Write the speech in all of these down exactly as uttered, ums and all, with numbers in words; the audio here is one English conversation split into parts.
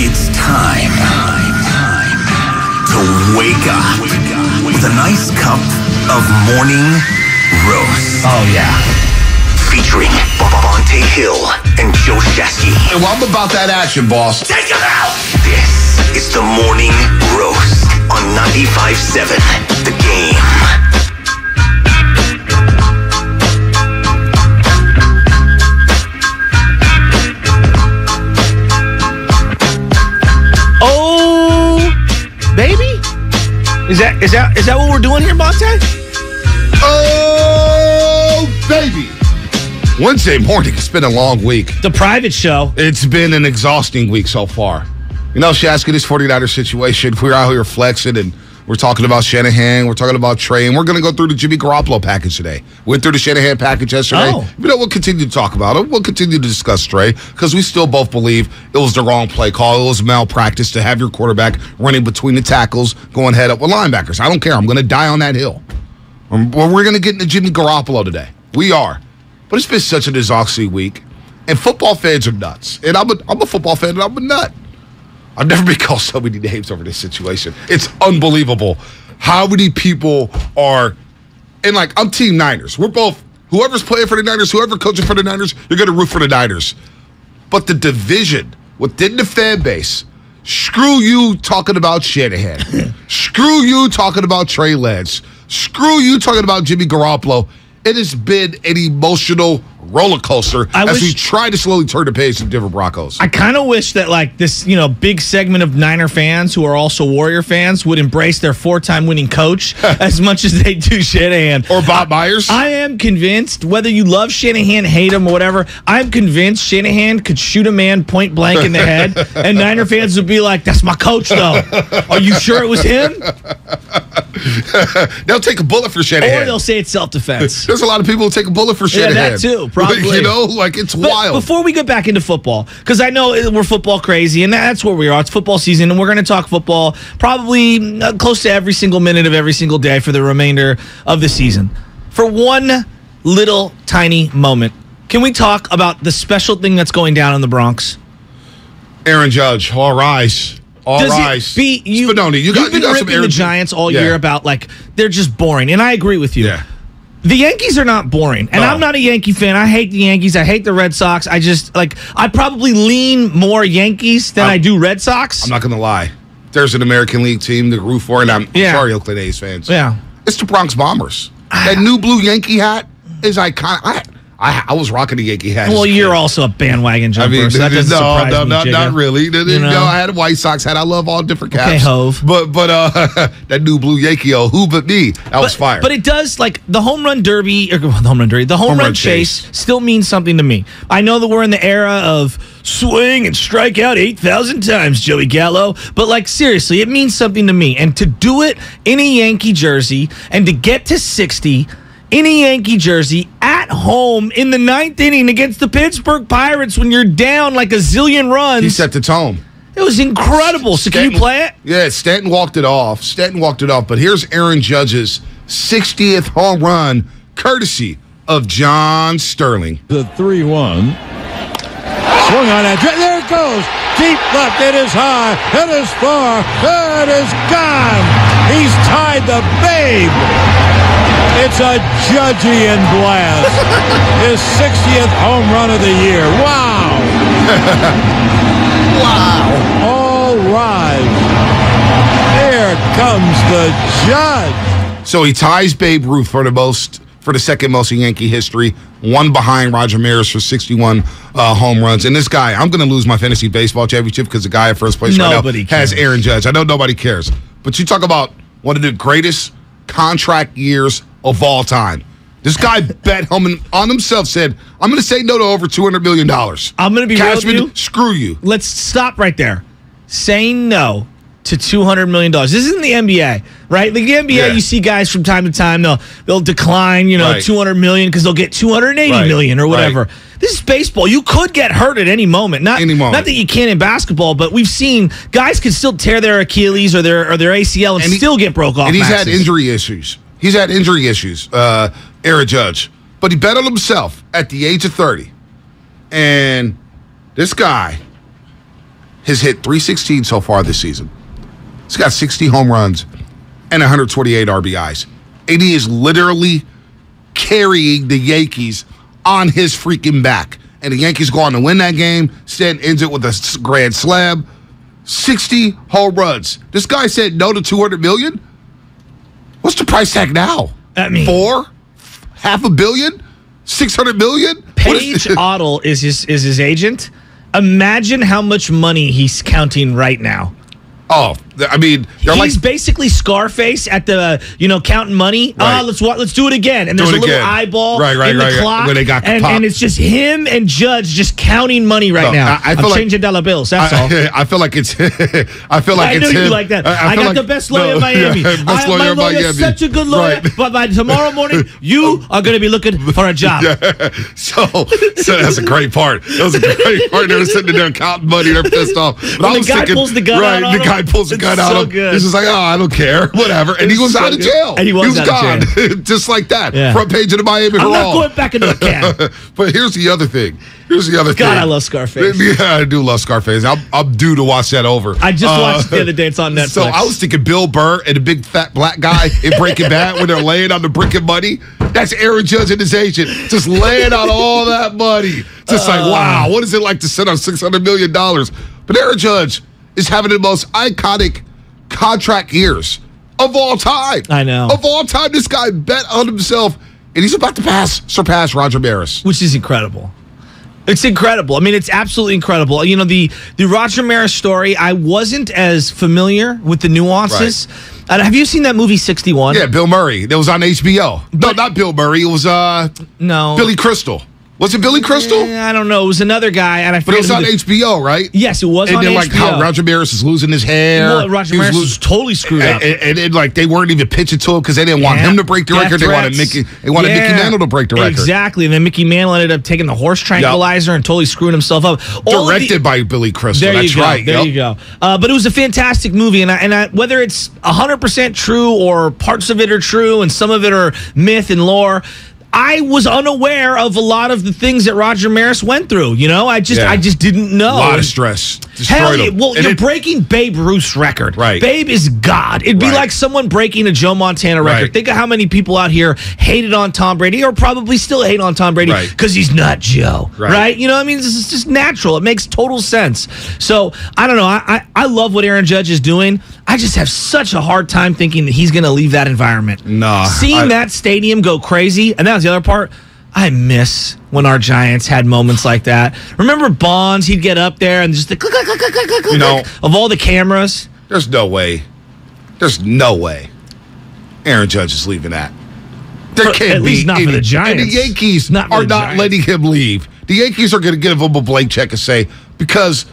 It's time to wake up with a nice cup of morning roast. Oh, yeah. Featuring Bobavante Hill and Joe Shasky. Hey, well, I'm about that action, boss. Take him out! This is the morning roast on ninety-five point seven The Game. Baby? Is that is that is that what we're doing here, Monte? Oh, baby. Wednesday morning, it's been a long week. The private show. It's been an exhausting week so far. You know, Shasky, this forty-niners situation, we're out here flexing, and we're talking about Shanahan, we're talking about Trey, and we're going to go through the Jimmy Garoppolo package today. We went through the Shanahan package yesterday. Oh. You know, we'll continue to talk about it. We'll continue to discuss Trey because we still both believe it was the wrong play call. It was malpractice to have your quarterback running between the tackles, going head up with linebackers. I don't care. I'm going to die on that hill. Well, we're going to get into Jimmy Garoppolo today. We are. But it's been such an exhausting week, and football fans are nuts. And I'm a, I'm a football fan, and I'm a nut. I've never been called so many names over this situation. It's unbelievable how many people are, and like, I'm team Niners. We're both, whoever's playing for the Niners, whoever coaching for the Niners, you're going to root for the Niners. But the division within the fan base, screw you talking about Shanahan. Screw you talking about Trey Lance. Screw you talking about Jimmy Garoppolo. It has been an emotional roller coaster I as wish, we try to slowly turn the page to different Broncos. I kind of wish that, like, this, you know, big segment of Niner fans who are also Warrior fans would embrace their four-time winning coach as much as they do Shanahan. Or Bob Myers. I, I am convinced, whether you love Shanahan, hate him, or whatever, I'm convinced Shanahan could shoot a man point blank in the head, and Niner fans would be like, that's my coach, though. Are you sure it was him? They'll take a bullet for Shanahan. Or they'll say it's self-defense. There's a lot of people who take a bullet for Shanahan. Yeah, that too, probably. You know, like, it's but wild. Before we get back into football, because I know we're football crazy, and that's where we are. It's football season, and we're going to talk football probably close to every single minute of every single day for the remainder of the season. For one little tiny moment, can we talk about the special thing that's going down in the Bronx? Aaron Judge, all rise. All Does right. It be, you, Spinoni, you got, you've been you got ripping some the Giants all yeah. year about, like, they're just boring, and I agree with you. Yeah. The Yankees are not boring, and no. I'm not a Yankee fan. I hate the Yankees. I hate the Red Sox. I just, like, I probably lean more Yankees than I'm, I do Red Sox. I'm not going to lie. There's an American League team to root for, and I'm yeah. sorry, Oakland A's fans. Yeah. It's the Bronx Bombers. That new blue Yankee hat is iconic. I, I, I was rocking the Yankee hat. Well, you're also a bandwagon jumper, I mean, so that doesn't no, surprise no, me, No, no, not really. You know? No, I had a White Sox hat. I love all different caps. Okay, Hove. But, but uh, that new blue Yankee, oh, who but me? That but, was fire. But it does, like, the home run derby, or the home run derby, the home, home run, run chase, chase still means something to me. I know that we're in the era of swing and strike out eight thousand times, Joey Gallo. But, like, seriously, it means something to me. And to do it in a Yankee jersey and to get to sixty in a Yankee jersey at home in the ninth inning against the Pittsburgh Pirates when you're down like a zillion runs. He set the tone. It was incredible. So Stanton, can you play it? Yeah, Stanton walked it off. Stanton walked it off. But here's Aaron Judge's sixtieth home run, courtesy of John Sterling. The three one. Swung on that. There it goes. Deep left. It is high. It is far. It is gone. He's tied the Babe. It's a Judgian blast. His sixtieth home run of the year. Wow. Wow. All rise. Here comes the Judge. So he ties Babe Ruth for the most, for the second most in Yankee history, one behind Roger Maris for sixty-one uh, home runs. And this guy, I'm going to lose my fantasy baseball championship because the guy at first place nobody right now cares. Has Aaron Judge. I know nobody cares. But you talk about one of the greatest contract years of all time. This guy bet him on himself, said, I'm going to say no to over two hundred million dollars. I'm going to be Cashman, real with you. Screw you. Let's stop right there. Saying no to two hundred million dollars. This isn't the N B A, right? Like the N B A, yeah. you see guys from time to time, they'll, they'll decline, you know, right. two hundred million dollars because they'll get two hundred eighty right. million or whatever. Right. This is baseball. You could get hurt at any moment. Not, any moment. Not that you can in basketball, but we've seen guys can still tear their Achilles or their or their A C L and, and he, still get broke off And he's maxes. had injury issues. He's had injury issues, uh, Aaron Judge. But he bet on himself at the age of thirty. And this guy, has hit three sixteen so far this season. He's got sixty home runs and one hundred twenty-eight R B Is. And he is literally carrying the Yankees on his freaking back. And the Yankees go on to win that game. Stanton ends it with a grand slam. sixty home runs. This guy said no to two hundred million dollars? What's the price tag now? I mean, Four? Half a billion? six hundred million dollars? Paige is Odell is his, is his agent. Imagine how much money he's counting right now. Oh, I mean, they're he's like, basically Scarface at the, you know, counting money. Right. Oh, let's let's do it again. And do there's a little again. eyeball right, right, in the right, clock. Right. They got the and, and it's just him and Judge just counting money right no, now. I, I feel I'm like, changing dollar bills. That's I, all. I feel like it's. I feel like I it's. I know him. you like that. I, I, I got like, the best lawyer no, in Miami. Yeah, I, lawyer my lawyer is such a good lawyer. Right. But by tomorrow morning, you are going to be looking for a job. Yeah. So, so that's a great part. That was a great part. They're sitting there counting money. They're pissed off. But when I was the guy thinking, pulls the gun right, out. The guy pulls a gun out of him. Good. He's just like, oh, I don't care, whatever. And he was so out of jail. Good. And he was, he was gone, just like that. Yeah. Front page of the Miami Herald. I'm not going back into the can. But here's the other thing. Here's the other God, thing. God, I love Scarface. Yeah, I do love Scarface. I'm, I'm due to watch that over. I just uh, watched it the other day. It's on Netflix. So I was thinking Bill Burr and a big fat black guy in Breaking Bad when they're laying on the brick of money. That's Aaron Judge and his agent just laying out all that money. Just uh, like, wow, what is it like to sit on six hundred million dollars? But Aaron Judge is having the most iconic contract years of all time. I know. Of all time, this guy bet on himself, and he's about to pass, surpass Roger Maris. Which is incredible. It's incredible. I mean, it's absolutely incredible. You know, the, the Roger Maris story, I wasn't as familiar with the nuances. Right. And have you seen that movie sixty-one? Yeah, Bill Murray. That was on H B O. But, no, not Bill Murray. It was uh, no. Billy Crystal. Was it Billy Crystal? Yeah, I don't know. It was another guy, and I forget. But it was on H B O, right? Yes, it was. And on then, like, H B O. How Roger Maris is losing his hair. Well, Roger Maris was, was totally screwed and, up, and, and, and like they weren't even pitching to him because they didn't yeah. want him to break the Death record. Threats. They wanted Mickey. They wanted yeah. Mickey Mantle to break the record. Exactly, and then Mickey Mantle ended up taking the horse tranquilizer yep. and totally screwing himself up. All Directed the, by Billy Crystal. That's go, right. There yep. you go. Uh, but it was a fantastic movie, and I, and I, whether it's a hundred percent true or parts of it are true, and some of it are myth and lore. I was unaware of a lot of the things that Roger Maris went through. You know, I just, yeah. I just didn't know. A lot of stress. Destroyed Hell, yeah. well, and you're it, breaking Babe Ruth's record. Right. Babe is God. It'd right. be like someone breaking a Joe Montana record. Right. Think of how many people out here hated on Tom Brady, or probably still hate on Tom Brady because right. he's not Joe. Right. right? You know what I mean? This is just natural. It makes total sense. So I don't know. I, I, I love what Aaron Judge is doing. I just have such a hard time thinking that he's going to leave that environment. No. Seeing I, that stadium go crazy, and that was the other part, I miss when our Giants had moments like that. Remember Bonds? He'd get up there and just the click, click, click, click, click, click, you know, click of all the cameras. There's no way. There's no way Aaron Judge is leaving that. There can't At be least not any, for the Giants. And the Yankees not are the not Giants. letting him leave. The Yankees are going to give him a blank check and say, because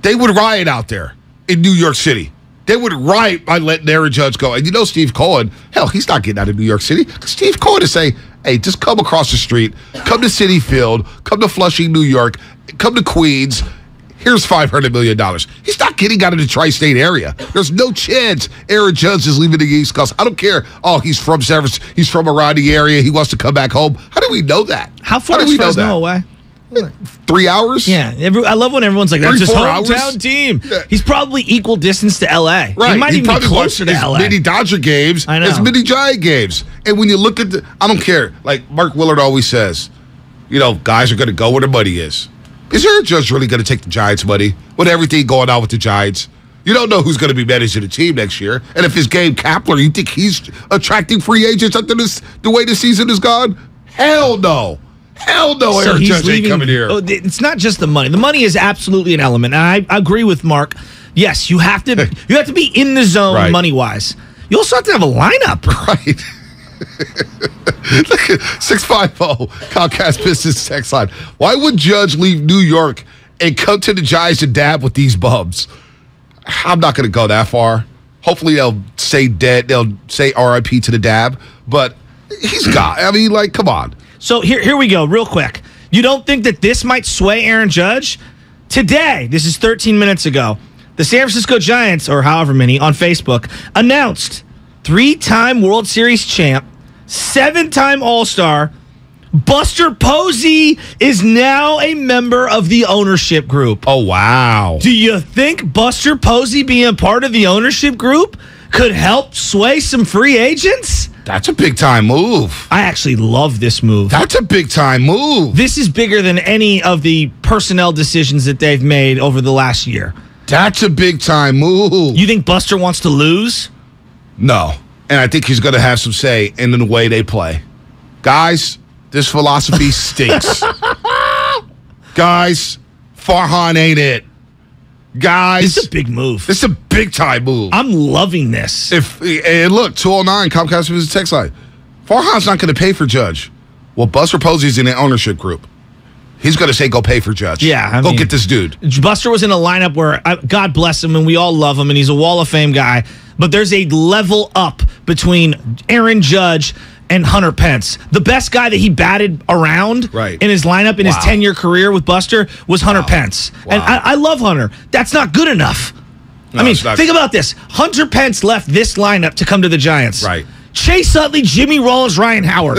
they would riot out there in New York City. They would riot by letting Aaron Judge go. And you know Steve Cohen, hell, he's not getting out of New York City. Steve Cohen is saying, hey, just come across the street, come to Citi Field, come to Flushing, New York, come to Queens. Here's five hundred million dollars. He's not getting out of the tri-state area. There's no chance Aaron Judge is leaving the East Coast. I don't care. Oh, he's from San Francisco. He's from around the area. He wants to come back home. How do we know that? How far How do we know that? Away? Three hours? Yeah. Every, I love when everyone's like, that's his hometown hours? team. Yeah. He's probably equal distance to L A. Right. He might he even be closer to L A. Many Dodger games I know. as many Giant games. And when you look at the, I don't care. Like Mark Willard always says, you know, guys are going to go where the money is. Is Aaron Judge really going to take the Giants' money with everything going on with the Giants? You don't know who's going to be managing the team next year. And if it's Gabe Kapler, you think he's attracting free agents after this, the way the season has gone? Hell no. Hell no, Aaron Judge ain't coming here. Oh, it's not just the money. The money is absolutely an element. And I, I agree with Mark. Yes, you have to you have to be in the zone right. money-wise. You also have to have a lineup. Right. Look at six five zero Comcast Business Text Line. Why would Judge leave New York and come to the Giants to dab with these bums? I'm not going to go that far. Hopefully they'll say dead. They'll say R I P to the dab. But he's got. I mean, like, come on. So here, here we go, real quick. You don't think that this might sway Aaron Judge? Today, this is thirteen minutes ago, the San Francisco Giants, or however many, on Facebook, announced three-time World Series champ, seven-time All-Star, Buster Posey is now a member of the ownership group. Oh, wow. Do you think Buster Posey being part of the ownership group could help sway some free agents? That's a big-time move. I actually love this move. That's a big-time move. This is bigger than any of the personnel decisions that they've made over the last year. That's a big-time move. You think Buster wants to lose? No, and I think he's going to have some say in the way they play. Guys, this philosophy stinks. Guys, Farhan ain't it. Guys, this is a big move. This is a big-time move. I'm loving this. If and look, two oh nine, Comcast is a text line. Farhan's not going to pay for Judge. Well, Buster Posey's in the ownership group. He's going to say, go pay for Judge. Yeah. I go mean, get this dude. Buster was in a lineup where, I, God bless him, and we all love him, and he's a Wall of Fame guy. But there's a level up between Aaron Judge and Hunter Pence. The best guy that he batted around right. in his lineup in wow. his ten-year career with Buster was Hunter wow. Pence. Wow. And I, I love Hunter. That's not good enough. No, I mean, think about this. Hunter Pence left this lineup to come to the Giants. Right. Chase Utley, Jimmy Rollins, Ryan Howard.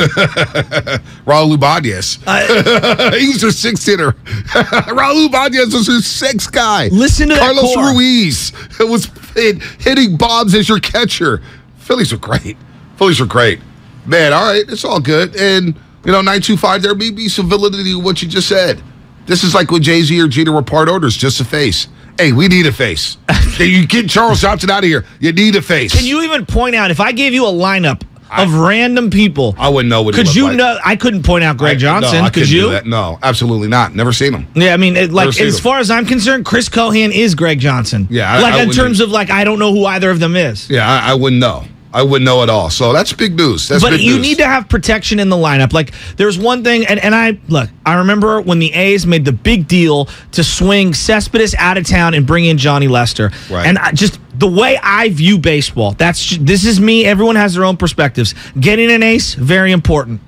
Raul Ibanez. Uh, he was a sixth hitter. Raul Ibanez was his sixth guy. Listen to Carlos that Ruiz was hit, hitting bombs as your catcher. Phillies are great. Phillies are great. Man, all right, it's all good. And, you know, nine two five, there may be some validity to what you just said. This is like when Jay-Z or Jeter were part owners, just a face. Hey, we need a face. You get Charles Johnson out of here. You need a face. Can you even point out, if I gave you a lineup I, of random people, I wouldn't know what could it you like. know? I couldn't point out Greg I, Johnson. No, I could you? Do that. No, absolutely not. Never seen him. Yeah, I mean, it, like as far him. as I'm concerned, Chris Cohan is Greg Johnson. Yeah, I, like I in terms of like I don't know who either of them is. Yeah, I, I wouldn't know. I wouldn't know at all. So that's big news. That's but big you news. need to have protection in the lineup. Like, there's one thing, and, and I, look, I remember when the A's made the big deal to swing Cespedes out of town and bring in Johnny Lester. Right. And I, just the way I view baseball, that's this is me. Everyone has their own perspectives. Getting an ace, very important.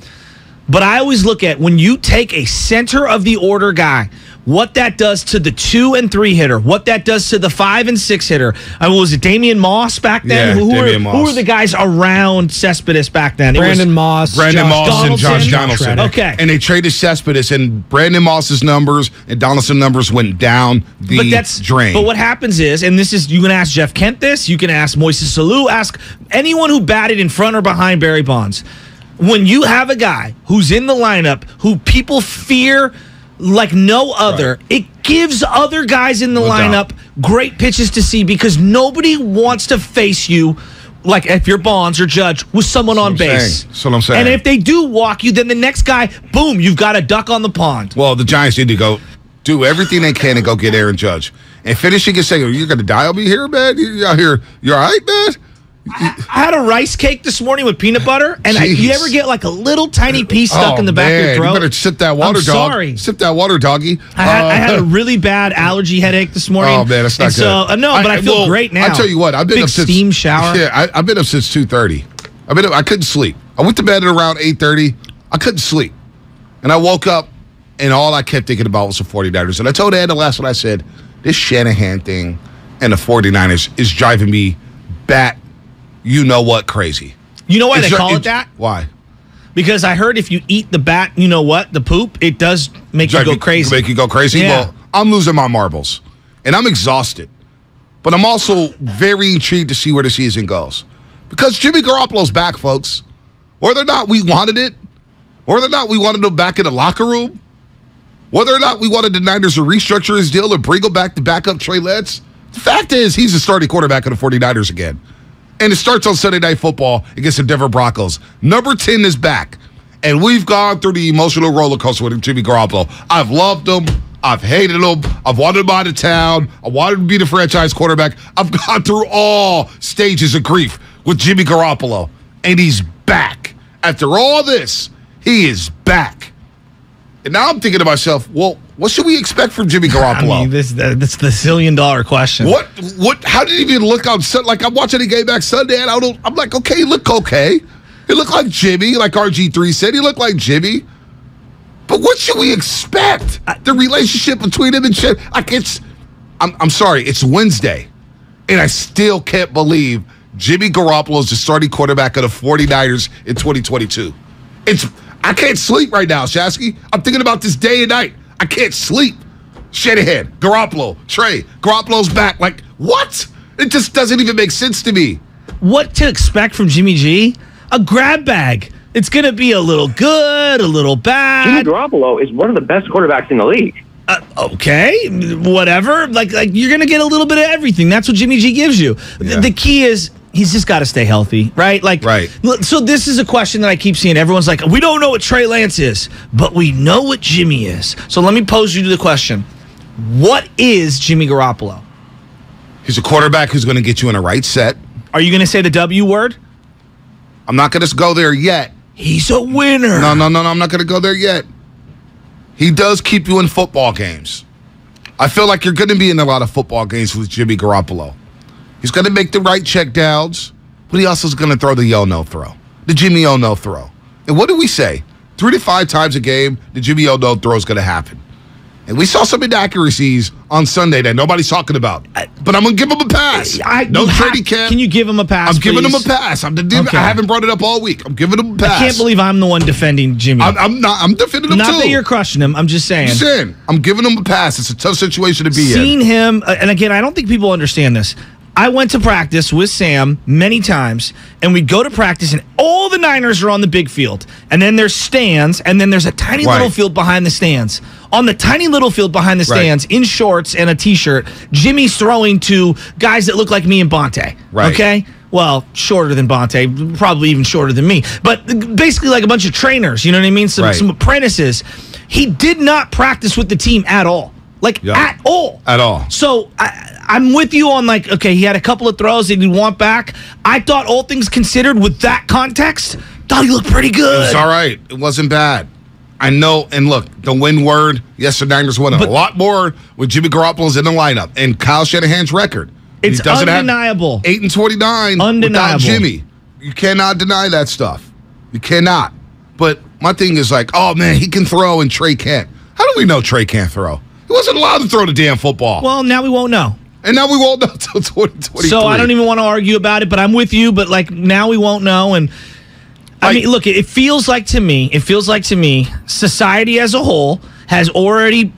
But I always look at when you take a center of the order guy, what that does to the two and three hitter, what that does to the five and six hitter. I mean, was it Damian Moss back then? Yeah, who, were, Moss. who were the guys around Cespedes back then? It Brandon was Moss, Brandon Josh Moss, Donaldson, and Josh Donaldson. Okay, and they traded Cespedes, and Brandon Moss's numbers and Donaldson's numbers went down the but that's, drain. But what happens is, and this is you can ask Jeff Kent this, you can ask Moises Salou, ask anyone who batted in front or behind Barry Bonds. When you have a guy who's in the lineup who people fear like no other, right. it gives other guys in the no lineup doubt. great pitches to see because nobody wants to face you, like if you're Bonds or Judge, with someone That's on base. Saying. That's what I'm saying. And if they do walk you, then the next guy, boom, you've got a duck on the pond. Well, the Giants need to go do everything they can to go get Aaron Judge. And finishing his second, you're going to dial me here, man? You out here, you all right, man? I, I had a rice cake this morning with peanut butter, and I, you ever get like a little tiny piece stuck oh, in the back man. of your throat? You better sip that water, I'm dog. Sorry. Sip that water, doggy. I had, uh, I had a really bad allergy headache this morning. Oh man, that's not and good. So, uh, no, I, but I feel well, great now. I tell you what, I've been Big up since steam shower. Yeah, I, I've been up since two thirty. I've been up, I couldn't sleep. I went to bed at around eight thirty. I couldn't sleep, and I woke up, and all I kept thinking about was the forty-niners. And I told Ed the last one I said, this Shanahan thing and the forty-niners is driving me bat. You know what? Crazy. You know why it's they call your, it that? Why? Because I heard if you eat the bat, you know what? The poop, it does make you go crazy. Make you go crazy? Yeah. Well, I'm losing my marbles. And I'm exhausted. But I'm also very intrigued to see where the season goes. Because Jimmy Garoppolo's back, folks. Whether or not we wanted it, whether or not we wanted him back in the locker room, whether or not we wanted the Niners to restructure his deal or bring him back to back up Trey Lance, the fact is he's the starting quarterback of the forty-niners again. And it starts on Sunday Night Football against the Denver Broncos. Number ten is back. And we've gone through the emotional roller coaster with Jimmy Garoppolo. I've loved him. I've hated him. I've wanted him out of town. I wanted him to be the franchise quarterback. I've gone through all stages of grief with Jimmy Garoppolo. And he's back. After all this, he is back. And now I'm thinking to myself, well, what should we expect from Jimmy Garoppolo? I mean, this, that's the zillion-dollar question. What? What? How did he even look on Sunday? Like, I'm watching the game back Sunday, and I don't, I'm like, okay, he looked okay. He looked like Jimmy, like R G three said. He looked like Jimmy. But what should we expect? The relationship between him and Chip? Like, it's, I'm, I'm sorry, it's Wednesday, and I still can't believe Jimmy Garoppolo is the starting quarterback of the forty-niners in twenty twenty-two. It's, I can't sleep right now, Shasky. I'm thinking about this day and night. I can't sleep. Shanahan, Garoppolo, Trey. Garoppolo's back. Like, what? It just doesn't even make sense to me. What to expect from Jimmy G? A grab bag. It's going to be a little good, a little bad. Jimmy Garoppolo is one of the best quarterbacks in the league. Uh, okay, whatever. Like, like you're going to get a little bit of everything. That's what Jimmy G gives you. Yeah. The, the key is he's just got to stay healthy, right? Like, right. So this is a question that I keep seeing. Everyone's like, we don't know what Trey Lance is, but we know what Jimmy is. So let me pose you to the question. What is Jimmy Garoppolo? He's a quarterback who's going to get you in a right set. Are you going to say the W word? I'm not going to go there yet. He's a winner. No, no, no, no. I'm not going to go there yet. He does keep you in football games. I feel like you're going to be in a lot of football games with Jimmy Garoppolo. He's going to make the right check downs, but he also is going to throw the yo-no throw, the Jimmy yo-no throw. And what do we say? Three to five times a game, the Jimmy yo-no throw is going to happen. And we saw some inaccuracies on Sunday that nobody's talking about. But I'm going to give him a pass. I, no trading camp. Can you give him a pass, I'm giving please? him a pass. I'm the, okay. I haven't brought it up all week. I'm giving him a pass. I can't believe I'm the one defending Jimmy. I'm, I'm not. I'm defending him, not too. Not that you're crushing him. I'm just saying. I'm, saying. I'm giving him a pass. It's a tough situation to be Seen in. Seen him, and again, I don't think people understand this. I went to practice with Sam many times, and we'd go to practice, and all the Niners are on the big field. And then there's stands, and then there's a tiny right. little field behind the stands. On the tiny little field behind the stands, right. in shorts and a T-shirt, Jimmy's throwing to guys that look like me and Bonte. Right. Okay? Well, shorter than Bonte, probably even shorter than me. But basically like a bunch of trainers, you know what I mean? Some, right. some apprentices. He did not practice with the team at all. Like, yep. at all. At all. So, I, I'm with you on, like, okay, he had a couple of throws that he'd want back. I thought, all things considered, with that context, thought he looked pretty good. It was all right. It wasn't bad. I know, and look, the win word, yes, the Niners win but, a lot more when Jimmy Garoppolo's in the lineup. And Kyle Shanahan's record. It's he doesn't undeniable. Have eight and twenty-nine undeniable. Without Jimmy. You cannot deny that stuff. You cannot. But my thing is like, oh, man, he can throw and Trey can't. How do we know Trey can't throw? He wasn't allowed to throw the damn football. Well, now we won't know. And now we won't know until twenty twenty-three. So I don't even want to argue about it, but I'm with you. But, like, now we won't know. And, I, I mean, look, it feels like to me, it feels like to me, society as a whole has already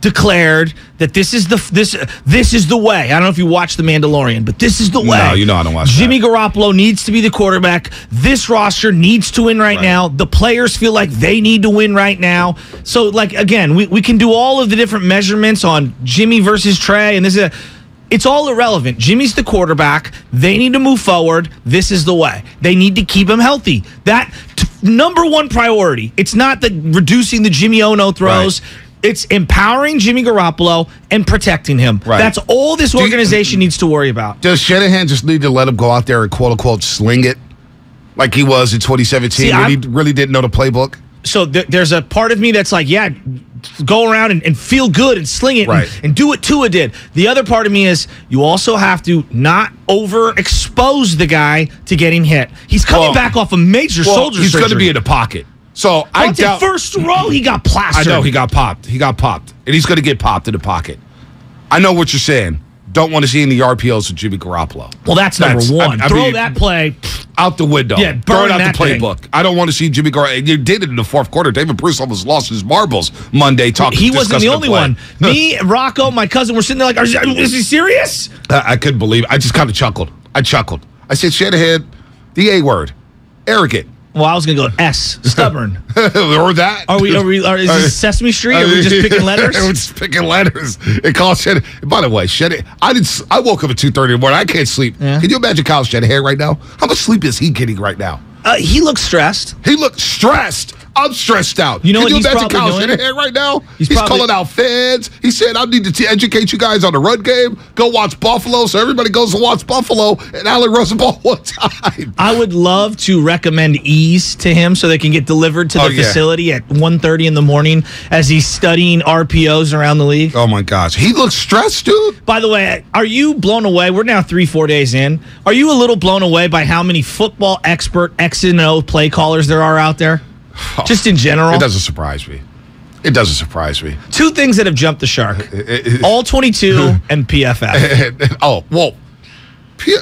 declared that this is the this this is the way. I don't know if you watch The Mandalorian, but this is the way. No, you know I don't watch Jimmy that. Garoppolo needs to be the quarterback. This roster needs to win right, right now. The players feel like they need to win right now. So, like, again, we, we can do all of the different measurements on Jimmy versus Trey, and this is a, it's all irrelevant. Jimmy's the quarterback. They need to move forward. This is the way. They need to keep him healthy. That t number one priority. It's not the reducing the Jimmy Ono throws. Right. It's empowering Jimmy Garoppolo and protecting him. Right. That's all this organization you, needs to worry about. Does Shanahan just need to let him go out there and quote-unquote sling it like he was in twenty seventeen See, when he really didn't know the playbook? So th there's a part of me that's like, yeah, go around and, and feel good and sling it right. and, and do what Tua did. The other part of me is you also have to not overexpose the guy to getting hit. He's coming well, back off a major well, shoulder he's surgery. He's going to be in the pocket. So I doubt first row he got plastered. I know he got popped. He got popped, and he's going to get popped in the pocket. I know what you're saying. Don't want to see any R P Os with Jimmy Garoppolo. Well, that's, that's number one. I, I Throw mean, that play out the window. Yeah, burn Throw it out that the playbook. Thing. I don't want to see Jimmy Garoppolo. You did it in the fourth quarter. David Bruce almost lost his marbles Monday talking. He wasn't the only the one. Me, Rocco, my cousin were sitting there like, Are, "Is he serious?" I, I couldn't believe it. I just kind of chuckled. I chuckled. I said, "Shanahan, the A word, arrogant." Well, I was going to go S, stubborn. Or that. Are we, are we, are, is this Sesame Street? Are we just picking letters? We're just picking letters. And Kyle Shanahan, by the way, Shanahan, I did, I woke up at two thirty in the morning. I can't sleep. Yeah. Can you imagine Kyle Shanahan right now? How much sleep is he getting right now? Uh, he looks stressed. He looks stressed. I'm stressed out. You know Can what you he's imagine probably Kyle Shanahan right now? He's, he's calling out fans. He said, I need to t educate you guys on the run game. Go watch Buffalo. So everybody goes to watch Buffalo and Allen Rosenbaum one time. I would love to recommend Ease to him so they can get delivered to the oh, yeah. facility at one thirty in the morning as he's studying R P Os around the league. Oh, my gosh. He looks stressed, dude. By the way, are you blown away? We're now three, four days in. Are you a little blown away by how many football expert X and O play callers there are out there? Oh, just in general. It doesn't surprise me. It doesn't surprise me. Two things that have jumped the shark. All twenty-two and P F F. Oh, well,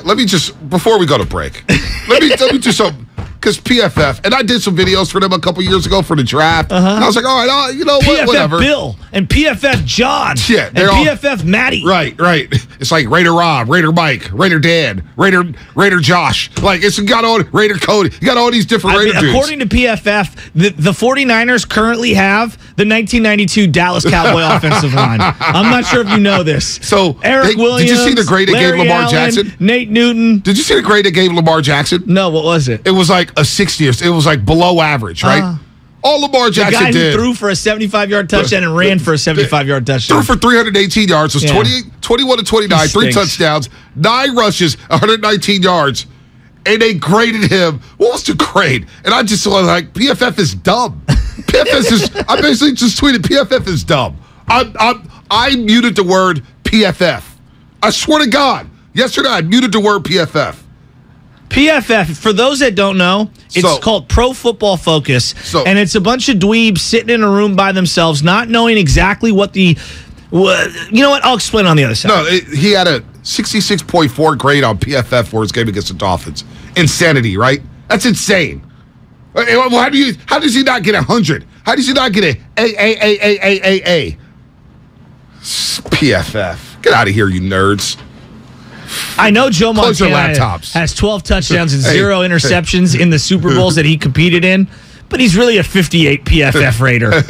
let me just, before we go to break, let me, let me do something. because P F F, and I did some videos for them a couple years ago for the draft. Uh-huh. And I was like, all right, I'll, you know what, P F F whatever. Bill and P F F John yeah, and all, P F F Matty. Right, right. It's like Raider Rob, Raider Mike, Raider Dan, Raider Raider Josh. Like, it's got all Raider Cody. You got all these different I Raider mean, dudes. According to P F F, the, the 49ers currently have the nineteen ninety-two Dallas Cowboy offensive line. I'm not sure if you know this. So, Eric they, Williams. Did you see the grade they gave Lamar Allen, Jackson? Nate Newton. Did you see the grade they gave Lamar Jackson? No, what was it? It was like a sixtieth. It was like below average, right? Uh, All Lamar Jackson the guy who did. Threw for a seventy-five yard touchdown and ran for a seventy-five yard touchdown. Threw for three hundred eighteen yards. Was yeah. twenty-eight, twenty-one to twenty-nine, three touchdowns, nine rushes, one hundred nineteen yards. And they graded him. What was the grade? And I just was like, P F F is dumb. P F F is. I basically just tweeted, P F F is dumb. I, I, I muted the word P F F. I swear to God, yesterday I muted the word P F F. P F F, for those that don't know, it's so, called Pro Football Focus, so, and it's a bunch of dweebs sitting in a room by themselves, not knowing exactly what the... What, you know what? I'll explain on the other side. No, it, he had a sixty-six point four grade on P F F for his game against the Dolphins. Insanity, right? That's insane. How do you? How does he not get a hundred? How does he not get a a a a a a a? P F F, get out of here, you nerds! I know Joe Montana has twelve touchdowns and zero hey, interceptions hey. in the Super Bowls that he competed in, but he's really a fifty-eight P F F Raider.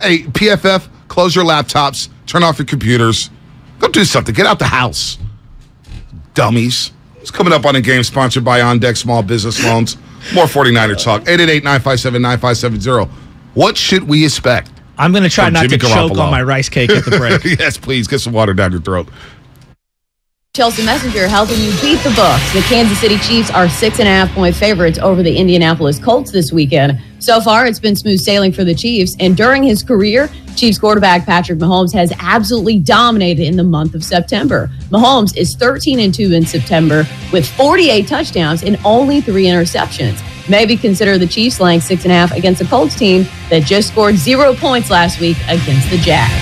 Hey, P F F, close your laptops, turn off your computers, go do something, get out the house, dummies. It's coming up on a game sponsored by On Deck Small Business Loans. More 49er talk. eight eight eight, nine five seven, nine five seven zero. What should we expect? I'm going to try not Jimmy to Garoppolo. choke on my rice cake at the break. Yes, please. Get some water down your throat. Chelsea Messenger helping you beat the books. The Kansas City Chiefs are six and a half point favorites over the Indianapolis Colts this weekend. So far, it's been smooth sailing for the Chiefs. And during his career, Chiefs quarterback Patrick Mahomes has absolutely dominated in the month of September. Mahomes is thirteen and two in September with forty-eight touchdowns and only three interceptions. Maybe consider the Chiefs laying six and a half against a Colts team that just scored zero points last week against the Jags.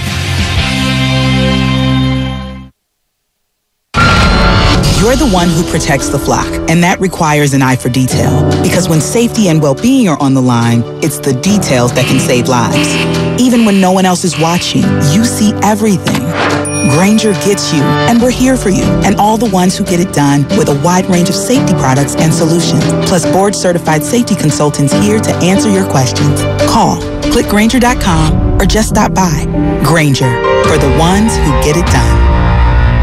You're the one who protects the flock, and that requires an eye for detail. Because when safety and well-being are on the line, it's the details that can save lives. Even when no one else is watching, you see everything. Grainger gets you, and we're here for you, and all the ones who get it done with a wide range of safety products and solutions, plus board-certified safety consultants here to answer your questions. Call, click Grainger dot com, or just stop by. Grainger, for the ones who get it done.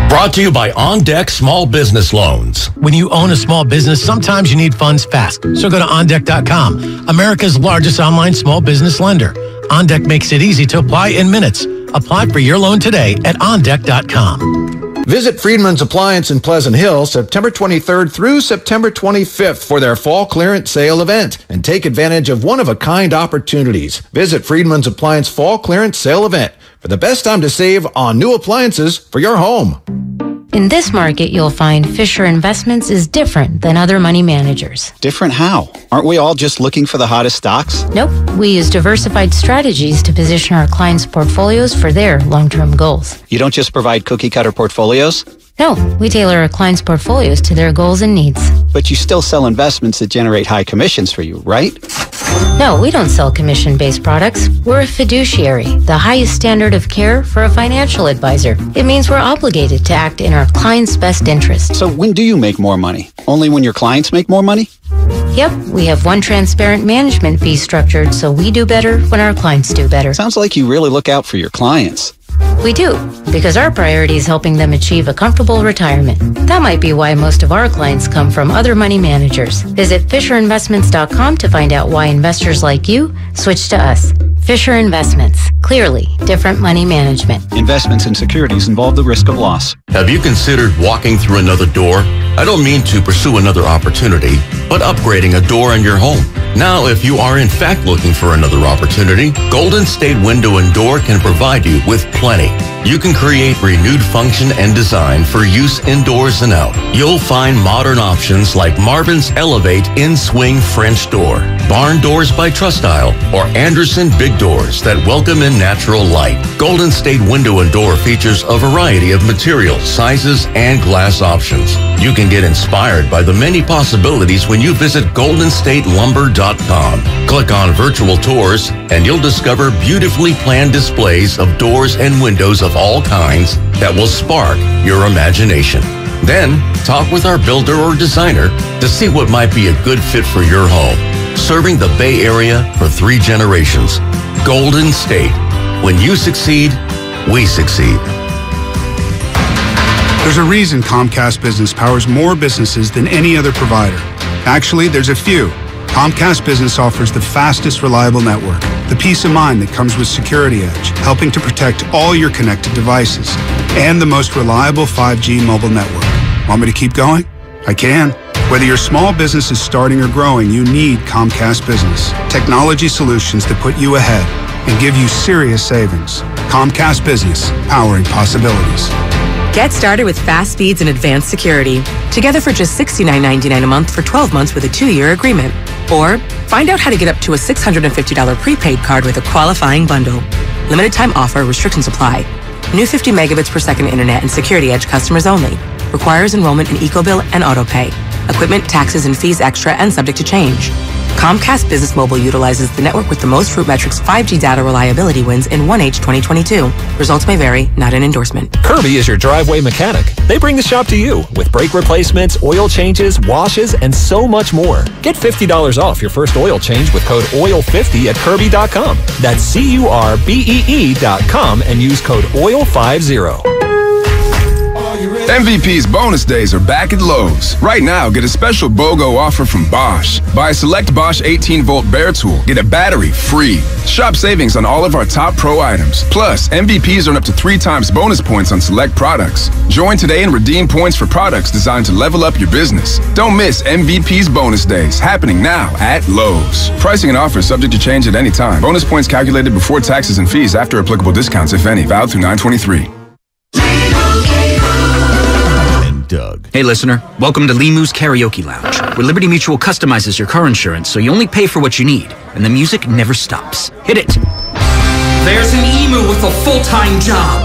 Brought to you by On Deck Small Business Loans. When you own a small business, sometimes you need funds fast. So go to on deck dot com, America's largest online small business lender. On Deck makes it easy to apply in minutes. Apply for your loan today at on deck dot com. Visit Friedman's Appliance in Pleasant Hill September twenty-third through September twenty-fifth for their fall clearance sale event and take advantage of one-of-a-kind opportunities. Visit Friedman's Appliance fall clearance sale event for the best time to save on new appliances for your home. In this market, you'll find Fisher Investments is different than other money managers. Different how? Aren't we all just looking for the hottest stocks? Nope. We use diversified strategies to position our clients' portfolios for their long-term goals. You don't just provide cookie-cutter portfolios? No, we tailor our clients' portfolios to their goals and needs. But you still sell investments that generate high commissions for you, right? No, we don't sell commission-based products. We're a fiduciary, the highest standard of care for a financial advisor. It means we're obligated to act in our clients' best interest. So when do you make more money? Only when your clients make more money? Yep, we have one transparent management fee structured, so we do better when our clients do better. Sounds like you really look out for your clients. We do, because our priority is helping them achieve a comfortable retirement. That might be why most of our clients come from other money managers. Visit fisher investments dot com to find out why investors like you switch to us. Fisher Investments. Clearly different money management. Investments in securities involve the risk of loss. Have you considered walking through another door? I don't mean to pursue another opportunity, but upgrading a door in your home. Now, if you are in fact looking for another opportunity, Golden State Window and Door can provide you with plenty. You can create renewed function and design for use indoors and out. You'll find modern options like Marvin's Elevate in-swing French door, Barn Doors by Trustile, or Anderson Big Doors that welcome in natural light. Golden State Window and Door features a variety of materials, sizes, and glass options. You can get inspired by the many possibilities when you visit golden state lumber dot com. Click on virtual tours and you'll discover beautifully planned displays of doors and windows of all kinds that will spark your imagination. Then, talk with our builder or designer to see what might be a good fit for your home. Serving the Bay Area for three generations. Golden State. When you succeed, we succeed. There's a reason Comcast Business powers more businesses than any other provider. Actually, there's a few. Comcast Business offers the fastest, reliable network, the peace of mind that comes with Security Edge, helping to protect all your connected devices, and the most reliable five G mobile network. Want me to keep going? I can. Whether your small business is starting or growing, you need Comcast Business. Technology solutions that put you ahead and give you serious savings. Comcast Business, powering possibilities. Get started with fast speeds and advanced security. Together for just sixty-nine ninety-nine a month for twelve months with a two-year agreement. Or find out how to get up to a six hundred fifty dollars prepaid card with a qualifying bundle. Limited time offer, restrictions apply. New fifty megabits per second internet and Security Edge customers only. Requires enrollment in EcoBill and AutoPay. Equipment, taxes, and fees extra and subject to change. Comcast Business Mobile utilizes the network with the most RootMetrics five G data reliability wins in one H twenty twenty-two. Results may vary, not an endorsement. Kirby is your driveway mechanic. They bring the shop to you with brake replacements, oil changes, washes, and so much more. Get fifty dollars off your first oil change with code oil fifty at Kirby dot com. That's C U R B E E dot com and use code oil fifty. M V P's bonus days are back at Lowe's. Right now, get a special BOGO offer from Bosch. Buy a select Bosch eighteen volt bear tool, get a battery free. Shop savings on all of our top pro items. Plus, M V Ps earn up to three times bonus points on select products. Join today and redeem points for products designed to level up your business. Don't miss M V P's bonus days, happening now at Lowe's. Pricing and offers subject to change at any time. Bonus points calculated before taxes and fees after applicable discounts, if any. Valid through nine twenty-three. Doug. Hey, listener. Welcome to Limu's Karaoke Lounge, where Liberty Mutual customizes your car insurance so you only pay for what you need, and the music never stops. Hit it. There's an emu with a full-time job.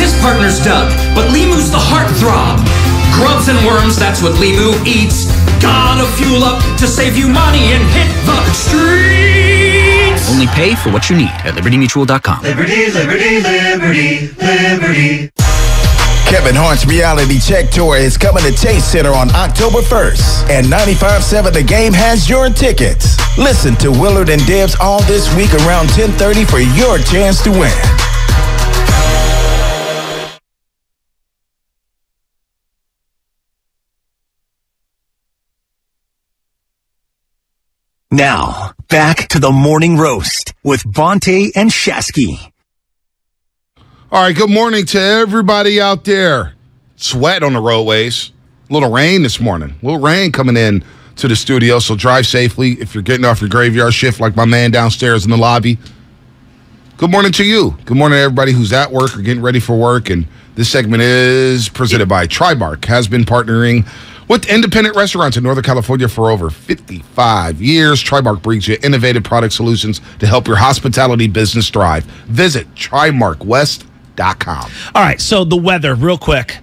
His partner's Doug, but Limu's the heartthrob. Grubs and worms, that's what Limu eats. Gotta fuel up to save you money and hit the streets. Only pay for what you need at liberty mutual dot com. Liberty, liberty, liberty, liberty. Kevin Hart's Reality Check Tour is coming to Chase Center on October first, and ninety-five point seven The Game has your tickets. Listen to Willard and Debs all this week around ten thirty for your chance to win. Now, back to the Morning Roast with Bonte and Shasky. All right, good morning to everybody out there. Sweat on the roadways. A little rain this morning. A little rain coming in to the studio, so drive safely if you're getting off your graveyard shift like my man downstairs in the lobby. Good morning to you. Good morning to everybody who's at work or getting ready for work. And this segment is presented by TriMark, has been partnering with independent restaurants in Northern California for over fifty-five years. TriMark brings you innovative product solutions to help your hospitality business thrive. Visit TriMark West dot com. All right, so the weather, real quick.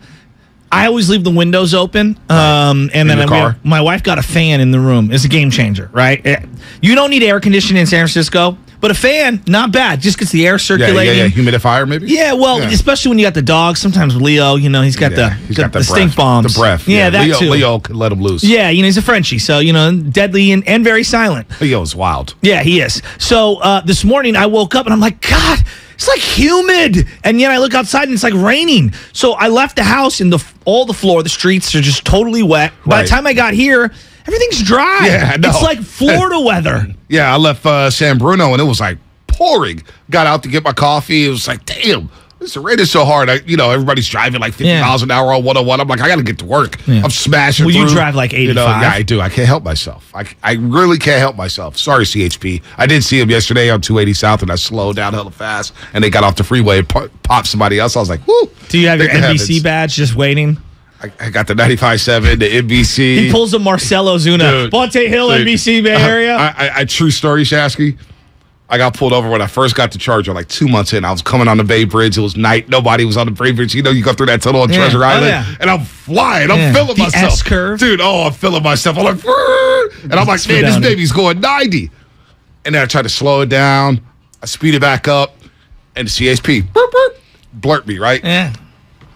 I always leave the windows open, um, and then the I mean, my wife got a fan in the room. It's a game changer, right? It, you don't need air conditioning in San Francisco, but a fan, not bad. Just gets the air circulating. Yeah, yeah, yeah. Humidifier, maybe? Yeah, well, yeah. Especially when you got the dog. Sometimes Leo, you know, he's got yeah, the, he's the, got the, the stink bombs. The breath. Yeah, yeah. that Leo, too. Leo could let him loose. Yeah, you know, he's a Frenchie, so, you know, deadly and, and very silent. Leo's wild. Yeah, he is. So uh, this morning I woke up, and I'm like, God, it's like humid, and yet I look outside and it's like raining. So I left the house, and the all the floor, the streets are just totally wet. Right. By the time I got here, everything's dry. Yeah, I know. It's like Florida weather. Yeah, I left uh, San Bruno, and it was like pouring. Got out to get my coffee. It was like, damn, this rain is so hard. I, you know, everybody's driving like fifty yeah. miles an hour on one oh one. I'm like, I got to get to work. Yeah. I'm smashing. Well, through. You drive like eighty-five. You know, yeah, I do. I can't help myself. I, I really can't help myself. Sorry, C H P. I did see him yesterday on two eighty South, and I slowed down hella fast, and they got off the freeway and popped somebody else. I was like, whoo. Do you have your N B C badge just waiting? I, I got the ninety-five seven, the N B C. He pulls a Marcelo Zuna. Bobavante Hill, dude, N B C Bay Area. I, I, I true story, Shasky. I got pulled over when I first got the Charger, like two months in. I was coming on the Bay Bridge. It was night. Nobody was on the Bay Bridge. You know, you go through that tunnel on yeah. Treasure Island. Oh, yeah. And I'm flying. I'm yeah. feeling the myself. S-curve. Dude, oh, I'm feeling myself. I'm like, Rrr! And I'm like, man, this baby's going ninety. And then I tried to slow it down. I speed it back up. And the C H P, burp, burp, blurt me, right? Yeah.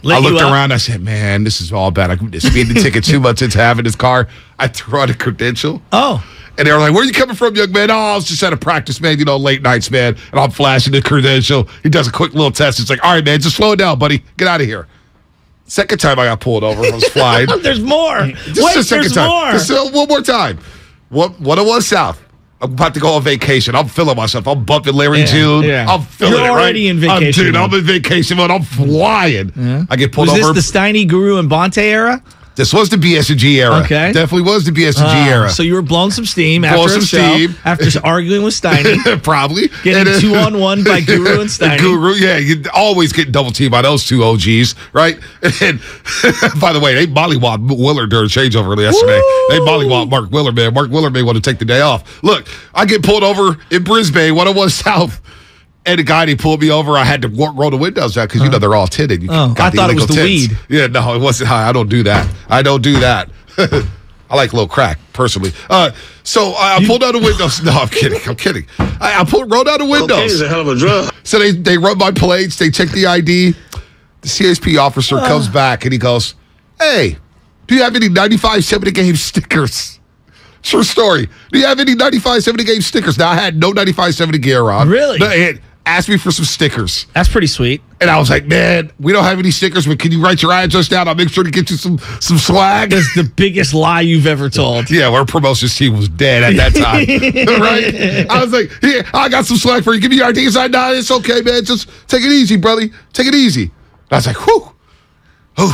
Let I looked around. I said, man, this is all bad. I speeded the ticket two months into having this car. I threw out a credential. Oh. And they were like, where are you coming from, young man? Oh, I was just out of practice, man. You know, late nights, man. And I'm flashing the credential. He does a quick little test. It's like, all right, man, just slow it down, buddy. Get out of here. Second time I got pulled over. I was flying. There's more. Just Wait, the second there's time. more. Just one more time. one oh one South. I'm about to go on vacation. I'm feeling myself. I'm bumping Larry yeah, June. Yeah. I'm feeling You're it, right? You're already in vacation. I'm, dude, I'm in vacation mode. I'm flying. Yeah. I get pulled was over. Was this the Steiny, Guru, and Bonte era? This was the B S and G era. Okay. Definitely was the B S and G uh, era. So you were blowing some steam Blow after some steam. After arguing with Steiny. Probably. Getting two-on-one by Guru and Steiny. Guru, yeah. You always get double-teamed by those two O Gs, right? And by the way, they mollywopped Willard during changeover yesterday. Woo! They mollywopped Mark Willard, man. Mark Willard may want to take the day off. Look, I get pulled over in Brisbane, one oh one South. And the guy, he pulled me over. I had to roll the windows out because, you know, they're all tinted. You oh, got I the thought it was the tints. weed. Yeah, no, it wasn't. I don't do that. I don't do that. I like a little crack, personally. Uh, so I, I pulled out the windows. No, I'm kidding. I'm kidding. I, I pulled, rolled out the windows. Okay, it's a hell of a drug. So they, they run my plates. They check the I D. The C H P officer uh. comes back, and he goes, hey, do you have any ninety-five seventy game stickers? True story. Do you have any ninety-five seventy game stickers? Now, I had no ninety-five seventy gear on. Really? No, it, asked me for some stickers. That's pretty sweet. And I was like, man, we don't have any stickers, but can you write your address down? I'll make sure to get you some some swag. That's the biggest lie you've ever told. Yeah, our promotions team was dead at that time. Right? I was like, yeah, I got some swag for you. Give me your I D. He's like, nah, it's okay, man. Just take it easy, brother. Take it easy. And I was like, whew. Whew.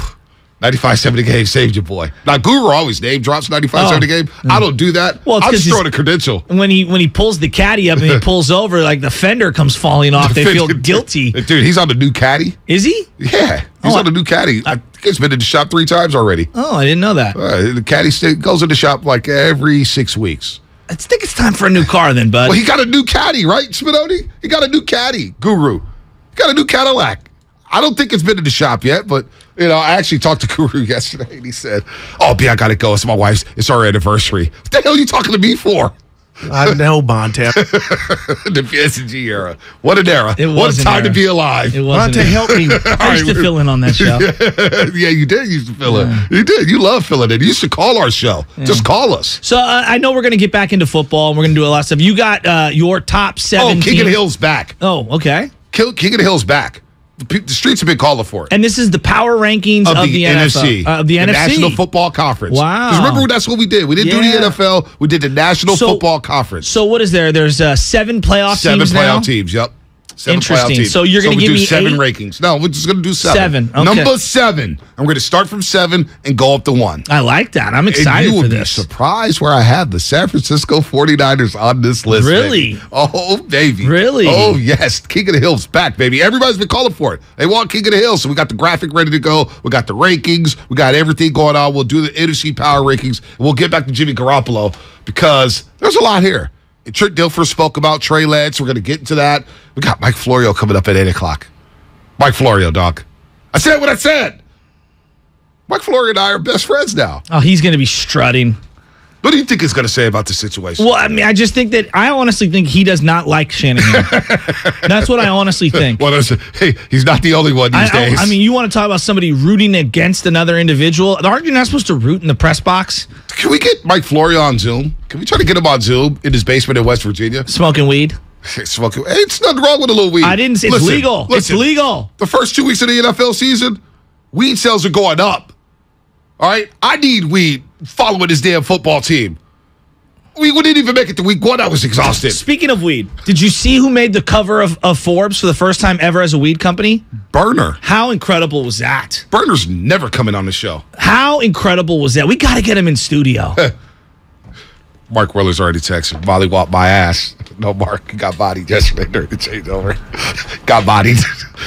ninety-five seventy game saved your boy. Now, Guru always name drops ninety-five seventy oh. game. I don't do that. Well, I'm just throwing a credential. When he when he pulls the caddy up and he pulls over, like the fender comes falling off. They feel guilty. Dude, he's on the new caddy. Is he? Yeah. He's oh, on the new caddy. I, I think it's been in the shop three times already. Oh, I didn't know that. Uh, the caddy goes in the shop like every six weeks. I think it's time for a new car then, bud. Well, he got a new caddy, right, Spinotti? He got a new caddy, Guru. He got a new Cadillac. I don't think it's been in the shop yet, but, you know, I actually talked to Guru yesterday, and he said, oh, B, I got to go. It's my wife's. It's our anniversary. What the hell are you talking to me for? I know, Montana. The B S and G era. What an era. It was what a time era. to be alive. It was Montana, help me. I used right. to fill in on that show. Yeah, you did used to fill in. Yeah. You did. You love filling in. You used to call our show. Yeah. Just call us. So uh, I know we're going to get back into football, and we're going to do a lot of stuff. You got uh, your top seven. Oh, King of the Hill's back. Oh, okay. King of the Hill's back. The streets have been calling for it. And this is the power rankings of, of the, the N F C. Uh, of the, the N F C. National Football Conference. Wow. Because remember, that's what we did. We didn't yeah. do the N F L. We did the National so, Football Conference. So what is there? There's uh, seven playoff seven teams Seven playoff now? teams, yep. Seven Interesting. Playoff teams. So you're going to so give do me seven eight? rankings. No, we're just going to do seven. Seven. Okay. Number seven. I'm going to start from seven and go up to one. I like that. I'm excited for this. You would be surprised where I have the San Francisco forty-niners on this list. Really? Baby. Oh, baby. Really? Oh, yes. King of the Hill's back, baby. Everybody's been calling for it. They want King of the Hill, so we got the graphic ready to go. We got the rankings. We got everything going on. We'll do the N F C power rankings. We'll get back to Jimmy Garoppolo because there's a lot here. Trent Dilfer spoke about Trey Lance. We're going to get into that. We got Mike Florio coming up at eight o'clock. Mike Florio, dog. I said what I said. Mike Florio and I are best friends now. Oh, he's going to be strutting. What do you think he's going to say about the situation? Well, I mean, I just think that I honestly think he does not like Shanahan. That's what I honestly think. Well, that's, hey, he's not the only one these I, days. I, I mean, you want to talk about somebody rooting against another individual? Aren't you not supposed to root in the press box? Can we get Mike Florio on Zoom? Can we try to get him on Zoom in his basement in West Virginia? Smoking weed. Smoking. Hey, it's nothing wrong with a little weed. I didn't say it's listen, legal. Listen, it's legal. The first two weeks of the N F L season, weed sales are going up. All right? I need weed. Following his damn football team. We, we didn't even make it to week one. I was exhausted. Speaking of weed, did you see who made the cover of, of Forbes for the first time ever as a weed company? Burner. How incredible was that? Burner's never coming on the show. How incredible was that? We got to get him in studio. Mark Willer's already texted. Mollywop my ass. No, Mark got bodied yesterday during the changeover. Got bodied.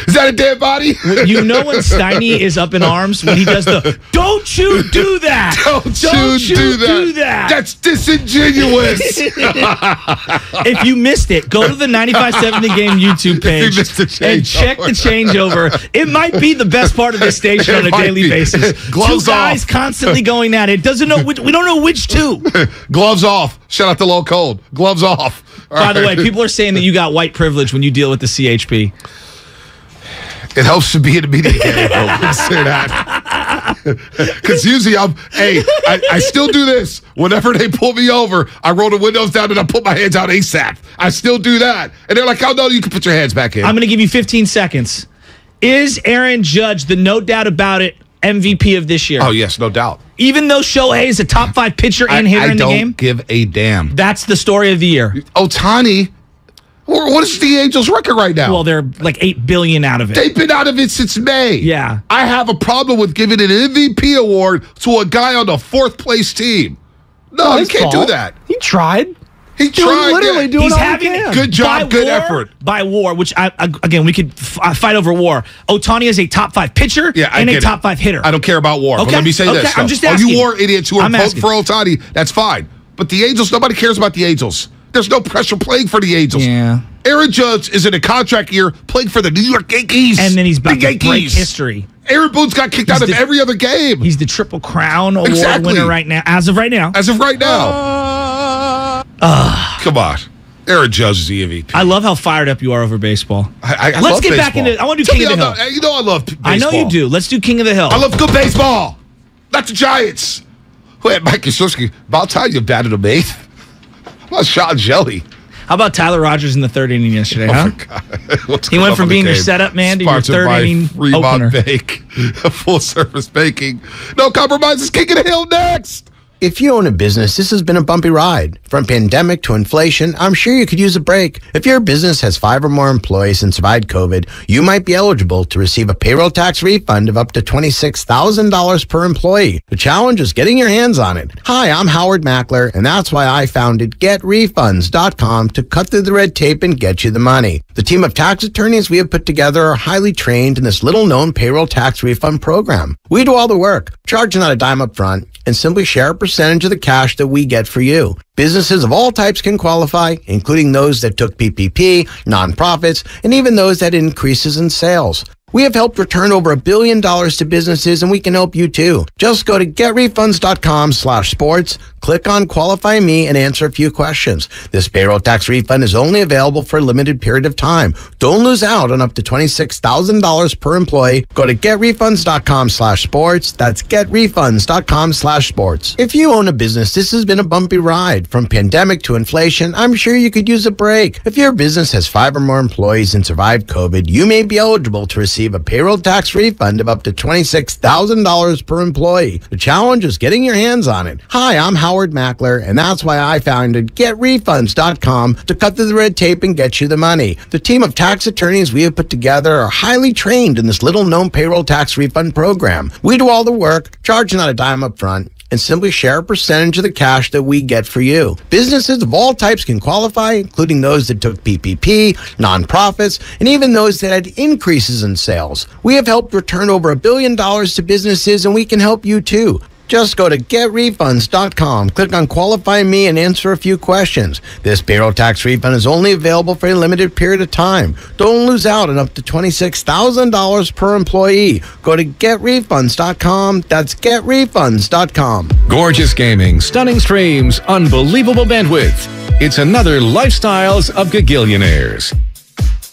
Is that a dead body? You know when Steiny is up in arms when he does the "Don't you do that! Don't, Don't you, you do, that. do that! That's disingenuous." If you missed it, go to the ninety-five seven The Game YouTube page and check the changeover. It might be the best part of this station on a daily be. basis. Gloves two guys off. Constantly going at it. Doesn't know which, we don't know which two. Gloves off. Shout out to Low Cold. Gloves off. All By right. the way, people are saying that you got white privilege when you deal with the C H P. It helps to be in a media game. Say that. Because usually I'm, hey, I, I still do this. Whenever they pull me over, I roll the windows down and I put my hands out ASAP. I still do that. And they're like, oh, no, you can put your hands back in. I'm going to give you fifteen seconds. Is Aaron Judge the no doubt about it M V P of this year? Oh, yes, no doubt. Even though Shohei is a top five pitcher and hitter in the game? I don't give a damn. That's the story of the year. Ohtani, what is the Angels' record right now? Well, they're like eight billion dollars out of it. They've been out of it since May. Yeah. I have a problem with giving an M V P award to a guy on the fourth place team. No, you can't do that. He tried. He tried. Literally doing He's having he good job, good war, effort by war. Which I, I again, we could f fight over war. Ohtani is a top five pitcher yeah, and a it. top five hitter. I don't care about war. Okay. But let me say okay. this: I'm just asking. All you war idiots who are voting for Ohtani, that's fine. But the Angels, nobody cares about the Angels. There's no pressure playing for the Angels. Yeah. Aaron Judge is in a contract year playing for the New York Yankees. And then he's about to break history. Aaron Boone's got kicked he's out the, of every other game. He's the Triple Crown Award exactly. winner right now, as of right now. As of right now. Uh, uh, Come on. Aaron Judge is the M V P. I love how fired up you are over baseball. I, I, I Let's love get baseball. back into I want to do King of the Hill. Not, you know I love baseball. I know you do. Let's do King of the Hill. I love good baseball. Not the Giants. Who had Mike Silver. About time you batted him eighth. About Sean Jelly. How about Tyler Rogers in the third inning yesterday, huh? Oh he went from being your setup man Sparks to your third inning Fremont opener. Bake, full service baking. No compromises. King of the Hill next. If you own a business, this has been a bumpy ride. From pandemic to inflation, I'm sure you could use a break. If your business has five or more employees and survived COVID, you might be eligible to receive a payroll tax refund of up to twenty-six thousand dollars per employee. The challenge is getting your hands on it. Hi, I'm Howard Mackler, and that's why I founded Get Refunds dot com to cut through the red tape and get you the money. The team of tax attorneys we have put together are highly trained in this little-known payroll tax refund program. We do all the work, charge not a dime up front, and simply share a percentage of the cash that we get for you. Businesses of all types can qualify, including those that took P P P, nonprofits, and even those that had increases in sales. We have helped return over a billion dollars to businesses, and we can help you too. Just go to get refunds dot com slash sports, click on Qualify Me, and answer a few questions. This payroll tax refund is only available for a limited period of time. Don't lose out on up to twenty-six thousand dollars per employee. Go to get refunds dot com slash sports. That's get refunds dot com slash sports. If you own a business, this has been a bumpy ride. From pandemic to inflation, I'm sure you could use a break. If your business has five or more employees and survived COVID, you may be eligible to receive a payroll tax refund of up to twenty-six thousand dollars per employee. The challenge is getting your hands on it. Hi, I'm Howard Mackler, and that's why I founded Get Refunds dot com to cut through the red tape and get you the money. The team of tax attorneys we have put together are highly trained in this little-known payroll tax refund program. We do all the work, charge not a dime up front, and simply share a percentage of the cash that we get for you. Businesses of all types can qualify, including those that took P P P, nonprofits, and even those that had increases in sales. We have helped return over a billion dollars to businesses, and we can help you too. Just go to get refunds dot com, click on Qualify Me, and answer a few questions. This payroll tax refund is only available for a limited period of time. Don't lose out on up to twenty-six thousand dollars per employee. Go to get refunds dot com. That's get refunds dot com. Gorgeous gaming, stunning streams, unbelievable bandwidth. It's another Lifestyles of Gagillionaires.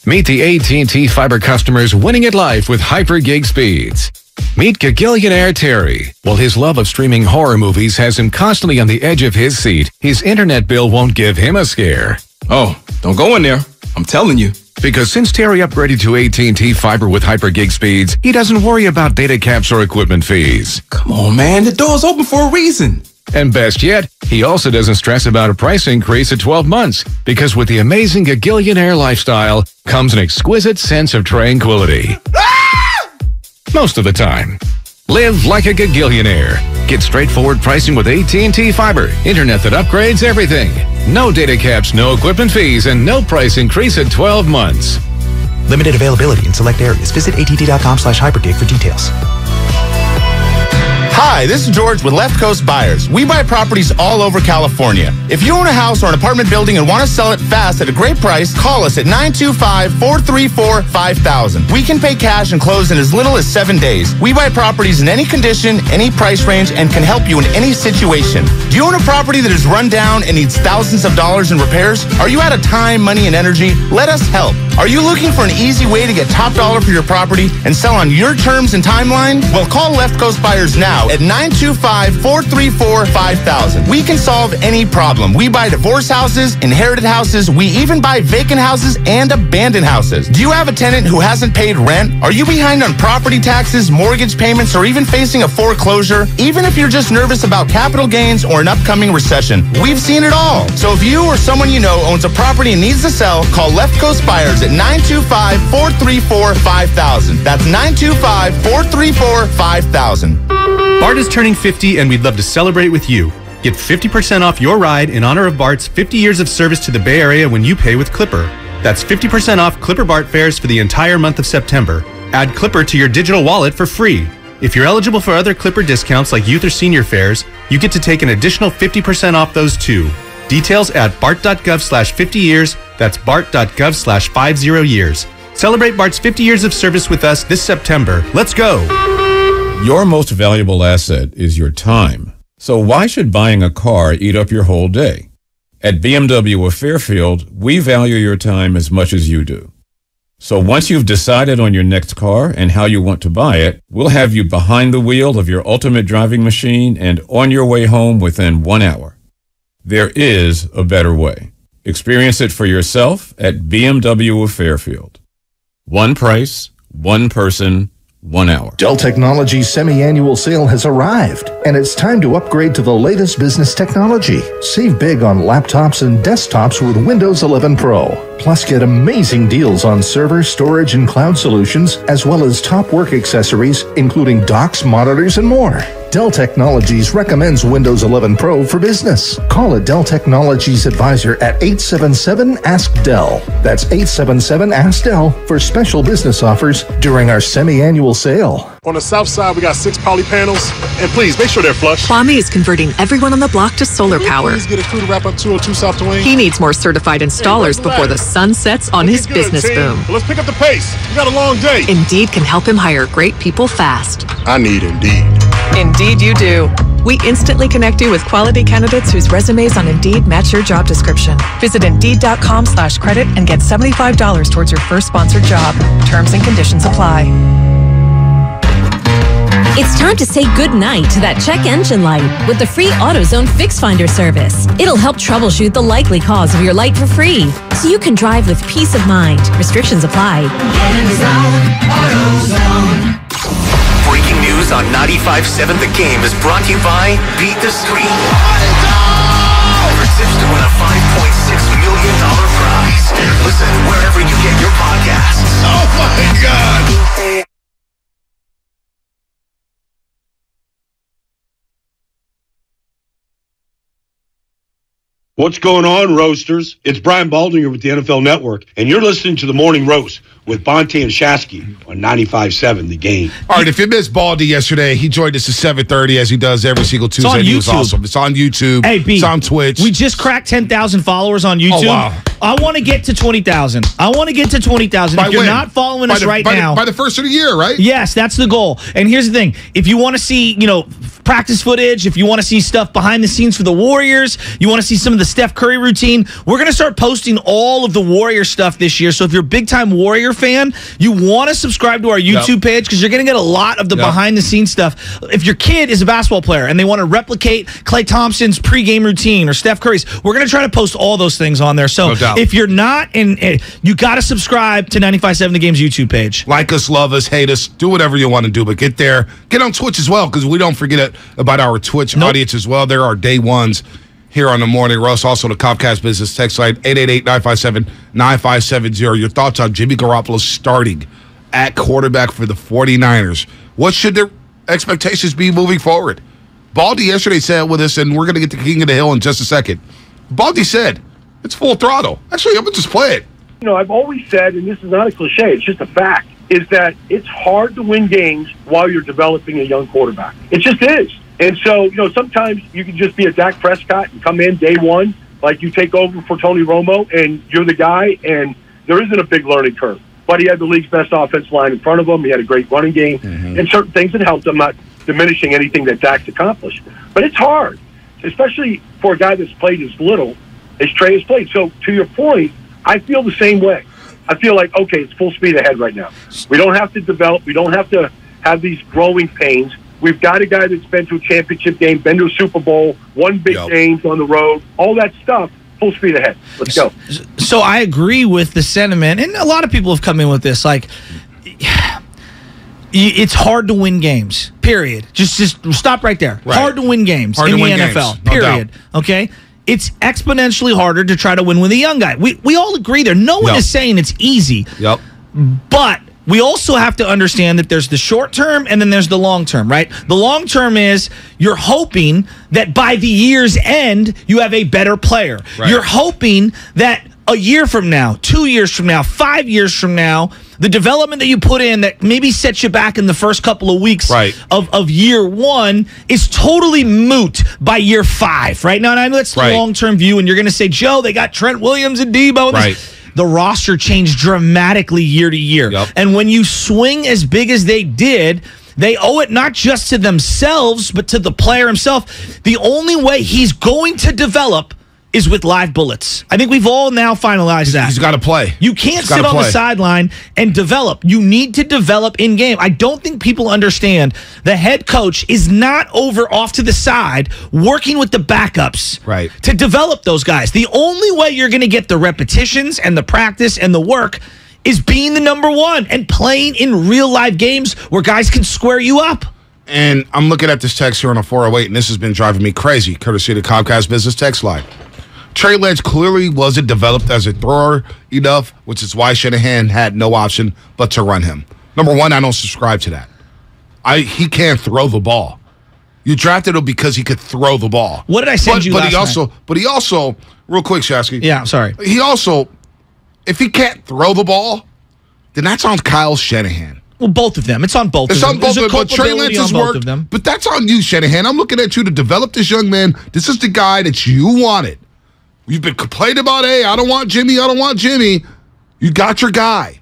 Meet the A T and T Fiber customers winning at life with hyper-gig speeds. Meet Gagillionaire Terry. While his love of streaming horror movies has him constantly on the edge of his seat, his internet bill won't give him a scare. Oh, don't go in there. I'm telling you. Because since Terry upgraded to A T and T Fiber with hyper-gig speeds, he doesn't worry about data caps or equipment fees. Come on, man. The door's open for a reason. And best yet, he also doesn't stress about a price increase at twelve months, because with the amazing Gagillionaire lifestyle comes an exquisite sense of tranquility. Most of the time. Live like a Gagillionaire. Get straightforward pricing with A T and T Fiber. Internet that upgrades everything. No data caps, no equipment fees, and no price increase at twelve months. Limited availability in select areas. Visit A T T dot com slash hypergig for details. Hi, this is George with Left Coast Buyers. We buy properties all over California. If you own a house or an apartment building and want to sell it fast at a great price, call us at nine two five, four three four, five thousand. We can pay cash and close in as little as seven days. We buy properties in any condition, any price range, and can help you in any situation. Do you own a property that is run down and needs thousands of dollars in repairs? Are you out of time, money, and energy? Let us help. Are you looking for an easy way to get top dollar for your property and sell on your terms and timeline? Well, call Left Coast Buyers now at nine two five, four three four, five thousand. We can solve any problem. We buy divorce houses, inherited houses. We even buy vacant houses and abandoned houses. Do you have a tenant who hasn't paid rent? Are you behind on property taxes, mortgage payments, or even facing a foreclosure? Even if you're just nervous about capital gains or an upcoming recession, we've seen it all. So if you or someone you know owns a property and needs to sell, call Left Coast Buyers at nine two five, four three four, five thousand. That's nine two five, four three four, five thousand. BART is turning fifty, and we'd love to celebrate with you. Get fifty percent off your ride in honor of BART's fifty years of service to the Bay Area when you pay with Clipper. That's fifty percent off Clipper BART fares for the entire month of September. Add Clipper to your digital wallet for free. If you're eligible for other Clipper discounts like youth or senior fares, you get to take an additional fifty percent off those too. Details at bart dot gov slash fifty years. That's bart dot gov slash fifty years. Celebrate BART's fifty years of service with us this September. Let's go! Your most valuable asset is your time. So why should buying a car eat up your whole day? At B M W of Fairfield, we value your time as much as you do. So once you've decided on your next car and how you want to buy it, we'll have you behind the wheel of your ultimate driving machine and on your way home within one hour. There is a better way. Experience it for yourself at B M W of Fairfield. One price, one person, one hour. Dell Technologies' semi-annual sale has arrived, and it's time to upgrade to the latest business technology. Save big on laptops and desktops with Windows eleven Pro. Plus, get amazing deals on server, storage, and cloud solutions, as well as top work accessories, including docks, monitors, and more. Dell Technologies recommends Windows eleven Pro for business. Call a Dell Technologies advisor at eight seven seven, ask Dell. That's eight seven seven, ask Dell for special business offers during our semi-annual sale. On the south side, we got six poly panels, and please make sure they're flush. Kwame is converting everyone on the block to solar power. Please get a crew to wrap up two oh two South Dwayne. He needs more certified installers before the sun sets on his business boom. Let's pick up the pace. We got a long day. Indeed can help him hire great people fast. I need Indeed. Indeed you do. We instantly connect you with quality candidates whose resumes on Indeed match your job description. Visit Indeed dot com slash credit and get seventy-five dollars towards your first sponsored job. Terms and conditions apply. It's time to say goodnight to that check engine light with the free AutoZone Fix Finder service. It'll help troubleshoot the likely cause of your light for free, so you can drive with peace of mind. Restrictions apply. Get in the zone, AutoZone. Breaking news on ninety-five point seven The Game is brought to you by Beat the Street. For tips to win a five point six million dollars prize. Listen wherever you get your podcasts. Oh my God! What's going on, Roasters? It's Brian Baldinger with the N F L Network, and you're listening to The Morning Roast with Bonte and Shasky on ninety-five point seven The Game. All right, if you missed Baldy yesterday, he joined us at seven thirty as he does every single Tuesday. It's on YouTube. He was awesome. It's on YouTube. Hey, B, it's on Twitch. We just cracked ten thousand followers on YouTube. Oh, wow. I want to get to twenty thousand. I want to get to twenty thousand. If you're when? not following by us the, right by now. The, by the first of the year, right? Yes, that's the goal. And here's the thing. If you want to see, you know, practice footage, if you want to see stuff behind the scenes for the Warriors, you want to see some of the Steph Curry routine. We're going to start posting all of the Warrior stuff this year. So if you're a big-time Warrior fan, you want to subscribe to our YouTube yep. page because you're going to get a lot of the yep. behind-the-scenes stuff. If your kid is a basketball player and they want to replicate Klay Thompson's pregame routine or Steph Curry's, we're going to try to post all those things on there. So no if you're not, and, and you got to subscribe to ninety-five point seven The Game's YouTube page. Like us, love us, hate us, do whatever you want to do, but get there. Get on Twitch as well because we don't forget it about our Twitch nope. audience as well. There are day ones here on The Morning Roast. Also, the Comcast Business text line, eight eight eight, nine five seven, nine five seven zero. Your thoughts on Jimmy Garoppolo starting at quarterback for the forty-niners. What should their expectations be moving forward? Baldy yesterday said with us, and we're going to get to King of the Hill in just a second. Baldy said, it's full throttle. Actually, I'm going to just play it. You know, I've always said, and this is not a cliche, it's just a fact, is that it's hard to win games while you're developing a young quarterback. It just is. And so, you know, sometimes you can just be a Dak Prescott and come in day one, like you take over for Tony Romo, and you're the guy, and there isn't a big learning curve. But he had the league's best offensive line in front of him. He had a great running game, mm-hmm. and certain things that helped him, not diminishing anything that Dak's accomplished. But it's hard, especially for a guy that's played as little as Trey has played. So to your point, I feel the same way. I feel like, okay, it's full speed ahead right now. We don't have to develop. We don't have to have these growing pains. We've got a guy that's been to a championship game, been to a Super Bowl, won big yep. games on the road, all that stuff. Full speed ahead. Let's go. So, so I agree with the sentiment, and a lot of people have come in with this. Like, it's hard to win games, period. Just just stop right there. Right. Hard to win games hard in the win N F L, games, period. No okay? It's exponentially harder to try to win with a young guy. We, we all agree there. No one yep. is saying it's easy. Yep. But we also have to understand that there's the short term and then there's the long term, right? The long term is you're hoping that by the year's end, you have a better player. Right. You're hoping that a year from now, two years from now, five years from now, the development that you put in that maybe sets you back in the first couple of weeks right. of, of year one is totally moot by year five, right? Now, and I know that's the right. long-term view, and you're going to say, Joe, they got Trent Williams and Debo. Right. The roster changed dramatically year to year. Yep. And when you swing as big as they did, they owe it not just to themselves, but to the player himself. The only way he's going to develop is with live bullets. I think we've all now finalized that. He's got to play. You can't sit on the sideline and develop. You need to develop in game. I don't think people understand the head coach is not over off to the side working with the backups right. to develop those guys. The only way you're going to get the repetitions and the practice and the work is being the number one and playing in real live games where guys can square you up. And I'm looking at this text here on a four oh eight, and this has been driving me crazy, courtesy of the Comcast Business Text Line. Trey Lance clearly wasn't developed as a thrower enough, which is why Shanahan had no option but to run him. Number one, I don't subscribe to that. I He can't throw the ball. You drafted him because he could throw the ball. What did I send but, you but last he also, night? But he also, real quick, Shasky. Yeah, I'm sorry. He also, if he can't throw the ball, then that's on Kyle Shanahan. Well, both of them. It's on both it's of them. It's on both of them, but Trey Lance has worked. But that's on you, Shanahan. I'm looking at you to develop this young man. This is the guy that you wanted. You've been complaining about, hey, I don't want Jimmy, I don't want Jimmy. You got your guy.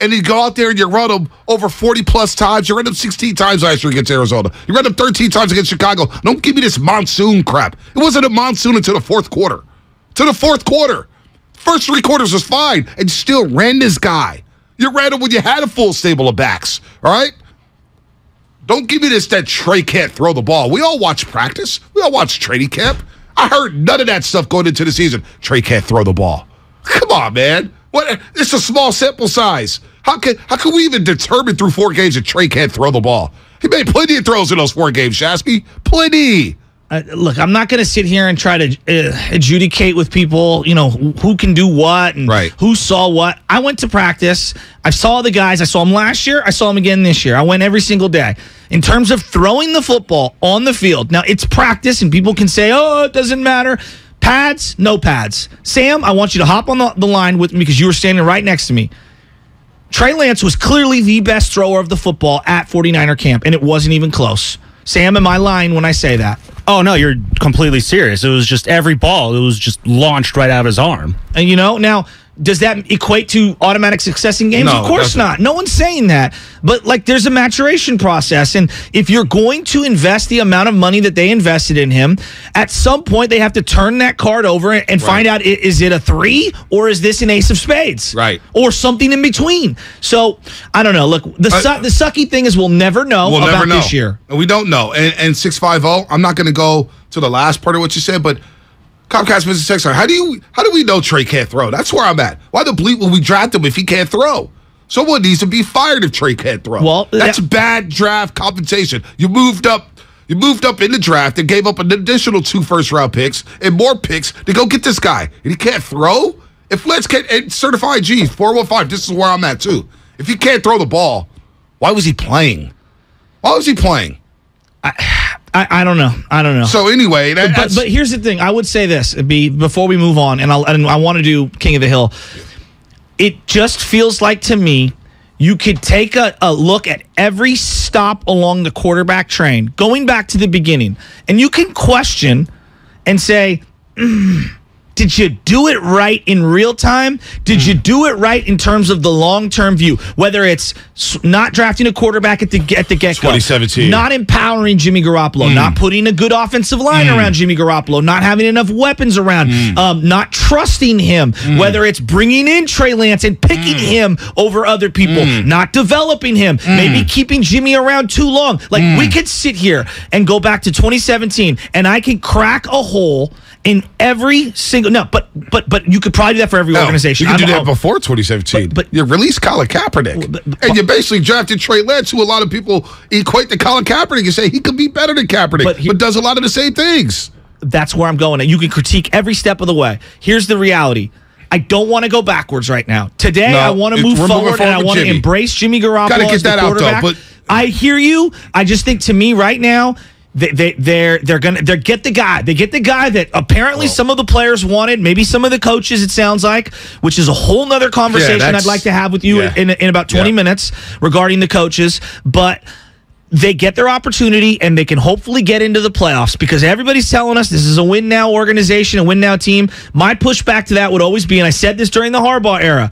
And you go out there and you run him over forty-plus times. You ran him sixteen times last year against Arizona. You ran him thirteen times against Chicago. Don't give me this monsoon crap. It wasn't a monsoon until the fourth quarter. To the fourth quarter. First three quarters was fine, and you still ran this guy. You ran him when you had a full stable of backs, all right? Don't give me this that Trey can't throw the ball. We all watch practice. We all watch training camp. I heard none of that stuff going into the season. Trey can't throw the ball. Come on, man. What? It's a small sample size. How can how can we even determine through four games that Trey can't throw the ball? He made plenty of throws in those four games, Shasky. Plenty. Uh, look, I'm not going to sit here and try to uh, adjudicate with people, you know, who can do what and right. who saw what. I went to practice. I saw the guys. I saw them last year. I saw them again this year. I went every single day. In terms of throwing the football on the field, now it's practice, and people can say, oh, it doesn't matter. Pads, no pads. Sam, I want you to hop on the, the line with me because you were standing right next to me. Trey Lance was clearly the best thrower of the football at forty-niner camp, and it wasn't even close. Sam, am I lying when I say that? Oh, no, you're completely serious. It was just every ball. It was just launched right out of his arm. And, you know, now, does that equate to automatic success in games? No, of course not. No one's saying that. But, like, there's a maturation process. And if you're going to invest the amount of money that they invested in him, at some point they have to turn that card over and right. find out, is it a three or is this an ace of spades? Right. Or something in between. So, I don't know. Look, the, su uh, the sucky thing is we'll never know we'll about never know. This year. We don't know. And, and six five oh, I'm not going to go to the last part of what you said, but Comcast Business Text Line, how do you how do we know Trey can't throw? That's where I'm at. Why the bleep will we draft him if he can't throw? Someone needs to be fired if Trey can't throw. Well, that's that bad draft compensation. You moved up, you moved up in the draft and gave up an additional two first round picks and more picks to go get this guy. And he can't throw? If Lance can't and certified G, four one five, this is where I'm at too. If he can't throw the ball, why was he playing? Why was he playing? I I, I don't know. I don't know. So anyway, that, but, but here's the thing. I would say this be before we move on, and, I'll, and I want to do King of the Hill. It just feels like to me you could take a, a look at every stop along the quarterback train, going back to the beginning, and you can question and say, mm, did you do it right in real time? Did mm. you do it right in terms of the long-term view? Whether it's not drafting a quarterback at the at the get-go, twenty seventeen, not empowering Jimmy Garoppolo, mm. not putting a good offensive line mm. around Jimmy Garoppolo, not having enough weapons around, mm. um, not trusting him, mm. whether it's bringing in Trey Lance and picking mm. him over other people, mm. not developing him, mm. maybe keeping Jimmy around too long. Like, mm. we could sit here and go back to twenty seventeen, and I could crack a hole in every single no, but but but you could probably do that for every no, organization. You could do that before twenty seventeen. But, but you released Colin Kaepernick, but, but, but, and you basically drafted Trey Lance, who a lot of people equate to Colin Kaepernick and say he could be better than Kaepernick, but, he, but does a lot of the same things. That's where I'm going. You can critique every step of the way. Here's the reality. I don't want to go backwards right now. Today, no, I want to move forward, forward and I want to embrace Jimmy Garoppolo Gotta get as the that quarterback. Out though, but I hear you. I just think to me right now. They they they're they're gonna they get the guy they get the guy that apparently oh. some of the players wanted, maybe some of the coaches, it sounds like, which is a whole nother conversation yeah, I'd like to have with you yeah. in in about twenty yeah. minutes regarding the coaches. But they get their opportunity and they can hopefully get into the playoffs because everybody's telling us this is a win now organization, a win now team. My pushback to that would always be, and I said this during the Harbaugh era,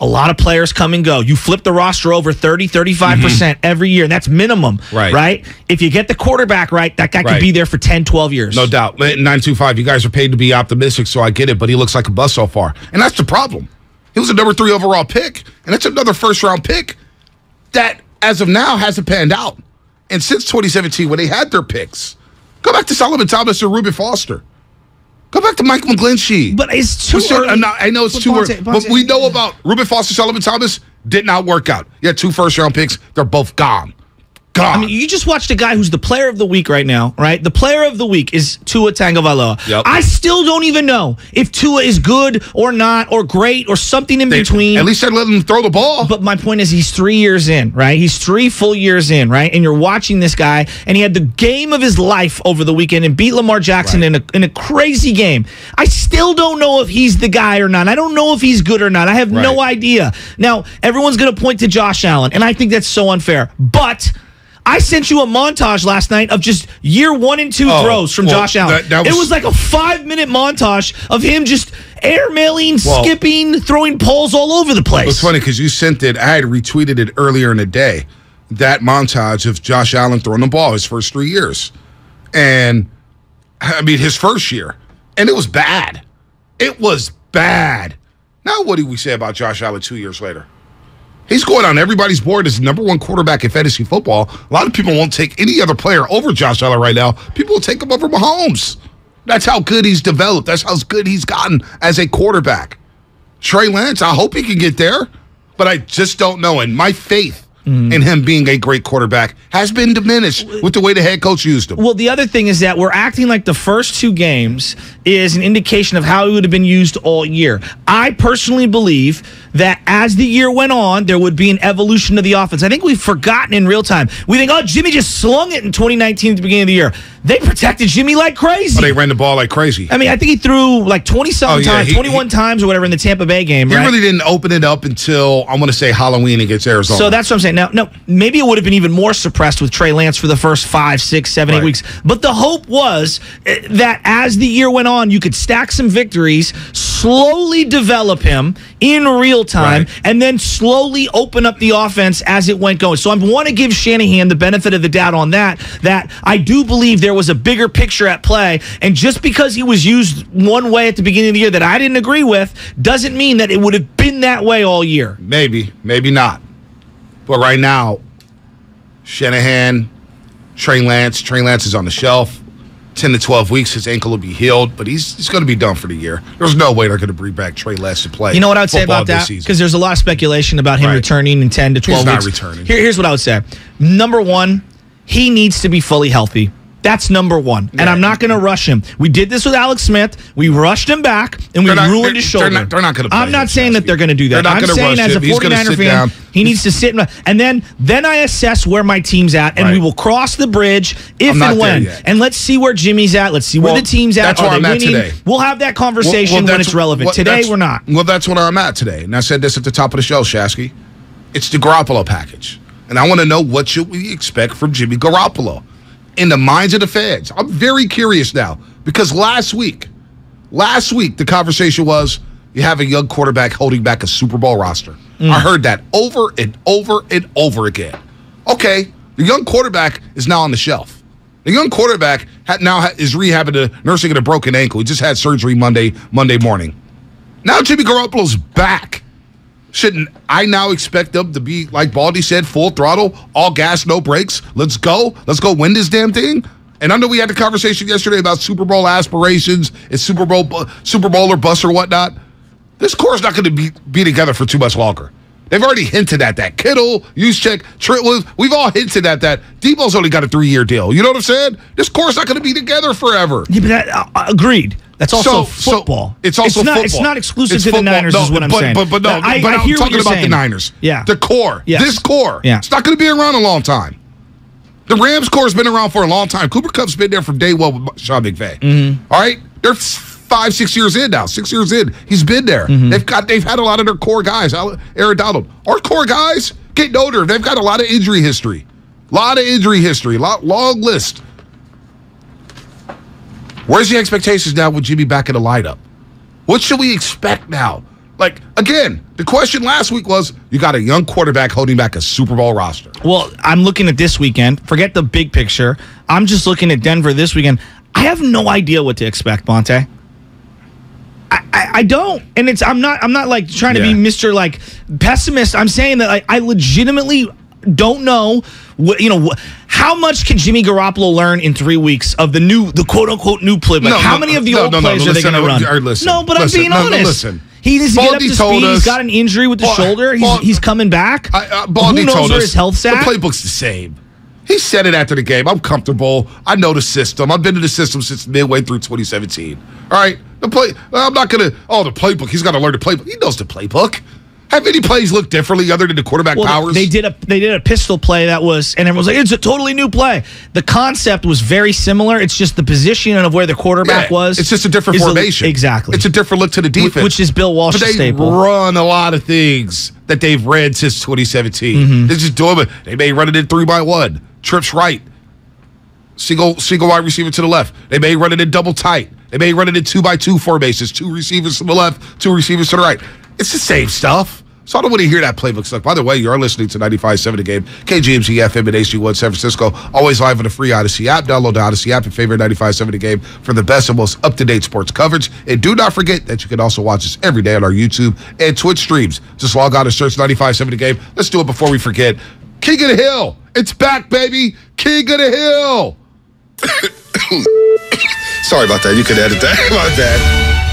a lot of players come and go. You flip the roster over thirty, thirty-five percent mm-hmm. every year, and that's minimum, right. right? If you get the quarterback right, that guy right. could be there for ten, twelve years. No doubt. nine two five, you guys are paid to be optimistic, so I get it, but he looks like a bust so far. And that's the problem. He was a number three overall pick, and that's another first-round pick that, as of now, hasn't panned out. And since twenty seventeen, when they had their picks, go back to Solomon Thomas and Reuben Foster. Go back to Mike McGlinchey. But it's too early. I'm not, I know it's but too Bonte, early. Bonte, but we know yeah. about Reuben Foster, Solomon Thomas, did not work out. You had two first-round picks. They're both gone. Gone. I mean, you just watched a guy who's the player of the week right now, right? The player of the week is Tua Tagovailoa. Yep. I still don't even know if Tua is good or not or great or something in they, between. At least I let him throw the ball. But my point is he's three years in, right? He's three full years in, right? And you're watching this guy, and he had the game of his life over the weekend and beat Lamar Jackson right. in, a, in a crazy game. I still don't know if he's the guy or not. I don't know if he's good or not. I have right. no idea. Now, everyone's going to point to Josh Allen, and I think that's so unfair. But I sent you a montage last night of just year one and two oh, throws from well, Josh Allen. That, that was, it was like a five-minute montage of him just airmailing, well, skipping, throwing poles all over the place. It's funny because you sent it. I had retweeted it earlier in the day, that montage of Josh Allen throwing the ball his first three years. And, I mean, his first year. And it was bad. It was bad. Now what do we say about Josh Allen two years later? He's going on everybody's board as number one quarterback in fantasy football. A lot of people won't take any other player over Josh Allen right now. People will take him over Mahomes. That's how good he's developed. That's how good he's gotten as a quarterback. Trey Lance, I hope he can get there, but I just don't know. And my faith mm. in him being a great quarterback has been diminished with the way the head coach used him. Well, the other thing is that we're acting like the first two games is an indication of how he would have been used all year. I personally believe that as the year went on, there would be an evolution of the offense. I think we've forgotten in real time. We think, oh, Jimmy just slung it in twenty nineteen at the beginning of the year. They protected Jimmy like crazy. Oh, they ran the ball like crazy. I mean, I think he threw like twenty-something oh, yeah. times, he, twenty-one he, times or whatever in the Tampa Bay game. He right? really didn't open it up until, I want to say, Halloween against Arizona. So that's what I'm saying. Now, no, maybe it would have been even more suppressed with Trey Lance for the first five, six, seven, right. eight weeks. But the hope was that as the year went on, you could stack some victories, slowly develop him in real time, right. and then slowly open up the offense as it went going. So I want to give Shanahan the benefit of the doubt on that, that I do believe there was a bigger picture at play, and just because he was used one way at the beginning of the year that I didn't agree with doesn't mean that it would have been that way all year. Maybe, maybe not. But right now, Shanahan, Trey Lance, Trey Lance is on the shelf. ten to twelve weeks, his ankle will be healed, but he's, he's going to be done for the year. There's no way they're going to bring back Trey Lance to play. You know what I would say about that? Because there's a lot of speculation about him right. returning in ten to twelve he's weeks. He's not returning. Here, here's what I would say. Number one, he needs to be fully healthy. That's number one. Yeah. And I'm not going to rush him. We did this with Alex Smith. We rushed him back, and we not, ruined his shoulder. They're not, they're not going to I'm not saying that they're going to do that. I'm saying as a forty-niner fan, down. he needs to sit. And, and then then I assess where my team's at, and right. we will cross the bridge if and when. And let's see where Jimmy's at. Let's see well, where the team's at. That's Are where I'm winning? at today. We'll have that conversation well, well, when it's relevant. Well, today, we're not. Well, that's where I'm at today. And I said this at the top of the show, Shasky. It's the Garoppolo package. And I want to know what should we expect from Jimmy Garoppolo. In the minds of the fans, I'm very curious now, because last week, last week the conversation was you have a young quarterback holding back a Super Bowl roster. Mm. I heard that over and over and over again. Okay, the young quarterback is now on the shelf. The young quarterback now is rehabbing, a nursing a broken ankle. He just had surgery Monday Monday morning. Now Jimmy Garoppolo's back. Shouldn't I now expect them to be, like Baldy said, full throttle, all gas, no brakes? Let's go. Let's go win this damn thing. And I know we had the conversation yesterday about Super Bowl aspirations and Super Bowl Super Bowl or bust or whatnot. This core is not going to be, be together for too much longer. They've already hinted at that. Kittle, Juszczyk, Trent, we've all hinted at that. Debo's only got a three-year deal. You know what I'm saying? This core is not going to be together forever. Yeah, but that, uh, agreed. That's also so, football. So it's also it's not, football. It's not exclusive it's to football. the Niners no, is what I'm but, saying. But, but, no, but I, but I I'm hear talking what about saying. the Niners. Yeah. The core. Yes. This core. Yeah. It's not going to be around a long time. The Rams core has been around for a long time. Cooper Kupp's been there from day one with Sean McVay. Mm-hmm. All right? They're five, six years in now. Six years in. He's been there. Mm-hmm. They've got. They've had a lot of their core guys. Aaron Donald. Our core guys getting older. They've got a lot of injury history. A lot of injury history. Lot, long list. Where's the expectations now with Jimmy back in the lineup? What should we expect now? Like, again, the question last week was, you got a young quarterback holding back a Super Bowl roster. Well, I'm looking at this weekend. Forget the big picture. I'm just looking at Denver this weekend. I have no idea what to expect, Bonte. I, I, I don't. And it's I'm not I'm not like trying to yeah. be Mister like pessimist. I'm saying that like, I legitimately don't know what you know what how much can Jimmy Garoppolo learn in three weeks of the new, the quote-unquote new playbook? Like, no, how no, many of the no, old no, plays no, no, are listen, they going to run? Listen, no, but listen, I'm being no, honest. No, listen. He needs to get up to speed. Us, he's got an injury with the Baldi, shoulder. He's, Baldi, he's coming back. I, uh, Baldi Who knows told where us, his health's at? The playbook's the same. He said it after the game. I'm comfortable. I know the system. I've been to the system since midway through twenty seventeen. All right? The play. I'm not going to, oh, the playbook. He's got to learn the playbook. He knows the playbook. Have any plays looked differently other than the quarterback well, powers? They did a they did a pistol play that was, and everyone was like, it's a totally new play. The concept was very similar. It's just the positioning of where the quarterback yeah, was. It's just a different formation. A, exactly. It's a different look to the defense. Which is Bill Walsh's but they staple. They run a lot of things that they've read since twenty seventeen. Mm-hmm. They just do it. They may run it in three by one. Trips right. Single, single wide receiver to the left. They may run it in double tight. They may run it in two by two formations. Two receivers to the left, two receivers to the right. It's the same stuff. So I don't want to hear that playbook stuff. By the way, you are listening to ninety-five point seven The Game, K G M Z F M and H D one San Francisco. Always live on the free Odyssey app. Download the Odyssey app and favorite ninety-five point seven The Game for the best and most up-to-date sports coverage. And do not forget that you can also watch us every day on our YouTube and Twitch streams. Just log on and search ninety-five point seven The Game. Let's do it before we forget. King of the Hill. It's back, baby. King of the Hill. Sorry about that. You could edit that. My bad.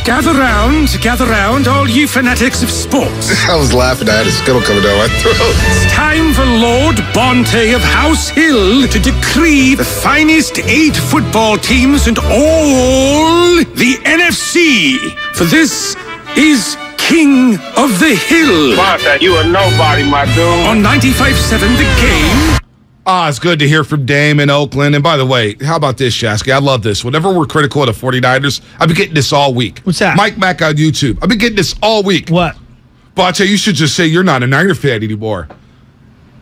Gather round, gather round, all you fanatics of sports. I was laughing, I had a skittle coming down my throat. It's time for Lord Bonte of House Hill to decree the finest eight football teams and all the N F C. For this is King of the Hill. Bonte, you are nobody, my dude. On ninety-five point seven The Game. Ah, it's good to hear from Dame in Oakland. And by the way, how about this, Shasky? I love this. Whenever we're critical of the forty-niners, I've been getting this all week. What's that? Mike Mack on YouTube. I've been getting this all week. What? Bonte, you should just say you're not a Niner fan anymore.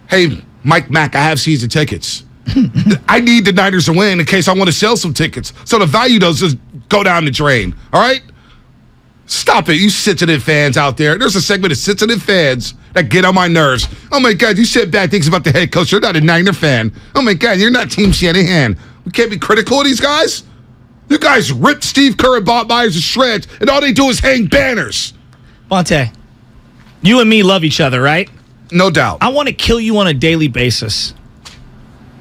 Hey, Mike Mack, I have season tickets. I need the Niners to win in case I want to sell some tickets. So the value doesn't go down the drain. All right? Stop it, you sensitive fans out there. There's a segment of sensitive fans that get on my nerves. Oh, my God, you said bad things about the head coach. You're not a Niner fan. Oh, my God, you're not Team Shanahan. We can't be critical of these guys? You guys rip Steve Kerr and Bob Myers to shreds, and all they do is hang banners. Bonte, you and me love each other, right? No doubt. I want to kill you on a daily basis.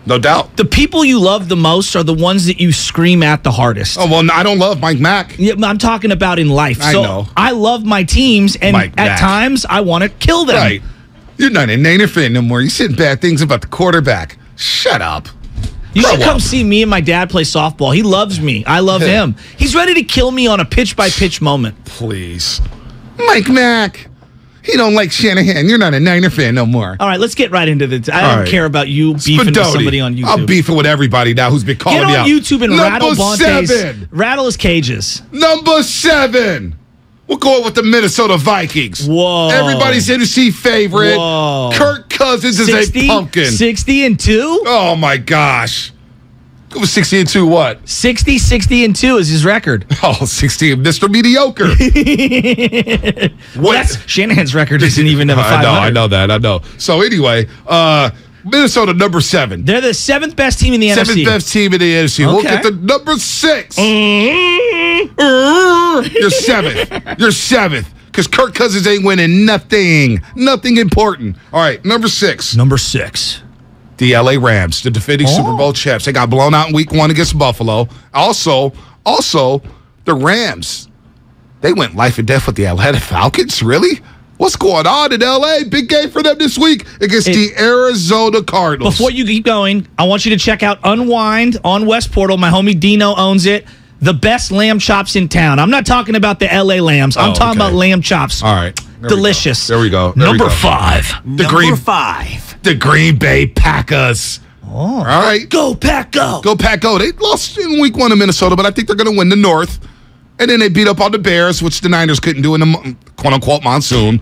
No doubt. The people you love the most are the ones that you scream at the hardest. Oh, well, I don't love Mike Mack. Yeah, I'm talking about in life. I so know. I love my teams, and Mike at Mack. times I want to kill them. Right. You're not a Niner fan no more. You said bad things about the quarterback. Shut up. You should come see me and my dad play softball. He loves me. I love him. He's ready to kill me on a pitch-by-pitch moment. Please. Mike Mack. He don't like Shanahan. You're not a Niner fan no more. All right, let's get right into this. I All don't right. care about you beefing Spadoni. with somebody on YouTube. I'm beefing with everybody now who's been calling me out. Get on YouTube and Number rattle Bonte's. Rattle his cages. Number seven. We're going with the Minnesota Vikings. Whoa. Everybody's N F C favorite. Whoa. Kirk Cousins is sixty, a pumpkin. sixty and two? Oh, my gosh. It was sixty and two what? sixty, sixty and two is his record. Oh, sixty, Mister Mediocre. Well, that's Shanahan's record. Doesn't even have a five hundred. I know, I know that. I know. So anyway, uh, Minnesota number seven. They're the seventh best team in the seventh N F C. Seventh best team in the N F C. Okay. We'll get the number six. You're seventh. You're seventh. Because Kirk Cousins ain't winning nothing. Nothing important. All right, number six. Number six. The L A Rams, the defending oh. Super Bowl champs. They got blown out in week one against Buffalo. Also, also, the Rams, they went life and death with the Atlanta Falcons. Really? What's going on in L A? Big game for them this week against it, the Arizona Cardinals. Before you keep going, I want you to check out Unwind on West Portal. My homie Dino owns it. The best lamb chops in town. I'm not talking about the L A lambs. I'm oh, talking okay. about lamb chops. All right. There Delicious. We there we go. There Number we go. five. The Number Green, five. The Green Bay Packers. Oh. All right. Go Pack Go. Go Pack Go. They lost in week one in Minnesota, but I think they're going to win the North. And then they beat up on the Bears, which the Niners couldn't do in the quote-unquote monsoon.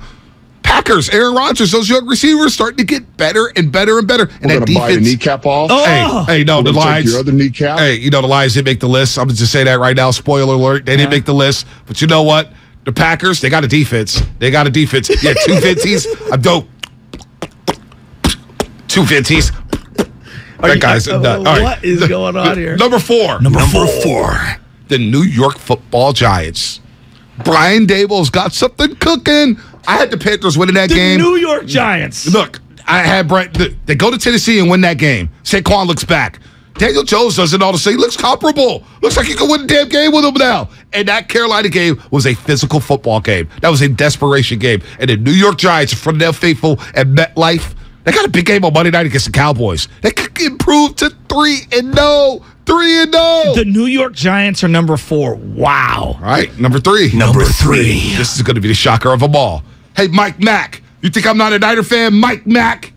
Packers, Aaron Rodgers, those young receivers starting to get better and better and better. And We're that defense. Buy your kneecap off. Oh. Hey, hey, no, the Lions. Your other kneecap. Hey, you know, the Lions didn't make the list. I'm just saying that right now. Spoiler alert. They yeah. didn't make the list. But you know what? The Packers, they got a defense. They got a defense. Yeah, two fifties. I'm dope. Two fifties. That you, guy's uh, What right. is going on here? Number four. Number, Number four. four. The New York Football Giants. Brian Daboll's got something cooking. I had the Panthers winning that the game. The New York Giants. Look, I had Brian. They go to Tennessee and win that game. Saquon looks back. Daniel Jones doesn't all the same. He looks comparable. Looks like he could win a damn game with him now. And that Carolina game was a physical football game. That was a desperation game. And the New York Giants in front of their faithful at MetLife, they got a big game on Monday night against the Cowboys. They could improve to three and no. Three and no. The New York Giants are number four. Wow. All right, number three. Number three. This is going to be the shocker of them all. Hey, Mike Mack. You think I'm not a Niner fan? Mike Mack.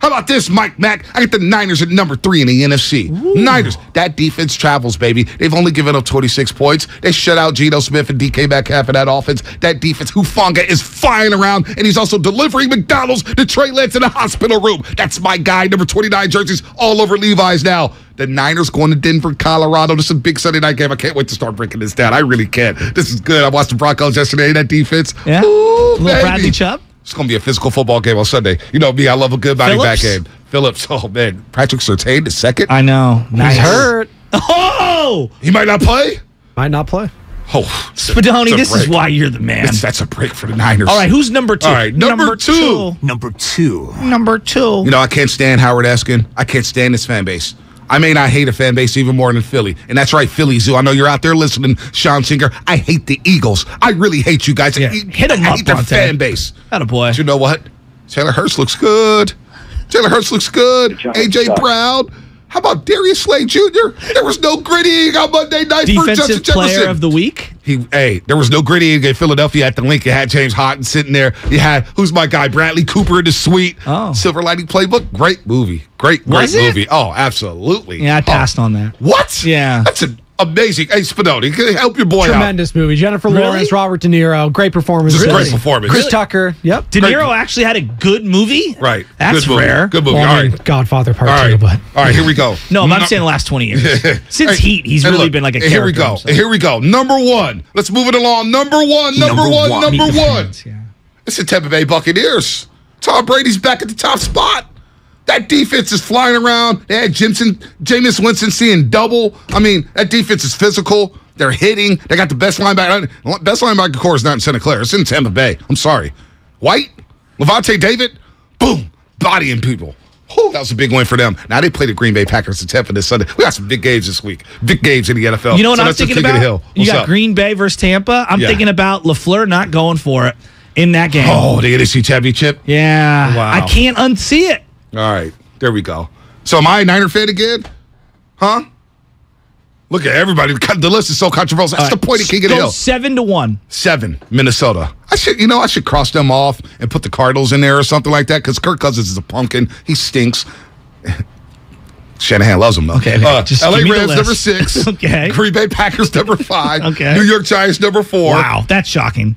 How about this, Mike Mack? I get the Niners at number three in the N F C. Ooh. Niners. That defense travels, baby. They've only given up twenty-six points. They shut out Geno Smith and D K Metcalf in that offense. That defense, Hufanga, is flying around, and he's also delivering McDonald's to Trey Lance in the hospital room. That's my guy. Number twenty-nine jerseys all over Levi's now. The Niners going to Denver, Colorado. This is a big Sunday night game. I can't wait to start breaking this down. I really can't. This is good. I watched the Broncos yesterday. That defense. Yeah. Ooh, little baby. Bradley Chubb. It's going to be a physical football game on Sunday. You know me, I love a good body back game. Phillips, oh, man. Patrick Surtain, the second. I know. Nice. He's hurt. Oh! He might not play? Might not play. Oh. Spadoni, this break. is why you're the man. It's, that's a break for the Niners. All right, who's number two? All right, number, number two. two. Number two. Number two. You know, I can't stand Howard Eskin. I can't stand his fan base. I may not hate a fan base even more than Philly. And that's right, Philly Zoo. I know you're out there listening, Sean Singer. I hate the Eagles. I really hate you guys. Yeah. I, Hit them I up, hate Bronte. their fan base. Attaboy. But you know what? Taylor Hurts looks good. Taylor Hurts looks good. A J Brown. How about Darius Slay Junior? There was no gritty on Monday night Defensive for Justin Jefferson. Player of the week? He, hey, there was no gritty in Philadelphia at the link. You had James Houghton sitting there. You had, who's my guy, Bradley Cooper in the suite. Oh. Silver Lining Playbook. Great movie. Great, great was movie. It? Oh, absolutely. Yeah, I passed oh. on that. What? Yeah. That's an amazing. Hey, Spadoni, help your boy Tremendous out. Tremendous movie. Jennifer really? Lawrence, Robert De Niro. Great performance. Just really? Great performance. Chris really? Tucker. Yep. De Niro great. actually had a good movie? Right. That's good rare. Good movie. Well, all right. Godfather Part all right. two. But. All right, here we go. No, but I'm no. saying the last twenty years. Since hey, Heat, he's really look, been like a character. Here we go. Himself. Here we go. Number one. Let's move it along. Number one. Number, number one. one. Number Meet one. Fans, yeah. It's the Tampa Bay Buccaneers. Tom Brady's back at the top spot. That defense is flying around. They had Jimson, Jameis Winston seeing double. I mean, that defense is physical. They're hitting. They got the best linebacker. Best linebacker core is not in Santa Clara. It's in Tampa Bay. I'm sorry. White, Levante David, boom, bodying people. Whew, that was a big win for them. Now they play the Green Bay Packers in Tampa this Sunday. We got some big games this week. Big games in the N F L. You know what so I'm thinking about? The hill. You got up? Green Bay versus Tampa. I'm yeah. thinking about LaFleur not going for it in that game. Oh, the N F C Championship? Yeah. Wow. I can't unsee it. All right, there we go. So am I a Niner fan again? Huh? Look at everybody. The list is so controversial. That's right. The point of King of the Hill. Seven to one. Seven. Minnesota. I should, you know, I should cross them off and put the Cardinals in there or something like that because Kirk Cousins is a pumpkin. He stinks. Shanahan loves them, though. Okay, okay. Uh, just L A Rams, number six. Okay. Green Bay Packers, number five. Okay. New York Giants, number four. Wow, that's shocking.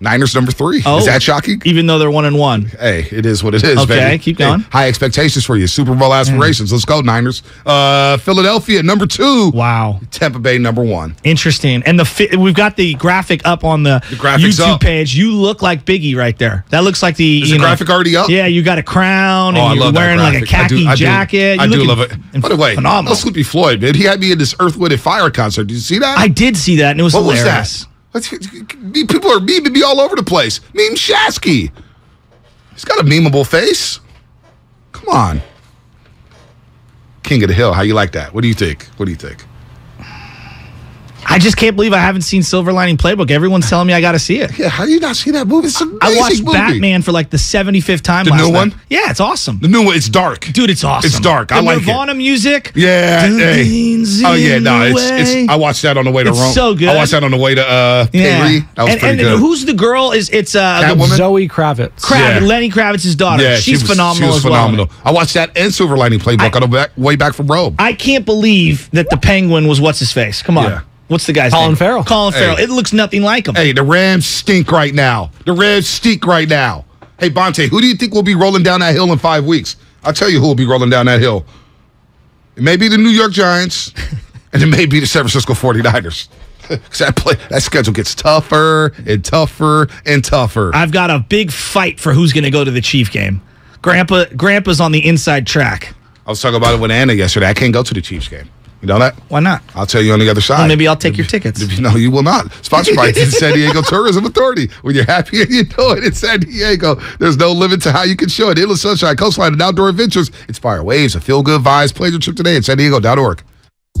Niners, number three. Oh, is that shocking? Even though they're one and one. Hey, it is what it is, okay, baby. Okay, keep going. Hey, high expectations for you. Super Bowl aspirations. Mm. Let's go, Niners. Uh, Philadelphia, number two. Wow. Tampa Bay, number one. Interesting. And the we've got the graphic up on the, the YouTube up. page. You look like Biggie right there. That looks like the... Is you the know, graphic already up? Yeah, you got a crown, and oh, you're wearing like a khaki I do, I jacket. Do, I do love it. By the way, phenomenal. Sleepy Floyd, man. He had me at this Earth, Wind and Fire concert. Did you see that? I did see that, and it was what hilarious. What was that? People are memeing me all over the place. Meme Shasky. He's got a memeable face. Come on. King of the Hill, how you like that? What do you think? What do you think? I just can't believe I haven't seen Silver Lining Playbook. Everyone's telling me I got to see it. Yeah, how do you not see that movie? It's an amazing I watched movie. Batman for like the seventy-fifth time the last night. The new one? Yeah, it's awesome. The new one, it's dark. Dude, it's awesome. It's dark. The I like Nirvana it. music. Yeah. Hey. Oh, yeah, no, it's, it's, I watched that on the way to it's Rome. It's so good. I watched that on the way to uh, yeah. Paris. That was and, pretty and, good. And who's the girl? Is It's uh, the Zoe Kravitz. Kravitz. Yeah. Lenny Kravitz's daughter. Yeah, She's she was, phenomenal she was as phenomenal. well. I watched that and Silver Lining Playbook I, on the back, way back from Rome. I can't believe that the Penguin was what's-his-face. Come on. Yeah. What's the guy's Colin name? Farrell. Colin Farrell. Hey. It looks nothing like him. Hey, the Rams stink right now. The Rams stink right now. Hey, Bonte, who do you think will be rolling down that hill in five weeks? I'll tell you who will be rolling down that hill. It may be the New York Giants, and it may be the San Francisco forty-niners. Because that, play, that schedule gets tougher and tougher and tougher. I've got a big fight for who's going to go to the Chief game. Grandpa, Grandpa's on the inside track. I was talking about it with Anna yesterday. I can't go to the Chiefs game. You know that? Why not? I'll tell you on the other side. Well, maybe I'll take maybe, your tickets. No, you will not. Sponsored by the San Diego Tourism Authority. When you're happy and you know it in San Diego, there's no limit to how you can show it. Endless sunshine, coastline, and outdoor adventures. Inspire waves of feel-good vibes. Plan your trip today at san diego dot org.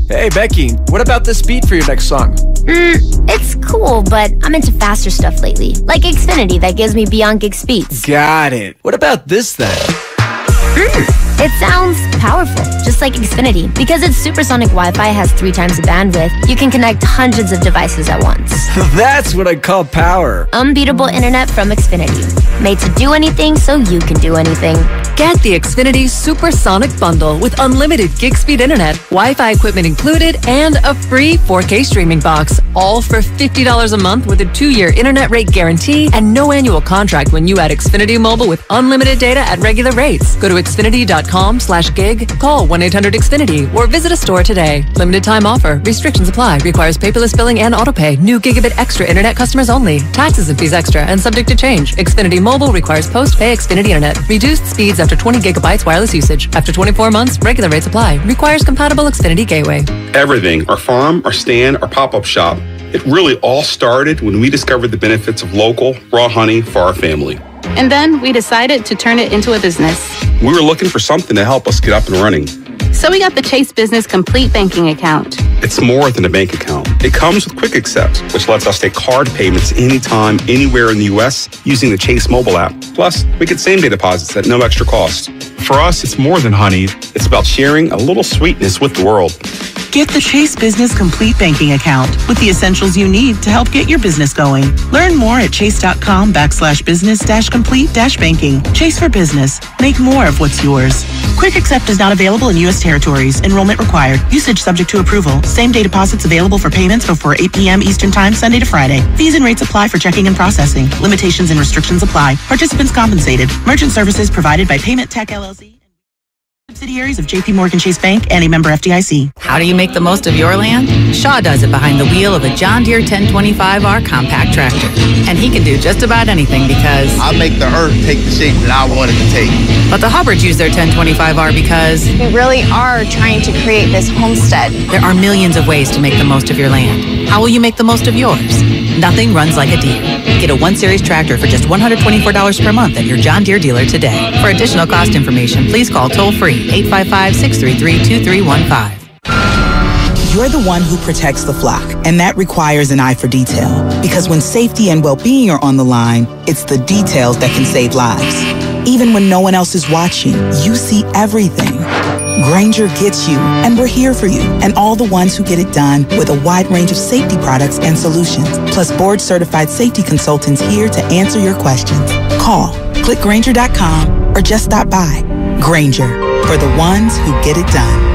Hey, Becky, what about this beat for your next song? Mm, it's cool, but I'm into faster stuff lately. Like Xfinity that gives me beyond gig speeds. Got it. What about this then? Mm. It sounds powerful, just like Xfinity. Because its supersonic Wi-Fi has three times the bandwidth, you can connect hundreds of devices at once. That's what I call power. Unbeatable internet from Xfinity. Made to do anything so you can do anything. Get the Xfinity Supersonic Bundle with unlimited gig speed internet, Wi-Fi equipment included, and a free four K streaming box. All for fifty dollars a month with a two-year internet rate guarantee and no annual contract when you add Xfinity Mobile with unlimited data at regular rates. Go to Xfinity dot com. slash gig, call one eight hundred Xfinity or visit a store today. Limited time offer. Restrictions apply. Requires paperless billing and autopay. New gigabit extra internet customers only. Taxes and fees extra and subject to change. Xfinity Mobile requires post-pay Xfinity internet. Reduced speeds after twenty gigabytes wireless usage. After twenty-four months, regular rates apply. Requires compatible Xfinity gateway. Everything, our farm, our stand, our pop-up shop, it really all started when we discovered the benefits of local raw honey for our family. And then we decided to turn it into a business. We were looking for something to help us get up and running. So we got the Chase Business Complete Banking Account. It's more than a bank account. It comes with Quick Accepts, which lets us take card payments anytime, anywhere in the U S using the Chase mobile app. Plus, we get same-day deposits at no extra cost. For us, it's more than honey. It's about sharing a little sweetness with the world. Get the Chase Business Complete Banking Account with the essentials you need to help get your business going. Learn more at chase.com backslash business dash complete dash banking. Chase for business. Make more of what's yours. Quick Accept is not available in U S territories. Enrollment required. Usage subject to approval. Same-day deposits available for payments before eight P M Eastern Time, Sunday to Friday. Fees and rates apply for checking and processing. Limitations and restrictions apply. Participants compensated. Merchant services provided by Payment Tech L L C. Subsidiaries of J P Morgan Chase Bank and a member F D I C. How do you make the most of your land? Shaw does it behind the wheel of a John Deere ten twenty-five R compact tractor. And he can do just about anything because... I make the earth take the shape that I want it to take. But the Hubbards use their ten twenty-five R because... We really are trying to create this homestead. There are millions of ways to make the most of your land. How will you make the most of yours? Nothing runs like a Deere. Get a one series tractor for just one hundred twenty-four dollars per month at your John Deere dealer today. For additional cost information, please call toll-free eight five five, six three three, two three one five. You're the one who protects the flock, and that requires an eye for detail. Because when safety and well-being are on the line, it's the details that can save lives. Even when no one else is watching, you see everything. Grainger gets you, and we're here for you and all the ones who get it done with a wide range of safety products and solutions, plus board-certified safety consultants here to answer your questions. Call, click Grainger dot com, or just stop by. Grainger, for the ones who get it done.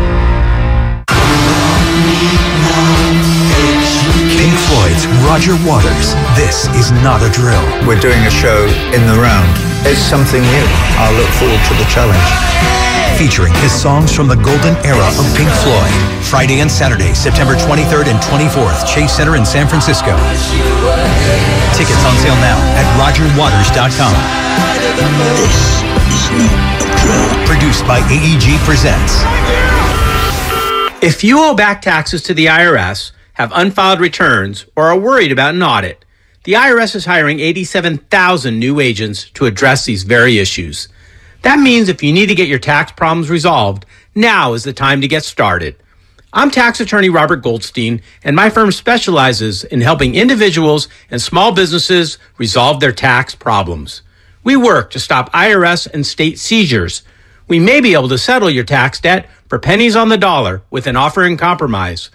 Floyd's Roger Waters. This is not a drill. We're doing a show in the round. It's something new. I'll look forward to the challenge. Featuring his songs from the golden era of Pink Floyd. Friday and Saturday, September twenty-third and twenty-fourth, Chase Center in San Francisco. Tickets on sale now at roger waters dot com. This is not a drill. Produced by A E G Presents. If you owe back taxes to the I R S, have unfiled returns, or are worried about an audit, the I R S is hiring eighty-seven thousand new agents to address these very issues. That means if you need to get your tax problems resolved, now is the time to get started. I'm tax attorney Robert Goldstein, and my firm specializes in helping individuals and small businesses resolve their tax problems. We work to stop I R S and state seizures. We may be able to settle your tax debt for pennies on the dollar with an offer in compromise.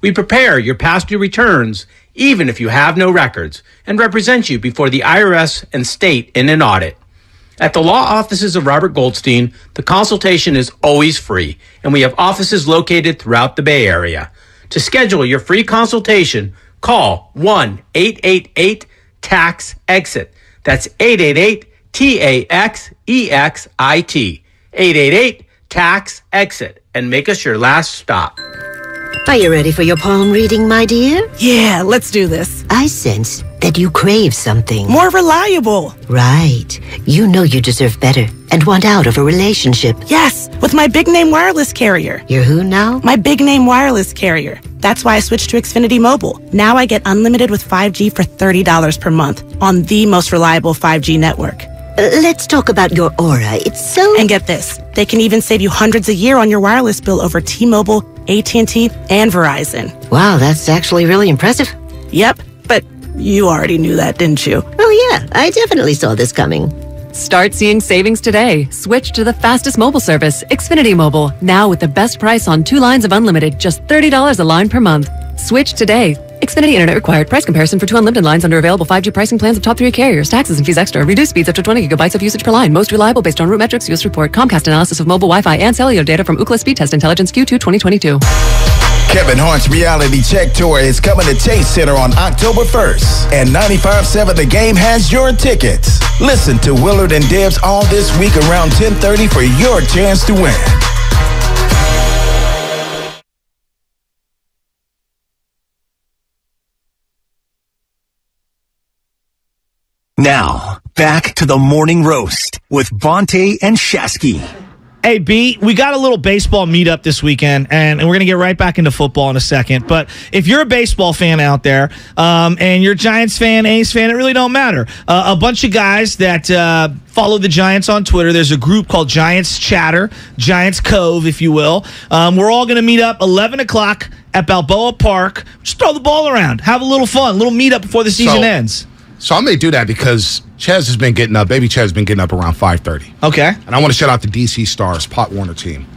We prepare your past due returns, even if you have no records, and represent you before the I R S and state in an audit. At the law offices of Robert Goldstein, the consultation is always free, and we have offices located throughout the Bay Area. To schedule your free consultation, call one eight eight eight tax exit. That's eight eight eight T A X E X I T, eight eight eight tax exit, and make us your last stop. Are you ready for your palm reading, my dear? Yeah, let's do this. I sense that you crave something more reliable. Right. You know you deserve better and want out of a relationship. Yes, with my big name wireless carrier. Your who now? My big name wireless carrier. That's why I switched to Xfinity Mobile. Now I get unlimited with five G for thirty dollars per month on the most reliable five G network. Let's talk about your Aura. It's so... And get this. They can even save you hundreds a year on your wireless bill over T-Mobile, A T and T, and Verizon. Wow, that's actually really impressive. Yep, but you already knew that, didn't you? Oh, yeah. I definitely saw this coming. Start seeing savings today. Switch to the fastest mobile service, Xfinity Mobile. Now with the best price on two lines of unlimited, just thirty dollars a line per month. Switch today. Xfinity Internet required. Price comparison for two unlimited lines under available five G pricing plans of top three carriers. Taxes and fees extra. Reduced speeds up to twenty gigabytes of usage per line. Most reliable based on root metrics. U S report. Comcast analysis of mobile Wi-Fi and cellular data from Ookla Speed Test Intelligence Q two twenty twenty-two. Kevin Hart's Reality Check Tour is coming to Chase Center on October first. And ninety-five point seven The Game has your tickets. Listen to Willard and Debs all this week around ten thirty for your chance to win. Now, back to the morning roast with Bonte and Shasky. Hey, B, we got a little baseball meetup this weekend, and, and we're going to get right back into football in a second. But if you're a baseball fan out there, um, and you're a Giants fan, A's fan, it really don't matter. Uh, a bunch of guys that uh, follow the Giants on Twitter, there's a group called Giants Chatter, Giants Cove, if you will. Um, we're all going to meet up eleven o'clock at Balboa Park. Just throw the ball around. Have a little fun, a little meetup before the season so ends. So I may do that because Chaz has been getting up. Baby Chaz has been getting up around five thirty. Okay. And I want to shout out the D C Stars, Pop Warner team.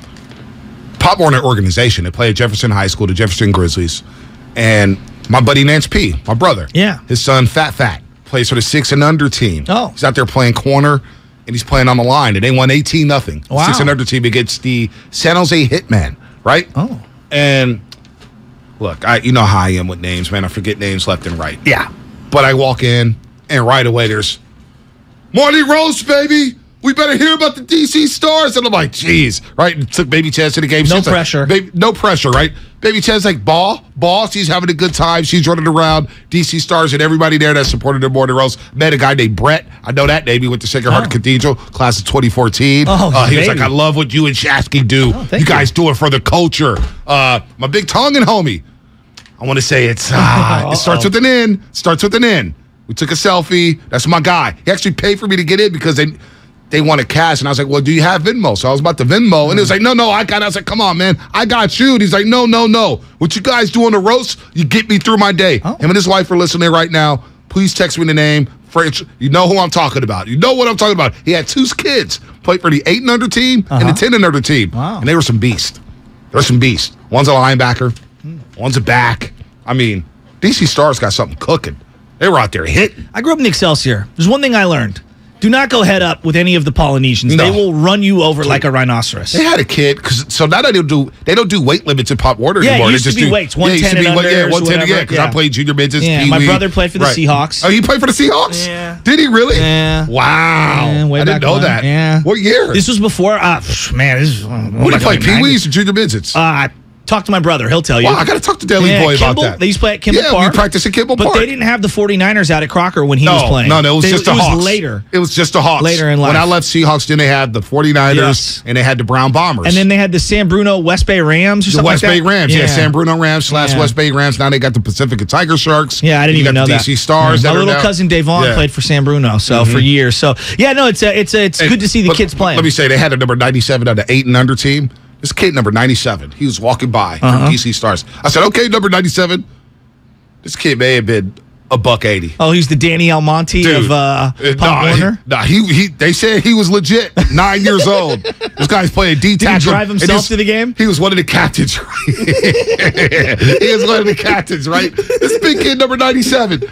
Pop Warner organization. They play at Jefferson High School, the Jefferson Grizzlies. And my buddy Nance P, my brother. Yeah. His son, Fat Fat, plays for the six and under team. Oh. He's out there playing corner, and he's playing on the line. And they won eighteen nothing. Wow. Six and under team against the San Jose Hitman, right? Oh. And look, I you know how I am with names, man. I forget names left and right. Yeah. But I walk in, and right away there's, Morning Roast, baby. We better hear about the D C Stars. And I'm like, geez. Right? And took Baby Chaz to the game. No She's pressure. Like, baby, no pressure, right? Baby Chaz like, ball, ball. She's having a good time. She's running around. D C Stars and everybody there that supported the Morning Roast. Met a guy named Brett. I know that name. He went to Sacred Heart oh. Cathedral, class of twenty fourteen. Oh, uh, he baby. was like, I love what you and Shasky do. Oh, you guys you. do it for the culture. Uh, my big Tongan homie. I want to say it's, ah, it starts with an N. Starts with an N. We took a selfie. That's my guy. He actually paid for me to get in because they they wanted cash. And I was like, well, do you have Venmo? So I was about to Venmo. And it was like, no, no, I got it. I was like, come on, man. I got you. And he's like, no, no, no. What you guys do on the roast, you get me through my day. Oh. Him and his wife are listening right now. Please text me the name. French. You know who I'm talking about. You know what I'm talking about. He had two kids. played for the eight and under team uh-huh. and the ten and under team. Wow. And they were some beasts. They were some beasts. One's a linebacker. One's a back. I mean, D C Stars got something cooking. They were out there hitting. I grew up in Excelsior. There's one thing I learned. Do not go head up with any of the Polynesians. No. They will run you over Dude. like a rhinoceros. They had a kid, because so now they don't do they don't do weight limits in pop water yeah, anymore. Yeah, used, used to be weights, one ten and under. Yeah, one ten, yeah, because yeah. I played junior midgets. Yeah, my brother played for the right. Seahawks. Oh, you played for the Seahawks? Yeah. Did he really? Yeah. Wow. Yeah, I didn't know when. that. Yeah. What year? This was before, uh, man, this is... What did you play, Pee-wees or junior midgets? Uh, Talk to my brother. He'll tell you. Wow, I got to talk to Daily yeah, Boy Kimball, about that. They used to play at Kimball yeah, Park. Yeah, we practiced at Kimball but Park. But they didn't have the forty-niners out at Crocker when he no, was playing. No, no, it was they, just the Hawks. It was later. It was just the Hawks. Later in life. When I left Seahawks, then they had the forty-niners, yes. and they had the Brown Bombers. And then they had the San Bruno West Bay Rams or the something West like that. Bay Rams, yeah. yeah. San Bruno Rams slash yeah. West Bay Rams. Now they got the Pacifica Tiger Sharks. Yeah, I didn't you even got know the that. D C Stars. Yeah. My little cousin Davon yeah. played for San Bruno so mm-hmm. for years. So, yeah, no, it's a, it's a, it's and, good to see the kids playing. Let me say, they had a number ninety-seven on the eight and under team. This kid, number ninety-seven, he was walking by uh-huh. from D C Stars. I said, okay, number ninety-seven, this kid may have been a buck eighty. Oh, he's the Danny Almonte Dude, of uh, Pop nah, Warner? Nah, he, he, they said he was legit, nine years old. This guy's playing D tackle. Did he drive himself this, to the game? He was one of the captains, right? He was one of the captains, right? This big kid, number ninety-seven.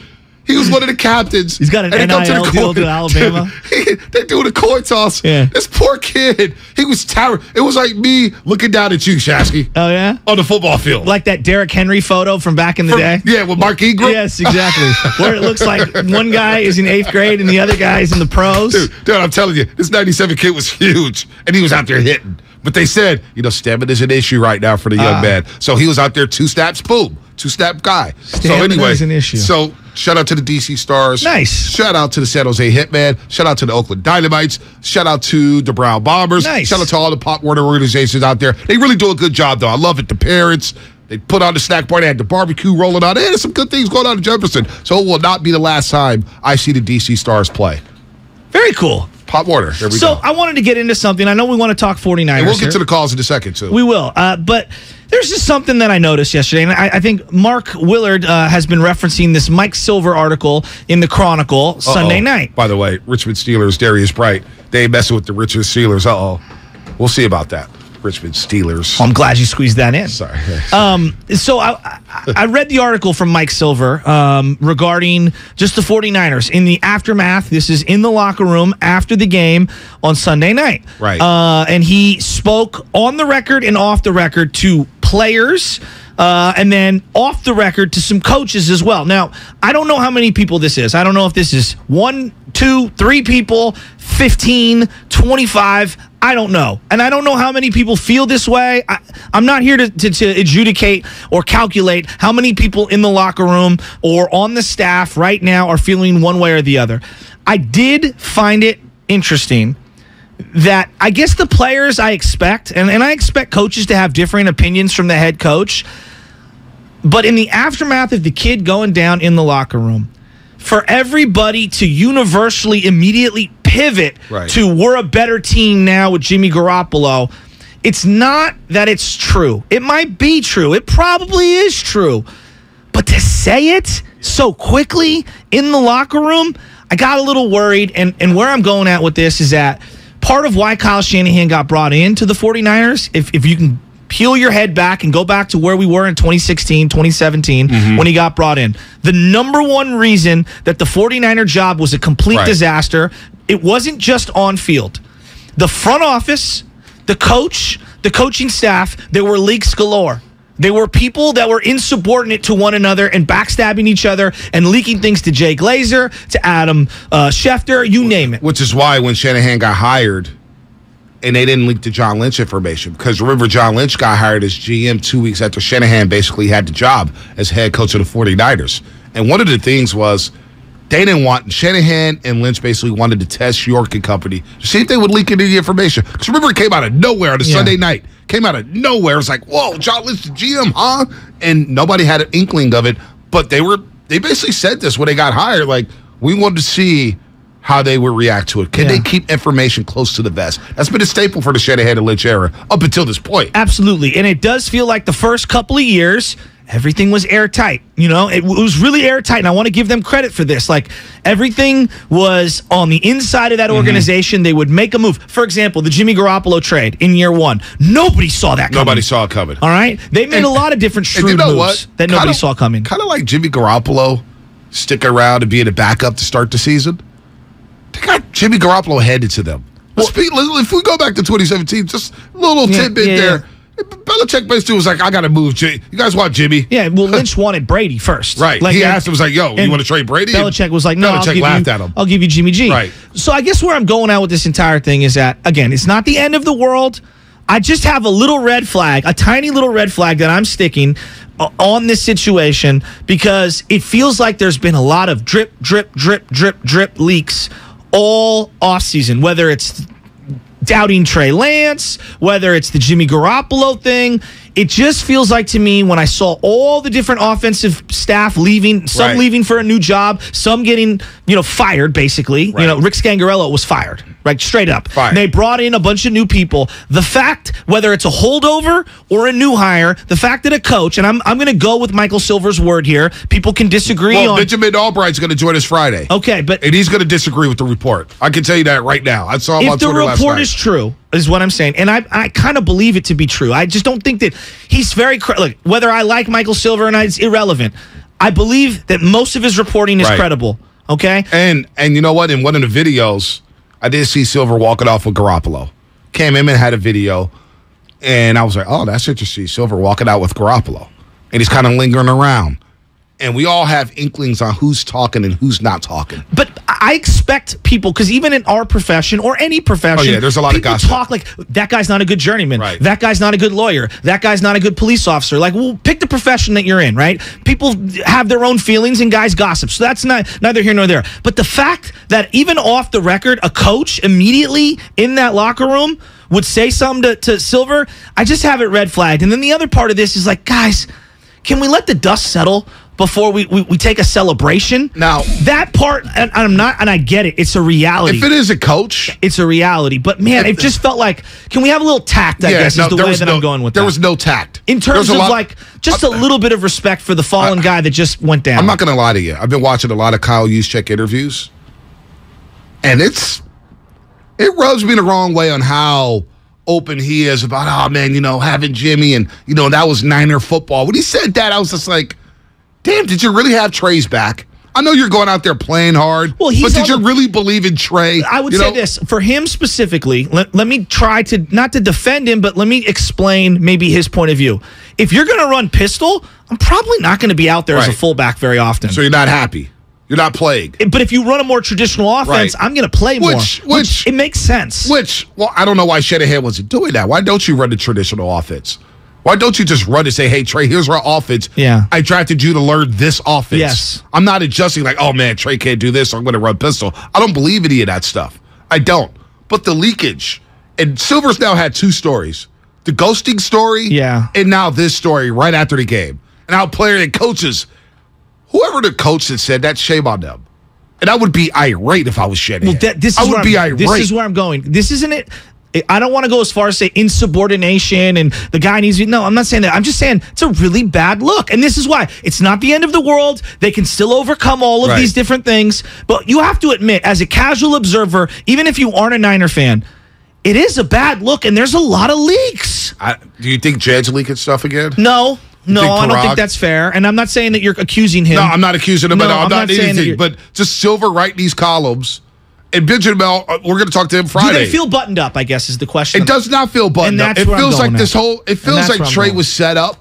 He was one of the captains. He's got an N I L to the deal to Alabama. They do the coin toss. Yeah. This poor kid. He was towering. It was like me looking down at you, Shasky. Oh, yeah? On the football field. Like that Derrick Henry photo from back in the from, day? Yeah, with Mark Ingram? Yes, exactly. Where it looks like one guy is in eighth grade and the other guy is in the pros. Dude, dude, I'm telling you, this ninety-seven kid was huge, and he was out there hitting. But they said, you know, stamina is an issue right now for the young uh, man. So he was out there two snaps, boom, two snap guy. So anyway, is an issue. So shout out to the D C Stars. Nice. Shout out to the San Jose Hitman. Shout out to the Oakland Dynamites. Shout out to the Brown Bombers. Nice. Shout out to all the Pop Warner organizations out there. They really do a good job, though. I love it. The parents. They put on the snack party, had the barbecue rolling on. Hey, there's some good things going on in Jefferson. So it will not be the last time I see the D C Stars play. Very cool. Pop Warner. There we so go. I wanted to get into something. I know we want to talk forty-niners. And we'll get here. to the calls in a second, too. We will. Uh, but there's just something that I noticed yesterday, and I, I think Mark Willard uh, has been referencing this Mike Silver article in the Chronicle uh-oh. Sunday night. By the way, Richmond Steelers, Darius Bright, they messing with the Richmond Steelers. Uh-oh. We'll see about that. Richmond Steelers. I'm glad you squeezed that in. Sorry. um, so I, I, I read the article from Mike Silver um, regarding just the forty-niners in the aftermath. This is in the locker room after the game on Sunday night. Right. Uh, and he spoke on the record and off the record to players uh, and then off the record to some coaches as well. Now, I don't know how many people this is. I don't know if this is one, two, three people, fifteen, twenty-five. I don't know. And I don't know how many people feel this way. I, I'm not here to, to, to adjudicate or calculate how many people in the locker room or on the staff right now are feeling one way or the other. I did find it interesting that I guess the players I expect, and, and I expect coaches to have differing opinions from the head coach, but in the aftermath of the kid going down in the locker room, for everybody to universally immediately pivot right. to we're a better team now with Jimmy Garoppolo, it's not that it's true. It might be true. It probably is true. But to say it so quickly in the locker room, I got a little worried. And, and where I'm going at with this is that part of why Kyle Shanahan got brought into the forty-niners, if, if you can peel your head back and go back to where we were in twenty sixteen, twenty seventeen mm-hmm. when he got brought in. The number one reason that the forty-niner job was a complete right. disaster, it wasn't just on field. The front office, the coach, the coaching staff, there were leaks galore. There were people that were insubordinate to one another and backstabbing each other and leaking things to Jay Glazer, to Adam uh, Schefter, you name it. Which is why when Shanahan got hired, and they didn't leak the John Lynch information, because remember, John Lynch got hired as G M two weeks after Shanahan basically had the job as head coach of the forty-niners. And one of the things was they didn't want, Shanahan and Lynch basically wanted to test York and company to see if they would leak any information. Because remember, it came out of nowhere on a yeah. Sunday night. Came out of nowhere. It was like, whoa, John Lynch the G M, huh? And nobody had an inkling of it. But they were, they basically said this when they got hired, like, we wanted to see how they would react to it. Can yeah. they keep information close to the vest? That's been a staple for the Shanahan and Lynch era up until this point. Absolutely. And it does feel like the first couple of years, everything was airtight. You know, it, it was really airtight, and I want to give them credit for this. Like, everything was on the inside of that organization. Mm-hmm. They would make a move. For example, the Jimmy Garoppolo trade in year one. Nobody saw that coming. Nobody saw it coming. All right? They made and, a lot of different shrewd you know moves what? that nobody kinda, saw coming. Kind of like Jimmy Garoppolo stick around and being a backup to start the season. They got Jimmy Garoppolo handed to them. Well, Speak, if we go back to twenty seventeen, just a little yeah, tidbit yeah, there. Yeah. Belichick basically was like, I got to move. Jimmy. You guys want Jimmy? Yeah, well, Lynch wanted Brady first. Right. Like, he asked him, was like, yo, you want to trade Brady? Belichick was like, no, Belichick I'll give laughed you, at him. I'll give you Jimmy G. Right. So I guess where I'm going out with this entire thing is that, again, it's not the end of the world. I just have a little red flag, a tiny little red flag that I'm sticking on this situation because it feels like there's been a lot of drip, drip, drip, drip, drip leaks all offseason, whether it's doubting Trey Lance, whether it's the Jimmy Garoppolo thing. It just feels like to me when I saw all the different offensive staff leaving, some right. leaving for a new job, some getting, you know, fired basically. Right. You know, Rick Scangarello was fired, right? Straight up. Fired. And they brought in a bunch of new people. The fact, whether it's a holdover or a new hire, the fact that a coach, and I'm I'm going to go with Michael Silver's word here. People can disagree well, on. Well, Benjamin Albright's going to join us Friday. Okay, but and he's going to disagree with the report. I can tell you that right now. I saw him on Twitter last night. If the report is true, is what I'm saying. And I I kind of believe it to be true. I just don't think that he's very... Look, whether I like Michael Silver or not, it's irrelevant. I believe that most of his reporting is right. credible. Okay? And and you know what? In one of the videos, I did see Silver walking off with Garoppolo. Cam Emin had a video, and I was like, oh, that's interesting. Silver walking out with Garoppolo. And he's kind of lingering around. And we all have inklings on who's talking and who's not talking. But I expect people, because even in our profession or any profession, oh yeah, there's a lot of gossip. Talk like, that guy's not a good journeyman. Right. That guy's not a good lawyer. That guy's not a good police officer. Like, well, pick the profession that you're in, right? People have their own feelings and guys gossip. So that's not neither here nor there. But the fact that even off the record, a coach immediately in that locker room would say something to, to Silver, I just have it red flagged. And then the other part of this is like, guys, can we let the dust settle before we, we, we take a celebration? Now, that part, and I'm not, and I get it. It's a reality. If it is a coach, it's a reality. But man, it just felt like, can we have a little tact, I yeah, guess, no, is the way that no, I'm going with there that. There was no tact. In terms of lot, like, just I, a little bit of respect for the fallen I, guy that just went down. I'm not going to lie to you. I've been watching a lot of Kyle Juszczyk interviews. And it's, it rubs me the wrong way on how open he is about, oh man, you know, having Jimmy and, you know, that was Niner football. When he said that, I was just like, damn, did you really have Trey's back? I know you're going out there playing hard, well, but did you really believe in Trey? I would you say know? this. For him specifically, let, let me try to, not to defend him, but let me explain maybe his point of view. If you're going to run pistol, I'm probably not going to be out there right. as a fullback very often. So you're not happy. You're not playing. But if you run a more traditional offense, right. I'm going to play more. Which, which, which, it makes sense. Which, well, I don't know why Shanahan wasn't doing that. Why don't you run the traditional offense? Why don't you just run and say, hey, Trey, here's our offense. Yeah. I drafted you to learn this offense. Yes. I'm not adjusting like, oh, man, Trey can't do this, so I'm going to run pistol. I don't believe any of that stuff. I don't. But the leakage. And Silver's now had two stories. The ghosting story. Yeah. And now this story right after the game. And how players and coaches, whoever the coach that said that, shame on them. And I would be irate if I was Shanahan. Well, that, this I would be I'm, irate. This is where I'm going. This isn't it. I don't want to go as far as say insubordination and the guy needs to, no, I'm not saying that. I'm just saying it's a really bad look. And this is why it's not the end of the world. They can still overcome all of right. these different things. But you have to admit, as a casual observer, even if you aren't a Niner fan, it is a bad look and there's a lot of leaks. I, do you think Jed's leaking stuff again? No. No, I don't think that's fair. And I'm not saying that you're accusing him. No, I'm not accusing him. No, no, I'm, I'm not, not anything. But just Silver writing these columns. And Benjamin Bell, we're going to talk to him Friday. Do they feel buttoned up, I guess, is the question. It does not feel buttoned up. It feels like this whole, it feels like Trey was set up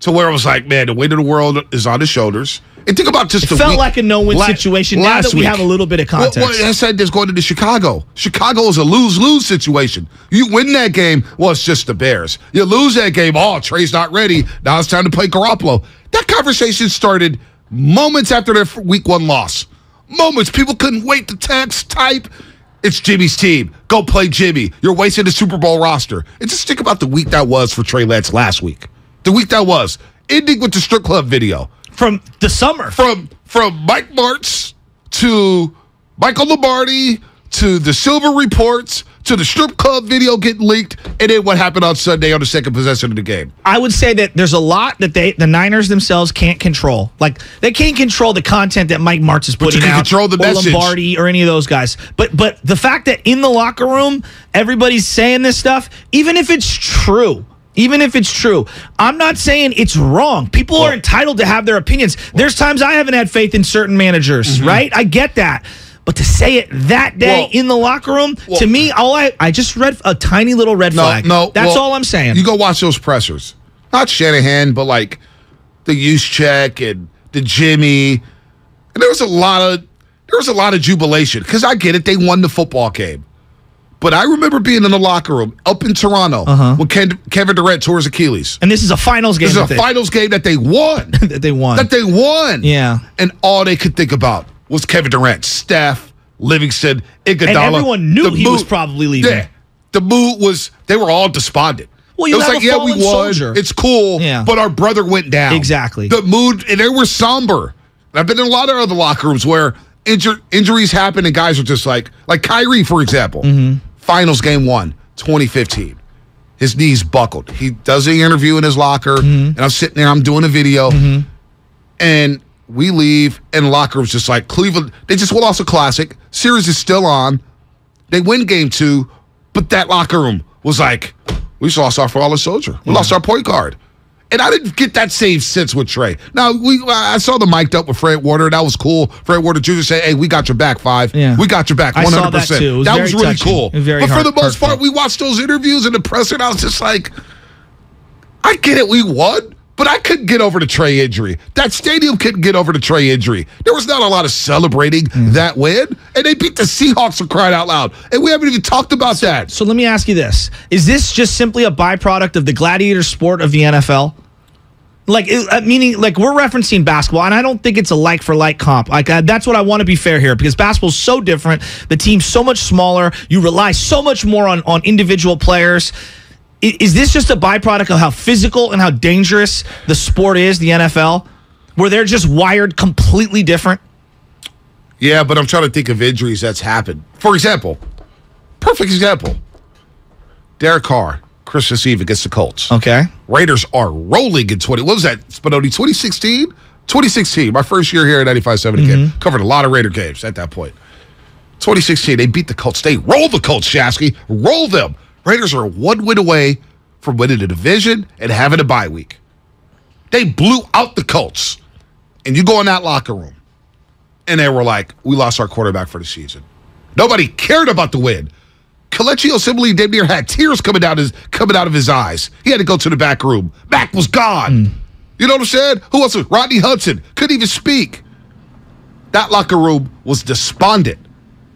to where it was like, man, the weight of the world is on his shoulders. And think about just the week. It felt like a no-win situation now that we have a little bit of context. Well, well, I said this going into Chicago. Chicago is a lose-lose situation. You win that game, well, it's just the Bears. You lose that game, oh, Trey's not ready. Now it's time to play Garoppolo. That conversation started moments after their week one loss. Moments people couldn't wait to text, type, it's Jimmy's team. Go play Jimmy. You're wasting the Super Bowl roster. And just think about the week that was for Trey Lance last week. The week that was. Ending with the strip club video. From the summer. From from Mike Martz to Michael Lombardi to the Silver Reports to the strip club video getting leaked, and then what happened on Sunday on the second possession of the game. I would say that there's a lot that they, the Niners themselves can't control. Like, they can't control the content that Mike Martz is putting out. But you can control the message. Or Lombardi or any of those guys. But, but the fact that in the locker room, everybody's saying this stuff, even if it's true, Even if it's true, I'm not saying it's wrong. People are entitled to have their opinions. There's times I haven't had faith in certain managers, mm-hmm. right? I get that. But to say it that day well, in the locker room, well, to me, all I, I just read a tiny little red no, flag. No, That's well, all I'm saying. You go watch those pressers. Not Shanahan, but like the Juszczyk and the Jimmy. And there was a lot of, there was a lot of jubilation because I get it. They won the football game. But I remember being in the locker room up in Toronto uh-huh. when Ken, Kevin Durant tore his Achilles. And this is a finals game. This is a finals game that they won. that they won. That they won. Yeah. And all they could think about was Kevin Durant, Steph, Livingston, Iguodala. And everyone knew the he mood, was probably leaving. Yeah, the mood was, they were all despondent. Well, you it was have like, a yeah, we won. Soldier. It's cool. Yeah. But our brother went down. Exactly. The mood, and they were somber. And I've been in a lot of other locker rooms where injur injuries happen and guys are just like, like Kyrie, for example. Mm-hmm. Finals game one, twenty fifteen. His knees buckled. He does the interview in his locker, mm-hmm. and I'm sitting there, I'm doing a video, mm-hmm. and we leave, and the locker room's just like, Cleveland, they just lost a classic. Series is still on. They win game two, but that locker room was like, we just lost our fallen soldier. We yeah. lost our point guard. And I didn't get that same sense with Trey. Now, we I saw the mic'd up with Fred Warner. That was cool. Fred Warner Junior said, hey, we got your back, Five. Yeah. We got your back, one hundred percent. I saw that, too. It was that very was really touching. Cool. Very but for the most part, we watched those interviews and the presser, and I was just like, I get it, we won, but I couldn't get over the Trey injury. That stadium couldn't get over the Trey injury. There was not a lot of celebrating mm. that win, and they beat the Seahawks for crying out loud, and we haven't even talked about so, that. So let me ask you this. Is this just simply a byproduct of the gladiator sport of the N F L? Like, meaning, like, we're referencing basketball, and I don't think it's a like-for-like comp. Like, uh, that's what I want to be fair here, because basketball's so different. The team's so much smaller. You rely so much more on, on individual players. Is, is this just a byproduct of how physical and how dangerous the sport is, the N F L, where they're just wired completely different? Yeah, but I'm trying to think of injuries that's happened. For example, perfect example, Derek Carr. Christmas Eve against the Colts. Okay. Raiders are rolling in twenty. What was that, Spinotti? twenty sixteen? twenty sixteen, my first year here at ninety-five seven mm-hmm. again. Covered a lot of Raider games at that point. twenty sixteen, they beat the Colts. They roll the Colts, Shasky. Roll them. Raiders are one win away from winning the division and having a bye week. They blew out the Colts. And you go in that locker room, and they were like, we lost our quarterback for the season. Nobody cared about the win. Kelechi Osemele damn near had tears coming down his coming out of his eyes. He had to go to the back room. Mac was gone. Mm. You know what I'm saying? Who else? Rodney Hudson couldn't even speak. That locker room was despondent,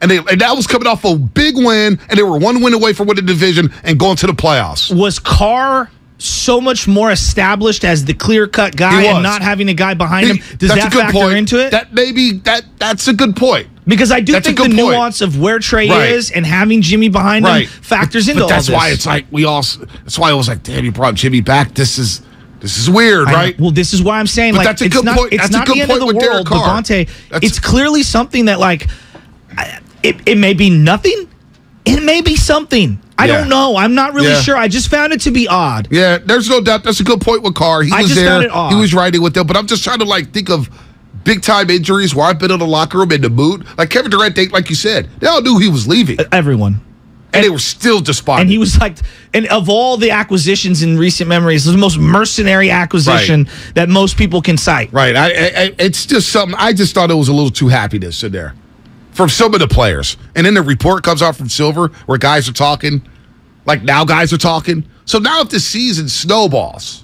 and they and that was coming off a big win, and they were one win away from winning the division and going to the playoffs. Was Carr so much more established as the clear-cut guy and not having a guy behind he, him? Does that factor point. into it? That maybe that that's a good point. Because I do that's think the point. nuance of where Trey right. is and having Jimmy behind right. him factors but, into but all this. That's why it's like we all. That's why I was like, damn, you brought Jimmy back. This is this is weird, I, right? Well, this is why I'm saying but like that's a it's good not point. it's that's not a good the end point of the world, Bobavante. It's clearly something that like it it may be nothing, it may be something. I yeah. don't know. I'm not really yeah. sure. I just found it to be odd. Yeah, there's no doubt. That's a good point with Carr. He I was just there. Found it odd. He was riding with them, but I'm just trying to like think of big-time injuries where I've been in the locker room in the mood. Like Kevin Durant, they, like you said, they all knew he was leaving. Everyone. And, and they were still despondent. And he was like, and of all the acquisitions in recent memories, the most mercenary acquisition right. that most people can cite. Right. I, I, it's just something, I just thought it was a little too happiness in there from some of the players. And then the report comes out from Silver where guys are talking, like now guys are talking. So now if the season snowballs,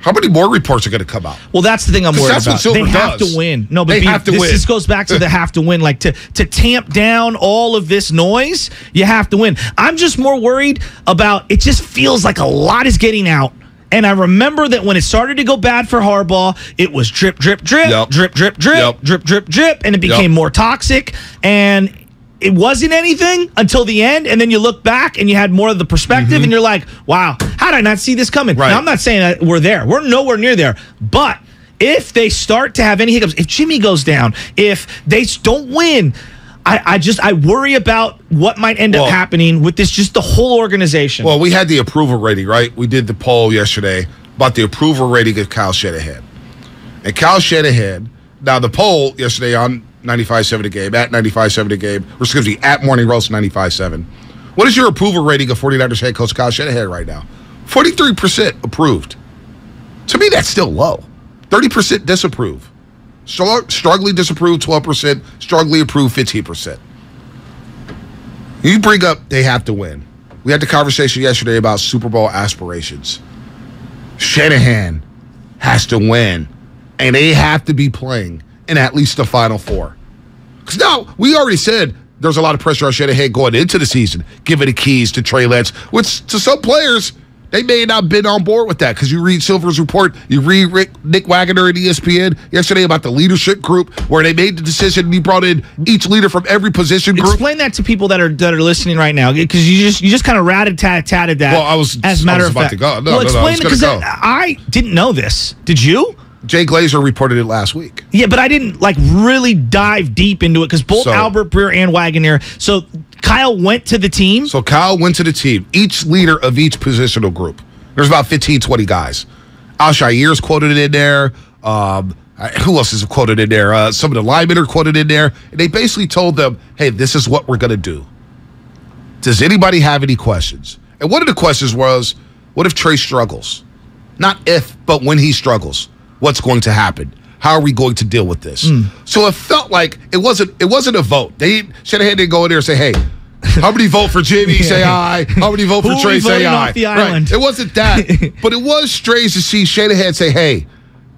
how many more reports are going to come out? Well, that's the thing I'm worried that's about. What Silver they have does. to win. No, but they be, have to this, win. This goes back to the have to win. Like to to tamp down all of this noise, you have to win. I'm just more worried about. It just feels like a lot is getting out. And I remember that when it started to go bad for Harbaugh, it was drip, drip, drip, yep. drip, drip, drip, yep. drip, drip, drip, and it became yep. more toxic. And it wasn't anything until the end, and then you look back and you had more of the perspective, mm-hmm. and you're like, wow, how did I not see this coming? Right. Now, I'm not saying that we're there. We're nowhere near there. But if they start to have any hiccups, if Jimmy goes down, if they don't win, I, I just I worry about what might end well, up happening with this, just the whole organization. Well, we had the approval rating, right? We did the poll yesterday about the approval rating of Kyle Shanahan. And Kyle Shanahan, now the poll yesterday on ninety-five seven a game, at ninety-five seven a game, or excuse me, at Morning Roast ninety-five seven. What is your approval rating of forty-niners head coach Kyle Shanahan right now? forty-three percent approved. To me, that's still low. thirty percent disapprove. Strongly disapprove, twelve percent. Strongly approve, fifteen percent. You bring up they have to win. We had the conversation yesterday about Super Bowl aspirations. Shanahan has to win, and they have to be playing in at least the Final Four. Because now, we already said there's a lot of pressure on Shanahan going into the season, giving the keys to Trey Lance, which to some players, they may not have been on board with that, because you read Silver's report, you read Rick, Nick Waggoner at E S P N yesterday about the leadership group where they made the decision and he brought in each leader from every position group. Explain that to people that are that are listening right now, because you just you just kind of ratted tat tatted that. Well, I was as a matter of fact. No, well, no, explain no, because I, I didn't know this. Did you? Jay Glazer reported it last week. Yeah, but I didn't like really dive deep into it because both so, Albert Breer and Waggoner. So Kyle went to the team? So Kyle went to the team. Each leader of each positional group. There's about fifteen, twenty guys. Al Shair's quoted in there. Um, who else is quoted in there? Uh, some of the linemen are quoted in there. And they basically told them, hey, this is what we're going to do. Does anybody have any questions? And one of the questions was, what if Trey struggles? Not if, but when he struggles. What's going to happen? How are we going to deal with this? Mm. So it felt like it wasn't it wasn't a vote. They Shanahan didn't go in there and say, hey, how many vote for Jimmy? Yeah. Say aye. How many vote for Trey? Say aye. Right. It wasn't that. But it was strange to see Shanahan say, hey,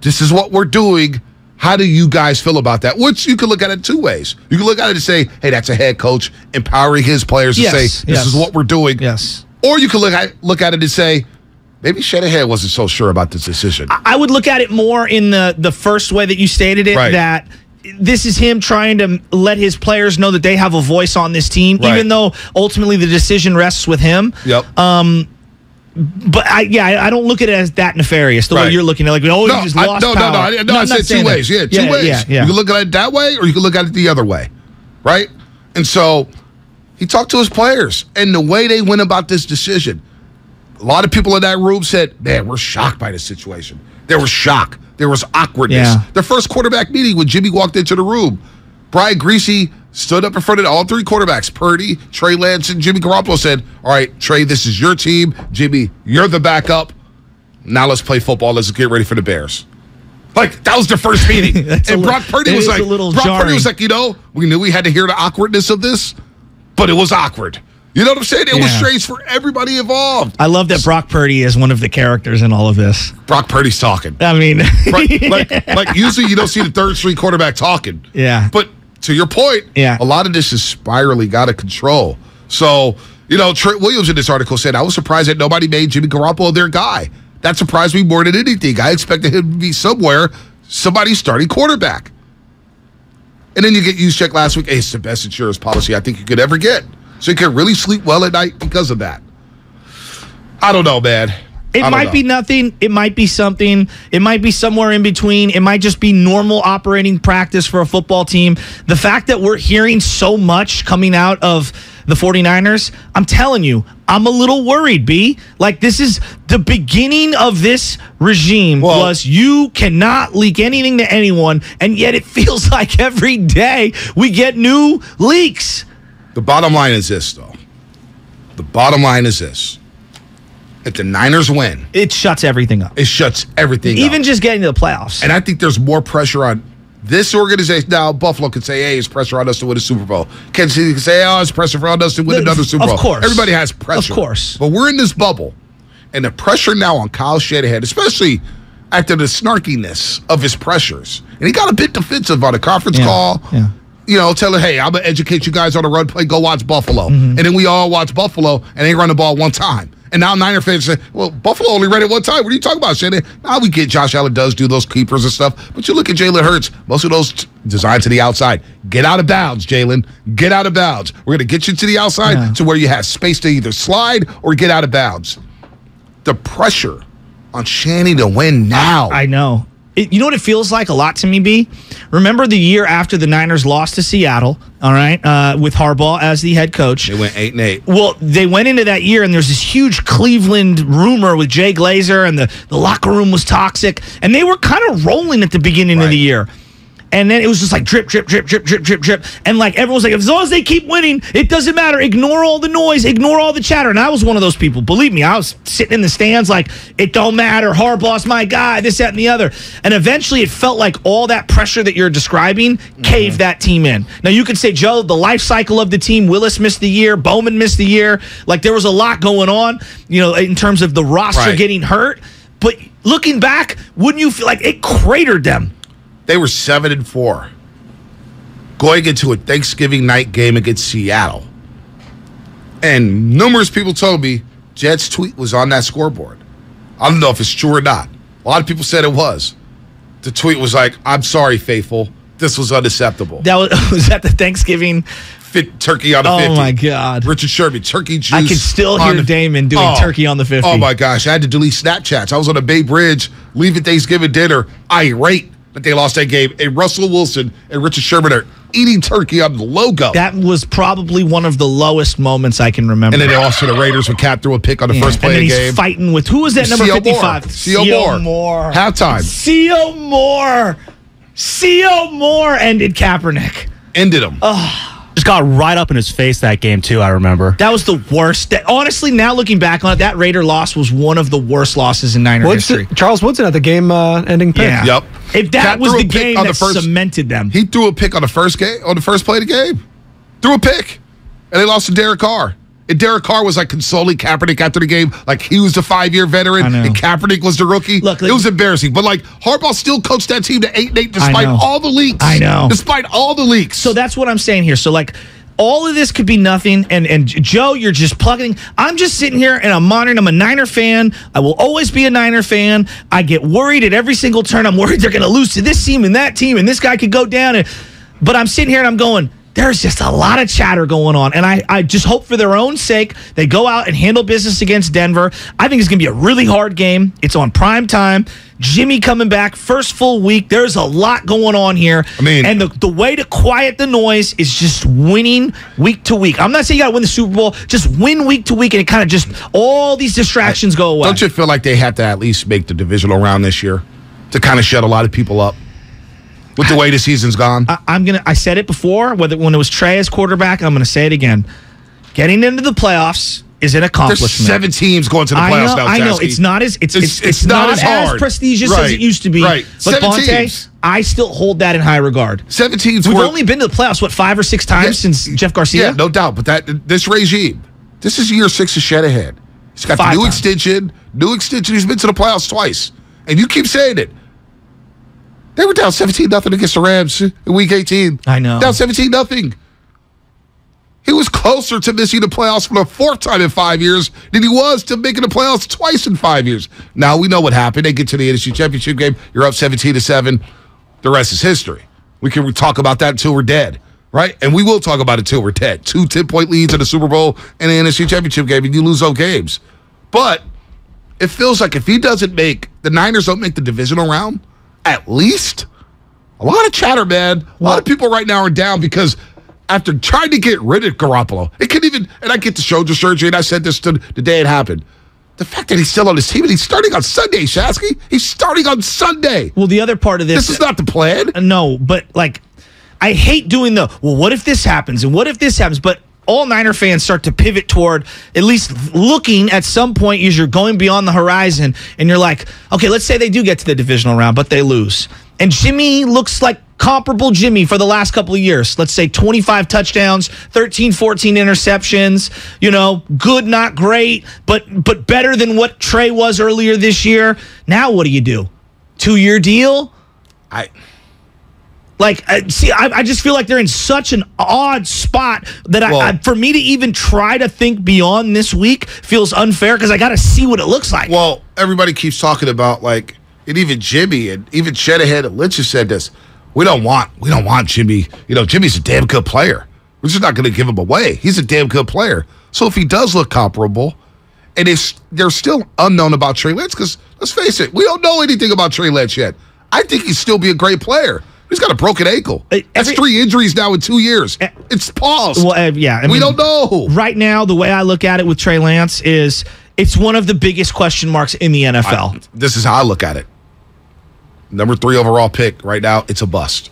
this is what we're doing. How do you guys feel about that? Which you can look at it two ways. You can look at it and say, hey, that's a head coach empowering his players to yes. say, this yes. is what we're doing. Yes. Or you can look at, look at it and say, maybe Shanahan wasn't so sure about this decision. I would look at it more in the, the first way that you stated it, right. that this is him trying to let his players know that they have a voice on this team, right. even though ultimately the decision rests with him. Yep. Um, but, I, yeah, I, I don't look at it as that nefarious, the right. way you're looking at it. Like, oh, no, you just lost I, no, power. No, no, no, no, no I said two ways. Yeah, two yeah, ways. Yeah, yeah. You can look at it that way or you can look at it the other way, right? And so he talked to his players and the way they went about this decision. A lot of people in that room said, man, we're shocked by this situation. There was shock. There was awkwardness. Yeah. The first quarterback meeting when Jimmy walked into the room, Brian Griese stood up in front of all three quarterbacks, Purdy, Trey Lance, and Jimmy Garoppolo said, all right, Trey, this is your team. Jimmy, you're the backup. Now let's play football. Let's get ready for the Bears. Like, that was their first meeting. and Brock Purdy was like, Brock jarring. Purdy was like, you know, we knew we had to hear the awkwardness of this, but it was awkward. You know what I'm saying? It yeah. was strange for everybody involved. I love that Brock Purdy is one of the characters in all of this. Brock Purdy's talking. I mean. Right? like, like usually you don't see the third string quarterback talking. Yeah. But to your point, yeah. a lot of this is spiraling out of control. So, you know, Trent Williams in this article said, I was surprised that nobody made Jimmy Garoppolo their guy. That surprised me more than anything. I expected him to be somewhere, somebody's starting quarterback. And then you get Juszczyk last week. Hey, it's the best insurance policy I think you could ever get. So you can really sleep well at night because of that. I don't know, man. It might know. be nothing. It might be something. It might be somewhere in between. It might just be normal operating practice for a football team. The fact that we're hearing so much coming out of the forty-niners, I'm telling you, I'm a little worried, B. Like, this is the beginning of this regime. Well, was you cannot leak anything to anyone, and yet it feels like every day we get new leaks. The bottom line is this, though. The bottom line is this. If the Niners win, it shuts everything up. It shuts everything Even up. Even just getting to the playoffs. And I think there's more pressure on this organization. Now, Buffalo could say, hey, it's pressure on us to win a Super Bowl. Kansas City could say, oh, it's pressure on us to win the, another Super Bowl. Of course. Everybody has pressure. Of course. But we're in this bubble. And the pressure now on Kyle Shanahan, especially after the snarkiness of his pressures. And he got a bit defensive on a conference yeah, call. Yeah. You know, tell her, hey, I'm going to educate you guys on a run play. Go watch Buffalo. Mm-hmm. And then we all watch Buffalo, and they run the ball one time. And now Niner fans say, well, Buffalo only ran it one time. What are you talking about, Shannon? Now we get Josh Allen does do those keepers and stuff. But you look at Jalen Hurts, most of those designed to the outside. Get out of bounds, Jalen. Get out of bounds. We're going to get you to the outside yeah. to where you have space to either slide or get out of bounds. The pressure on Shannon to win now. I know. it, you know what it feels like a lot to me, B? Remember the year after the Niners lost to Seattle, all right, uh, with Harbaugh as the head coach? They went eight and eight. Well, they went into that year, and there's this huge Cleveland rumor with Jay Glazer, and the, the locker room was toxic, and they were kind of rolling at the beginning right. of the year. And then it was just like drip, drip, drip, drip, drip, drip, drip. And like everyone's like, as long as they keep winning, it doesn't matter. Ignore all the noise. Ignore all the chatter. And I was one of those people. Believe me, I was sitting in the stands like, it don't matter. Harbaugh's my guy, this, that, and the other. And eventually it felt like all that pressure that you're describing mm-hmm. caved that team in. Now you could say, Joe, the life cycle of the team, Willis missed the year, Bowman missed the year. Like there was a lot going on, you know, in terms of the roster right. getting hurt. But looking back, wouldn't you feel like it cratered them? They were seven and four, going into a Thanksgiving night game against Seattle, and numerous people told me Jed's tweet was on that scoreboard. I don't know if it's true or not. A lot of people said it was. The tweet was like, "I'm sorry, faithful. This was unacceptable." That was, was that the Thanksgiving fit turkey on the fifty. Oh my God, Richard Sherman, turkey juice. I can still hear the, Damon doing oh, turkey on the fifty. Oh my gosh, I had to delete Snapchats. I was on a Bay Bridge leaving Thanksgiving dinner, irate. But they lost that game, and Russell Wilson and Richard Sherman are eating turkey on the logo. That was probably one of the lowest moments I can remember. And then they lost to the Raiders when Cap threw a pick on the yeah. first play and then of the game. He's fighting with, who was that number fifty-five? C O Moore. C O Moore. Halftime. C O Moore. C O Moore ended Kaepernick. Ended him. Oh. Just got right up in his face that game, too, I remember. That was the worst. That, honestly, now looking back on it, that Raider loss was one of the worst losses in Niner Woods, history. Charles Woodson had the game-ending uh, pick. Yeah. Yep. If that Cat was the game that the first, cemented them. He threw a pick on the first game, on the first play of the game. Threw a pick. And they lost to Derek Carr. And Derek Carr was like consoling Kaepernick after the game, like he was the five-year veteran and Kaepernick was the rookie. Look, like, it was embarrassing, but like Harbaugh still coached that team to eight and eight despite all the leaks. I know, despite all the leaks. So that's what I'm saying here. So like, all of this could be nothing, and and Joe, you're just plugging. I'm just sitting here and I'm monitoring. I'm a Niner fan. I will always be a Niner fan. I get worried at every single turn. I'm worried they're going to lose to this team and that team, and this guy could go down. And but I'm sitting here and I'm going, there's just a lot of chatter going on, and I, I just hope for their own sake they go out and handle business against Denver. I think it's going to be a really hard game. It's on prime time. Jimmy coming back, first full week. There's a lot going on here. I mean, and the, the way to quiet the noise is just winning week to week. I'm not saying you got to win the Super Bowl. Just win week to week, and it kind of just all these distractions go away. Don't you feel like they have to at least make the divisional round this year to kind of shut a lot of people up? With the way the season's gone, I, I'm gonna. I said it before. Whether when it was Trey as quarterback, I'm gonna say it again. Getting into the playoffs is an accomplishment. There's seven teams going to the playoffs now. I know. It's not as it's it's, it's, it's not, not as, hard. as prestigious right. as it used to be. Right. But seven Bonte, teams. I still hold that in high regard. Seven teams. We've were, only been to the playoffs what five or six times yeah, since Jeff Garcia. Yeah, no doubt. But that this regime, this is year six of Shanahan. He's got five the new times. extension, new extension. He's been to the playoffs twice, and you keep saying it. They were down seventeen nothing against the Rams in week eighteen. I know. Down seventeen nothing. He was closer to missing the playoffs for the fourth time in five years than he was to making the playoffs twice in five years. Now, we know what happened. They get to the N F C Championship game. You're up seventeen to seven. The rest is history. We can talk about that until we're dead, right? And we will talk about it until we're dead. Two ten-point leads in the Super Bowl and the N F C Championship game, and you lose those games. But it feels like if he doesn't make, the Niners don't make the divisional round, at least a lot of chatter, man. A lot of people right now are down because after trying to get rid of Garoppolo, it can even, and I get the shoulder surgery, and I said this to the day it happened. The fact that he's still on his team, and he's starting on Sunday, Shasky. He's starting on Sunday. Well, the other part of this. This is not the plan. No, but like, I hate doing the, well, what if this happens? And what if this happens? But all Niner fans start to pivot toward at least looking at some point as you're going beyond the horizon, and you're like, okay, let's say they do get to the divisional round, but they lose. And Jimmy looks like comparable Jimmy for the last couple of years. Let's say twenty-five touchdowns, thirteen, fourteen interceptions, you know, good, not great, but but better than what Trey was earlier this year. Now what do you do? Two-year deal? I... Like, see, I, I just feel like they're in such an odd spot that I, well, I, for me to even try to think beyond this week feels unfair because I got to see what it looks like. Well, everybody keeps talking about, like, and even Jimmy and even Shanahan and Lynch have said this. We don't want, we don't want Jimmy. You know, Jimmy's a damn good player. We're just not going to give him away. He's a damn good player. So if he does look comparable, and it's, they're still unknown about Trey Lance because, let's face it, we don't know anything about Trey Lance yet. I think he'd still be a great player. He's got a broken ankle. That's Every, three injuries now in two years. It's paused. Well, uh, yeah, I mean, we don't know. Right now, the way I look at it with Trey Lance is it's one of the biggest question marks in the N F L. I, this is how I look at it. Number three overall pick right now, it's a bust.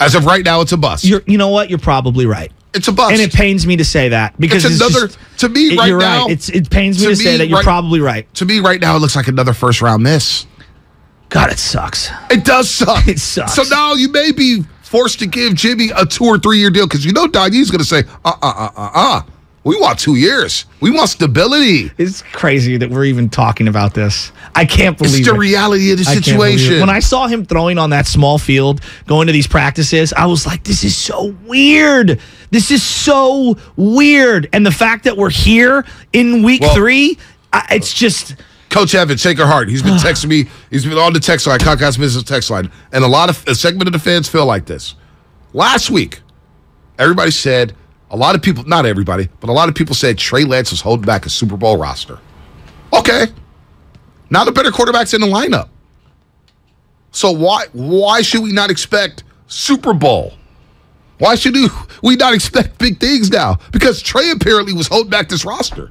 As of right now, it's a bust. You're, you know what? You're probably right. It's a bust, and it pains me to say that because it's, it's another. Just, to me, right you're now, right. It's, it pains me to, to me say that you're right, probably right. To me, right now, it looks like another first round miss. God, it sucks. It does suck. It sucks. So now you may be forced to give Jimmy a two or three year deal because you know Donnie's going to say, uh, uh, uh, uh, uh. We want two years. We want stability. It's crazy that we're even talking about this. I can't believe it. It's the it. reality of the situation. I when I saw him throwing on that small field, going to these practices, I was like, this is so weird. This is so weird. And the fact that we're here in week well, three, I, it's just... Coach Evans, shake her heart. He's been texting me. He's been on the text line, Comcast Business text line. And a lot of a segment of the fans feel like this. Last week, everybody said, a lot of people, not everybody, but a lot of people said Trey Lance was holding back a Super Bowl roster. Okay. Now the better quarterback's in the lineup. So why why should we not expect Super Bowl? Why should we not expect big things now? Because Trey apparently was holding back this roster.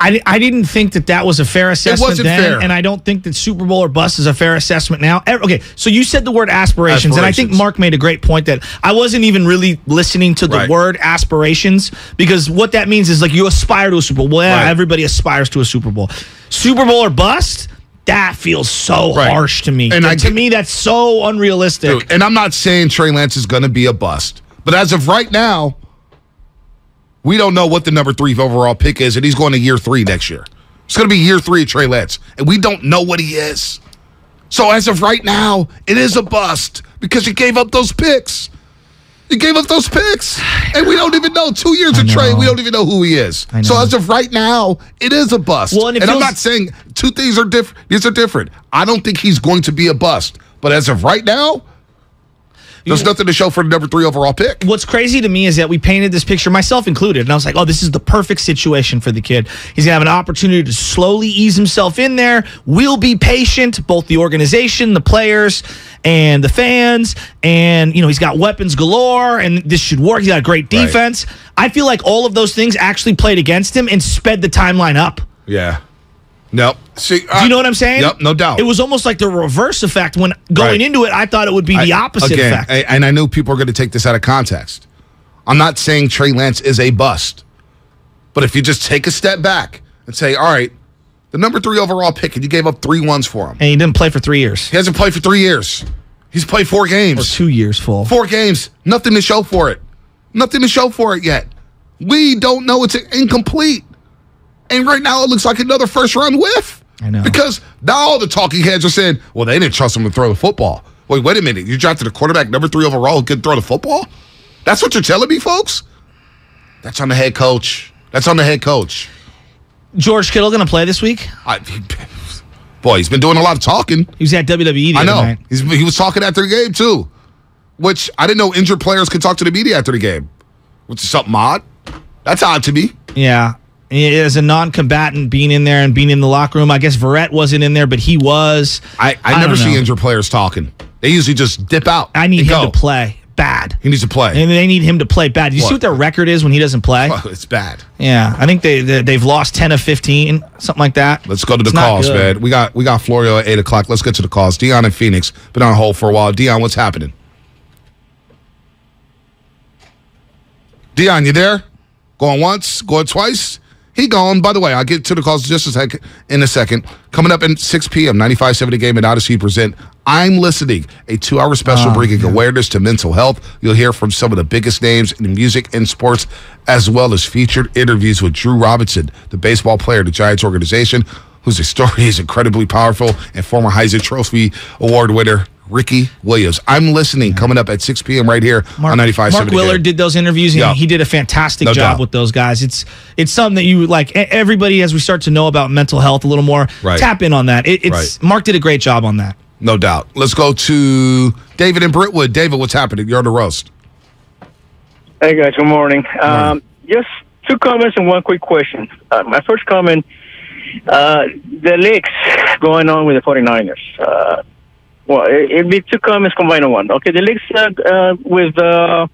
I, I didn't think that that was a fair assessment. It wasn't then, fair. And I don't think that Super Bowl or bust is a fair assessment now. Okay, so you said the word aspirations, aspirations. and I think Mark made a great point that I wasn't even really listening to the right. word aspirations because what that means is like you aspire to a Super Bowl. Well, right. everybody aspires to a Super Bowl. Super Bowl or bust, that feels so right. harsh to me. And I, to me, that's so unrealistic. Dude, and I'm not saying Trey Lance is going to be a bust, but as of right now, we don't know what the number three overall pick is, and he's going to year three next year. It's going to be year three of Trey Lance, and we don't know what he is. So as of right now, it is a bust because you gave up those picks. You gave up those picks, and we don't even know. Two years of Trey, we don't even know who he is. So as of right now, it is a bust. Well, and and I'm not saying two things are different. These are different. I don't think he's going to be a bust, but as of right now, there's nothing to show for the number three overall pick. What's crazy to me is that we painted this picture, myself included, and I was like, oh, this is the perfect situation for the kid. He's going to have an opportunity to slowly ease himself in there. We'll be patient, both the organization, the players, and the fans. And, you know, he's got weapons galore, and this should work. He's got a great defense. Right. I feel like all of those things actually played against him and sped the timeline up. Yeah. Nope. See, uh, do you know what I'm saying? Yep, no doubt. It was almost like the reverse effect when going right. into it, I thought it would be I, the opposite again, effect. I, and I know people are going to take this out of context. I'm not saying Trey Lance is a bust. But if you just take a step back and say, all right, the number three overall pick, and you gave up three ones for him. And he didn't play for three years. He hasn't played for three years. He's played four games. Or two years full. Four games. Nothing to show for it. Nothing to show for it yet. We don't know. It's incomplete. And right now, it looks like another first-round whiff. I know. Because now all the talking heads are saying, well, they didn't trust him to throw the football. Wait, wait a minute. You drafted a quarterback number three overall who couldn't throw the football? That's what you're telling me, folks? That's on the head coach. That's on the head coach. George Kittle going to play this week? I, he, boy, he's been doing a lot of talking. He was at W W E the I know. Night. He's, he was talking after the game, too, which I didn't know injured players could talk to the media after the game, which is something odd. That's odd to me. Yeah. As a non-combatant, being in there and being in the locker room, I guess Verrett wasn't in there, but he was. I, I, I never see injured players talking. They usually just dip out. I need him go. to play bad. He needs to play. And they need him to play bad. Do you what? see what their record is when he doesn't play? Well, it's bad. Yeah. I think they, they, they've lost ten of fifteen, something like that. Let's go to the it's calls, man. We got, we got Florio at eight o'clock. Let's get to the calls. Dion in Phoenix. Been on hold for a while. Dion, what's happening? Dion, you there? Going once, going twice. He gone. By the way, I'll get to the calls just a sec in a second. Coming up at six P M, ninety-five seven The Game and Odyssey present I'm Listening, a two-hour special oh, bringing yeah. awareness to mental health. You'll hear from some of the biggest names in music and sports, as well as featured interviews with Drew Robinson, the baseball player of the Giants organization, whose story is incredibly powerful, and former Heisman Trophy Award winner Ricky Williams. I'm Listening, coming up at six P M right here Mark, on ninety-five seven. Mark Willard did those interviews, and yeah. he did a fantastic no job doubt. with those guys. It's it's something that you like. Everybody, as we start to know about mental health a little more, right. tap in on that. It, it's right. Mark did a great job on that. No doubt. Let's go to David in Brentwood. David, what's happening? You're on the roast. Hey, guys. Good morning. Good morning. Um, just two comments and one quick question. Uh, my first comment, uh, the leaks going on with the 49ers. Uh Well, it'd be two comments combined in one. Okay, the league said uh, with, uh,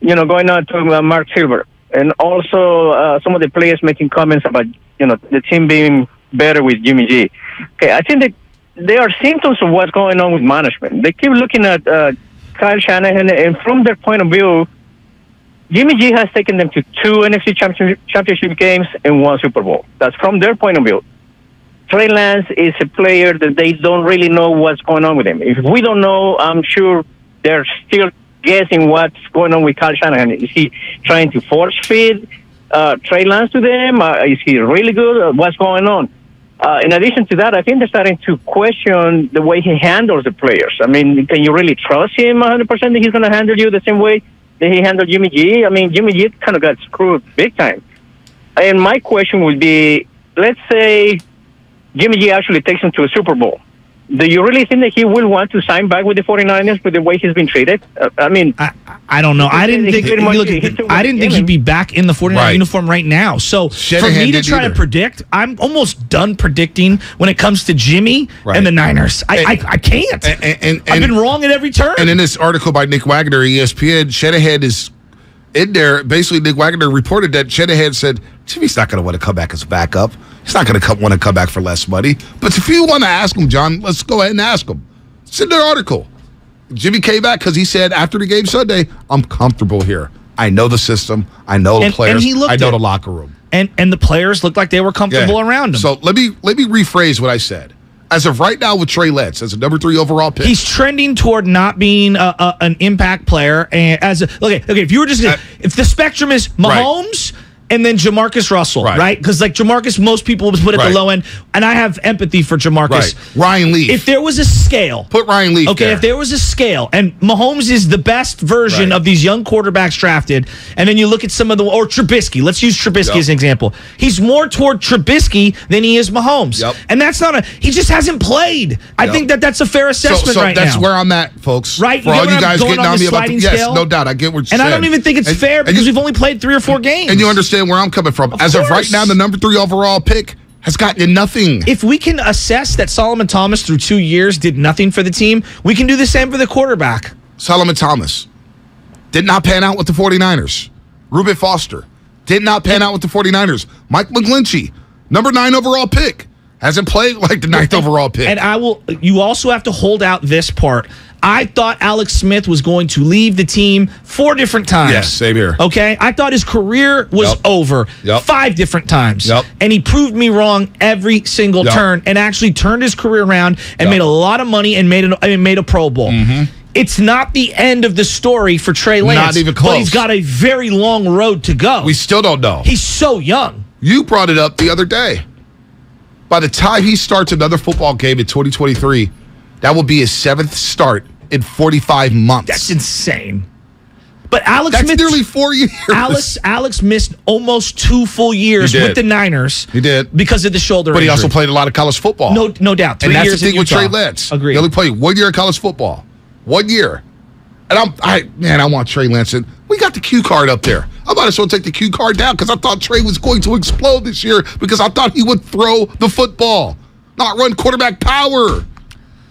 you know, going on to uh, Mark Silver, and also uh, some of the players making comments about, you know, the team being better with Jimmy G. Okay, I think that they are symptoms of what's going on with management. They keep looking at uh, Kyle Shanahan, and from their point of view, Jimmy G has taken them to two N F C championship games and one Super Bowl. That's from their point of view. Trey Lance is a player that they don't really know what's going on with him. If we don't know, I'm sure they're still guessing what's going on with Kyle Shanahan. Is he trying to force feed uh, Trey Lance to them? Uh, is he really good? Uh, what's going on? Uh, in addition to that, I think they're starting to question the way he handles the players. I mean, can you really trust him one hundred percent that he's going to handle you the same way that he handled Jimmy G? I mean, Jimmy G kind of got screwed big time. And my question would be, let's say Jimmy G actually takes him to a Super Bowl. Do you really think that he will want to sign back with the 49ers with the way he's been treated? Uh, I mean, I, I don't know. I didn't think, much, look, I didn't think he'd be back in the 49ers right. uniform right now. So Shanahan for me to try either. to predict, I'm almost done predicting when it comes to Jimmy right. and the Niners. I, and, I, I can't. And, and, and, I've been wrong at every turn. And in this article by Nick Wagner, E S P N, Shanahan is in there. Basically, Nick Wagner reported that Shanahan said, Jimmy's not going to want to come back as a backup. He's not going to want to come back for less money. But if you want to ask him, John, let's go ahead and ask him. It's in their article. Jimmy came back because he said after the game Sunday, I'm comfortable here. I know the system. I know the and, players. And he I know at, the locker room. And and the players looked like they were comfortable yeah. around him. So let me let me rephrase what I said. As of right now with Trey Lance as a number three overall pick. He's trending toward not being a, a, an impact player. And as a, okay, okay, if you were just uh, if the spectrum is Mahomes right. and then Jamarcus Russell, right? Because, right? like, Jamarcus, most people would put at right. the low end, and I have empathy for Jamarcus. Right. Ryan Leaf. If there was a scale. Put Ryan Leaf Okay, there. if there was a scale, and Mahomes is the best version right. of these young quarterbacks drafted, and then you look at some of the, or Trubisky. Let's use Trubisky yep. as an example. He's more toward Trubisky than he is Mahomes. Yep. And that's not a, he just hasn't played. I yep. think that that's a fair assessment so, so right now. So that's where I'm at, folks. Right? For you all you guys getting on, on me about the, yes, no doubt. I get what you're saying. And I don't even think it's and, fair because you, we've only played three or four games. And you understand where I'm coming from. Of As course. of right now, the number three overall pick has gotten you nothing. If we can assess that Solomon Thomas through two years did nothing for the team, we can do the same for the quarterback. Solomon Thomas did not pan out with the 49ers. Reuben Foster did not pan out with the 49ers. Mike McGlinchey, number nine overall pick, hasn't played like the ninth overall pick. And I will. You also have to hold out this part. I thought Alex Smith was going to leave the team four different times. Yes, same here. Okay? I thought his career was yep. over yep. five different times. Yep. And he proved me wrong every single yep. turn and actually turned his career around and yep. made a lot of money and made, an, and made a Pro Bowl. Mm-hmm. It's not the end of the story for Trey Lance. Not even close. But he's got a very long road to go. We still don't know. He's so young. You brought it up the other day. By the time he starts another football game in twenty twenty-three, that will be his seventh start in forty-five months. That's insane. But Alex That's missed, nearly four years. Alex Alex missed almost two full years with the Niners. He did. Because of the shoulder But he injury. also played a lot of college football. No no doubt. Three and that's years the thing with Trey Lance. Agreed. He only played one year of college football. One year. And I'm, I, man, I want Trey Lance in. We got the cue card up there. I might as well take the cue card down because I thought Trey was going to explode this year because I thought he would throw the football, not run quarterback power.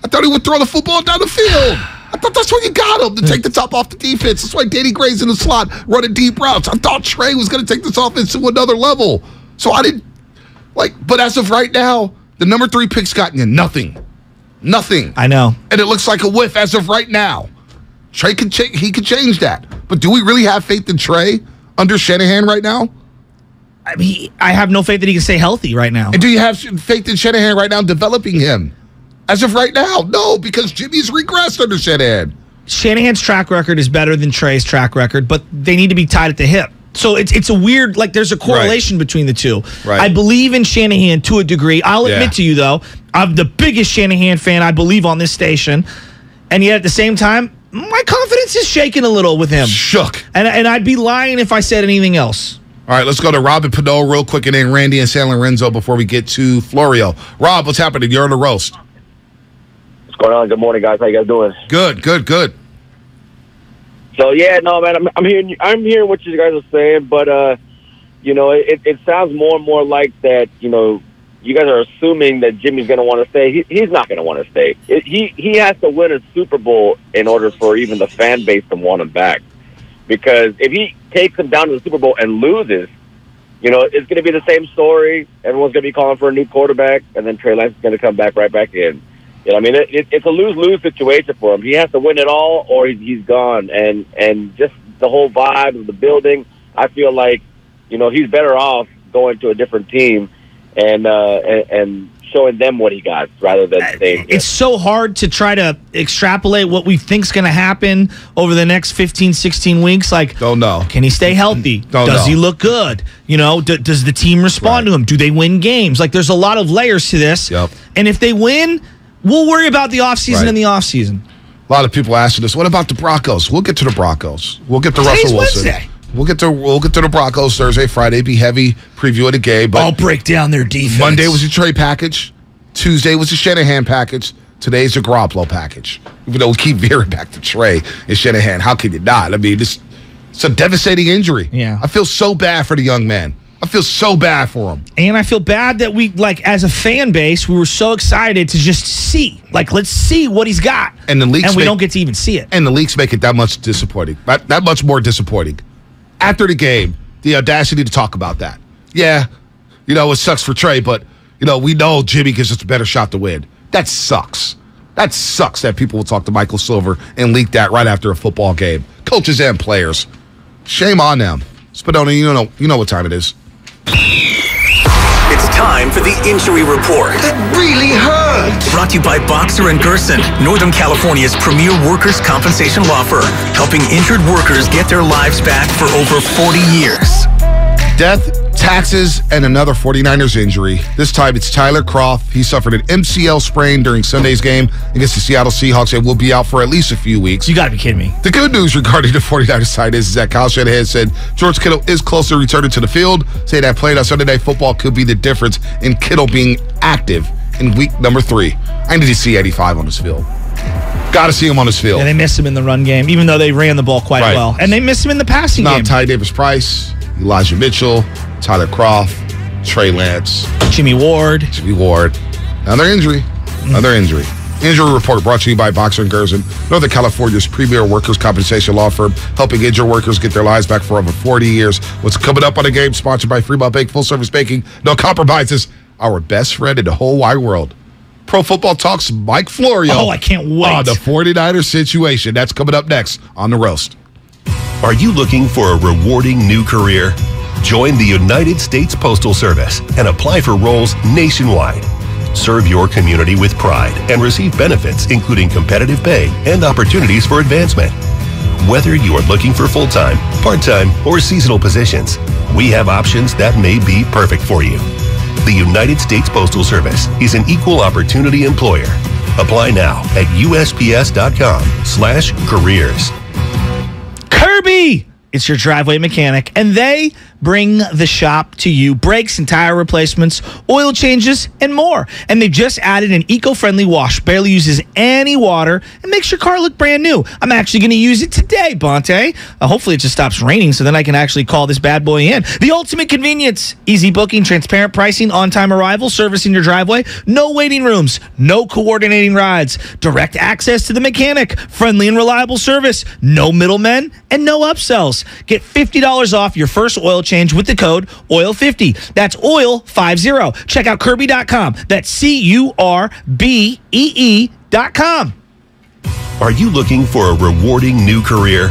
I thought he would throw the football down the field. I thought that's where you got him, to take the top off the defense. That's why Danny Gray's in the slot running deep routes. I thought Trey was going to take this offense to another level. So I didn't, like, but as of right now, the number three pick's gotten you nothing. Nothing. I know. And it looks like a whiff as of right now. Trey can change, he can change that. But do we really have faith in Trey under Shanahan right now? I mean, I have no faith that he can stay healthy right now. And do you have faith in Shanahan right now developing him? As of right now, no, because Jimmy's regressed under Shanahan. Shanahan's track record is better than Trey's track record, but they need to be tied at the hip. So it's it's a weird, like there's a correlation right. between the two. Right. I believe in Shanahan to a degree. I'll yeah. admit to you, though, I'm the biggest Shanahan fan I believe on this station. And yet at the same time, my confidence is shaking a little with him. Shook. And, and I'd be lying if I said anything else. All right, let's go to Robin Pino real quick and then Randy and San Lorenzo before we get to Florio. Rob, what's happening? You're on the roast. What's going on? Good morning, guys. How you guys doing? Good, good, good. So yeah, no, man, I'm, I'm hearing, I'm hearing what you guys are saying, but uh, you know, it, it sounds more and more like that. You know, you guys are assuming that Jimmy's going to want to stay. He, he's not going to want to stay. It, he, he has to win a Super Bowl in order for even the fan base to want him back. Because if he takes him down to the Super Bowl and loses, you know, it's going to be the same story. Everyone's going to be calling for a new quarterback, and then Trey Lance is going to come back right back in. You know, I mean, it, it, it's a lose-lose situation for him. He has to win it all, or he's, he's gone. And and just the whole vibe of the building, I feel like, you know, he's better off going to a different team and uh, and, and showing them what he got rather than staying here. It's so hard to try to extrapolate what we think's going to happen over the next fifteen, sixteen weeks. Like, don't know. Can he stay healthy? Don't does know. He look good? You know, d does the team respond right. to him? Do they win games? Like, there's a lot of layers to this. Yep. And if they win, we'll worry about the offseason right. and the offseason. A lot of people asking us, what about the Broncos? We'll get to the Broncos. We'll get to Today's Russell Wilson. Wednesday. We'll get to we'll get to the Broncos Thursday, Friday. Be heavy preview of the game. But I'll break down their defense. Monday was the Trey package. Tuesday was the Shanahan package. Today's the Garoppolo package. Even though we keep veering back to Trey and Shanahan, how can you not? I mean, this, it's a devastating injury. Yeah, I feel so bad for the young man. I feel so bad for him. And I feel bad that we, like, as a fan base, we were so excited to just see. Like, let's see what he's got. And the leaks, and we make, don't get to even see it. And the leaks make it that much disappointing. That, that much more disappointing. After the game, the audacity to talk about that. Yeah, you know, it sucks for Trey, but, you know, we know Jimmy gives us a better shot to win. That sucks. That sucks that people will talk to Michael Silver and leak that right after a football game. Coaches and players. Shame on them. Spadoni, you know, you know what time it is. It's time for the Injury Report. That really hurts. Brought to you by Boxer and Gerson, Northern California's premier workers' compensation law firm, helping injured workers get their lives back for over forty years. Death, taxes, and another forty-niners injury. This time it's Tyler Kroft. He suffered an M C L sprain during Sunday's game against the Seattle Seahawks and will be out for at least a few weeks. You got to be kidding me. The good news regarding the forty-niners side is that Kyle Shanahan said George Kittle is closer returning to the field, saying that playing on Sunday Night Football could be the difference in Kittle being active in week number three. I need to see eighty-five on this field. Got to see him on his field. And yeah, they missed him in the run game, even though they ran the ball quite right. well. And they missed him in the passing Not game. Not Ty Davis-Price, Elijah Mitchell, Tyler Kroft, Trey Lance, Jimmy Ward. Jimmy Ward. Another injury. Another injury. Injury Report brought to you by Boxer and Gerson, Northern California's premier workers' compensation law firm, helping injured workers get their lives back for over forty years. What's coming up on the game, sponsored by Fremont Bank, full-service banking, no compromises, our best friend in the whole wide world. Pro Football Talk's Mike Florio. Oh, I can't wait. On the forty-niners situation. That's coming up next on The Roast. Are you looking for a rewarding new career? Join the United States Postal Service and apply for roles nationwide. Serve your community with pride and receive benefits, including competitive pay and opportunities for advancement. Whether you are looking for full-time, part-time, or seasonal positions, we have options that may be perfect for you. The United States Postal Service is an equal opportunity employer. Apply now at U S P S dot com slash careers. Kirby, it's your driveway mechanic, and they bring the shop to you. Brakes and tire replacements, oil changes, and more. And they just added an eco-friendly wash, barely uses any water, and makes your car look brand new. I'm actually going to use it today, Bonte. Uh, hopefully it just stops raining so then I can actually call this bad boy in. The ultimate convenience. Easy booking, transparent pricing, on-time arrival, service in your driveway, no waiting rooms, no coordinating rides, direct access to the mechanic, friendly and reliable service, no middlemen, and no upsells. Get fifty dollars off your first oil change with the code oil fifty. That's oil fifty. Check out Kirby dot com. That's C U R B E E dot com. Are you looking for a rewarding new career?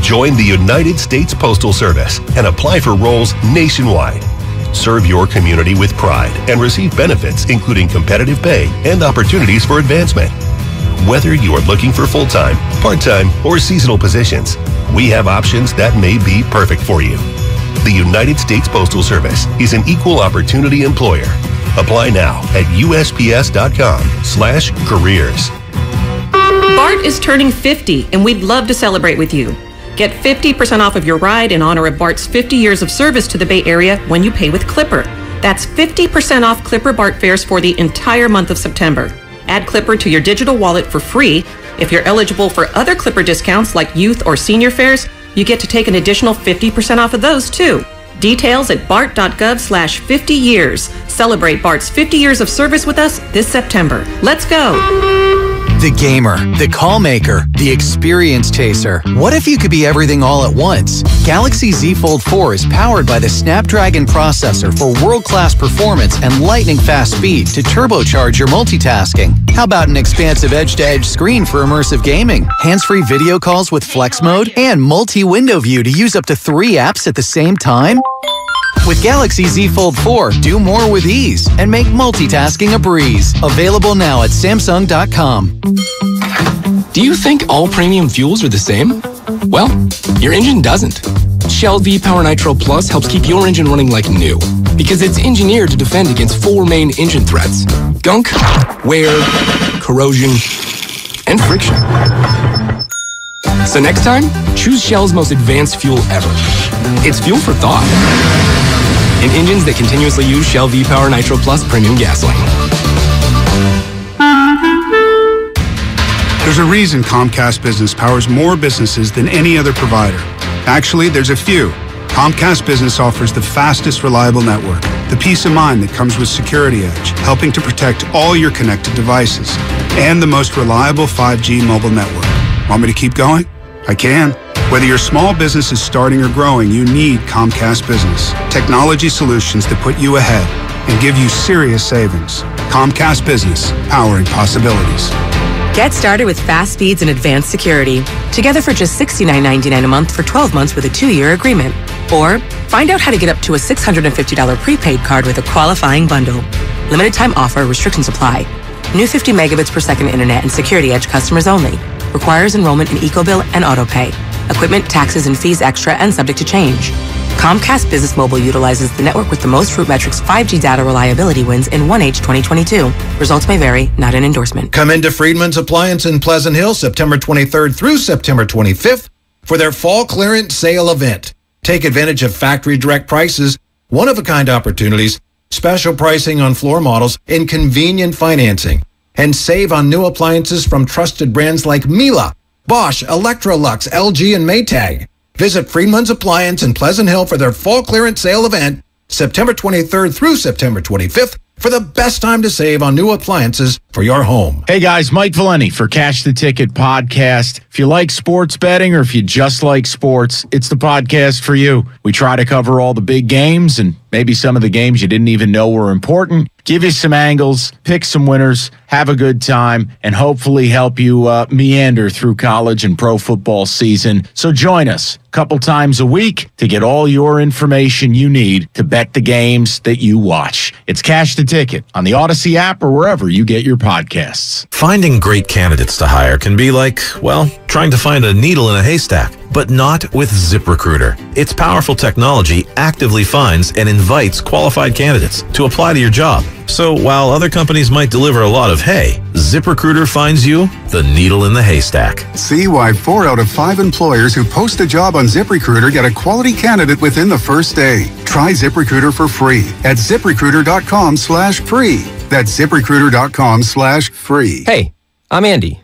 Join the United States Postal Service and apply for roles nationwide. Serve your community with pride and receive benefits, including competitive pay and opportunities for advancement. Whether you are looking for full-time, part-time, or seasonal positions, we have options that may be perfect for you. The United States Postal Service is an equal opportunity employer. Apply now at U S P S dot com slash careers. Bart is turning fifty, and we'd love to celebrate with you. Get fifty percent off of your ride in honor of Bart's fifty years of service to the Bay Area when you pay with Clipper. That's fifty percent off Clipper BART fares for the entire month of September. Add Clipper to your digital wallet for free. If you're eligible for other Clipper discounts like youth or senior fares, you get to take an additional fifty percent off of those, too. Details at bart dot gov slash fifty years. Celebrate Bart's fifty years of service with us this September. Let's go. The gamer, the call maker, the experience chaser. What if you could be everything all at once? Galaxy Z Fold four is powered by the Snapdragon processor for world-class performance and lightning-fast speed to turbocharge your multitasking. How about an expansive edge-to-edge screen for immersive gaming, hands-free video calls with flex mode, and multi-window view to use up to three apps at the same time? With Galaxy Z Fold four, do more with ease and make multitasking a breeze. Available now at Samsung dot com. Do you think all premium fuels are the same? Well, your engine doesn't. Shell V-Power Nitro Plus helps keep your engine running like new because it's engineered to defend against four main engine threats: gunk, wear, corrosion, and friction. So next time, choose Shell's most advanced fuel ever. It's fuel for thought. And engines that continuously use Shell V-Power Nitro Plus Premium Gasoline. There's a reason Comcast Business powers more businesses than any other provider. Actually, there's a few. Comcast Business offers the fastest, reliable network, the peace of mind that comes with Security Edge, helping to protect all your connected devices, and the most reliable five G mobile network. Want me to keep going? I can. Whether your small business is starting or growing, you need Comcast Business. Technology solutions that put you ahead and give you serious savings. Comcast Business, powering possibilities. Get started with fast speeds and advanced security. Together for just sixty-nine ninety-nine a month for twelve months with a two-year agreement. Or find out how to get up to a six hundred fifty dollars prepaid card with a qualifying bundle. Limited time offer, restrictions apply. New fifty megabits per second internet and Security Edge customers only. Requires enrollment in EcoBill and AutoPay. Equipment, taxes, and fees extra and subject to change. Comcast Business Mobile utilizes the network with the most RootMetrics five G data reliability wins in one H twenty twenty-two. Results may vary, not an endorsement. Come into Friedman's Appliance in Pleasant Hill September twenty-third through September twenty-fifth for their fall clearance sale event. Take advantage of factory direct prices, one-of-a-kind opportunities, special pricing on floor models, and convenient financing. And save on new appliances from trusted brands like Miele, Bosch, Electrolux, L G, and Maytag. Visit Friedman's Appliance in Pleasant Hill for their fall clearance sale event, September twenty-third through September twenty-fifth, for the best time to save on new appliances for your home. Hey guys, Mike Valeni for Cash the Ticket podcast. If you like sports betting or if you just like sports, it's the podcast for you. We try to cover all the big games and maybe some of the games you didn't even know were important. Give you some angles, pick some winners, have a good time, and hopefully help you uh, meander through college and pro football season. So join us a couple times a week to get all your information you need to bet the games that you watch. It's Cash the Ticket on the Odyssey app or wherever you get your podcasts. Finding great candidates to hire can be like, well, trying to find a needle in a haystack. But not with ZipRecruiter. Its powerful technology actively finds and invites qualified candidates to apply to your job. So while other companies might deliver a lot of hay, ZipRecruiter finds you the needle in the haystack. See why four out of five employers who post a job on ZipRecruiter get a quality candidate within the first day. Try ZipRecruiter for free at zip recruiter dot com slash free. That's zip recruiter dot com slash free. Hey, I'm Andy.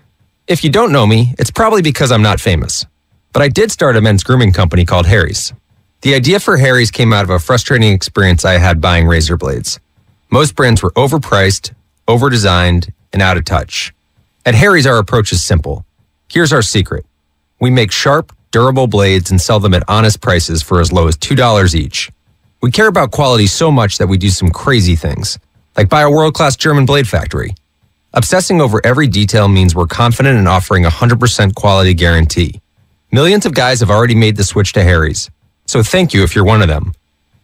If you don't know me, it's probably because I'm not famous. But I did start a men's grooming company called Harry's. The idea for Harry's came out of a frustrating experience I had buying razor blades. Most brands were overpriced, overdesigned, and out of touch. At Harry's, our approach is simple. Here's our secret. We make sharp, durable blades and sell them at honest prices for as low as two dollars each. We care about quality so much that we do some crazy things, like buy a world-class German blade factory. Obsessing over every detail means we're confident in offering a one hundred percent quality guarantee. Millions of guys have already made the switch to Harry's, so thank you if you're one of them.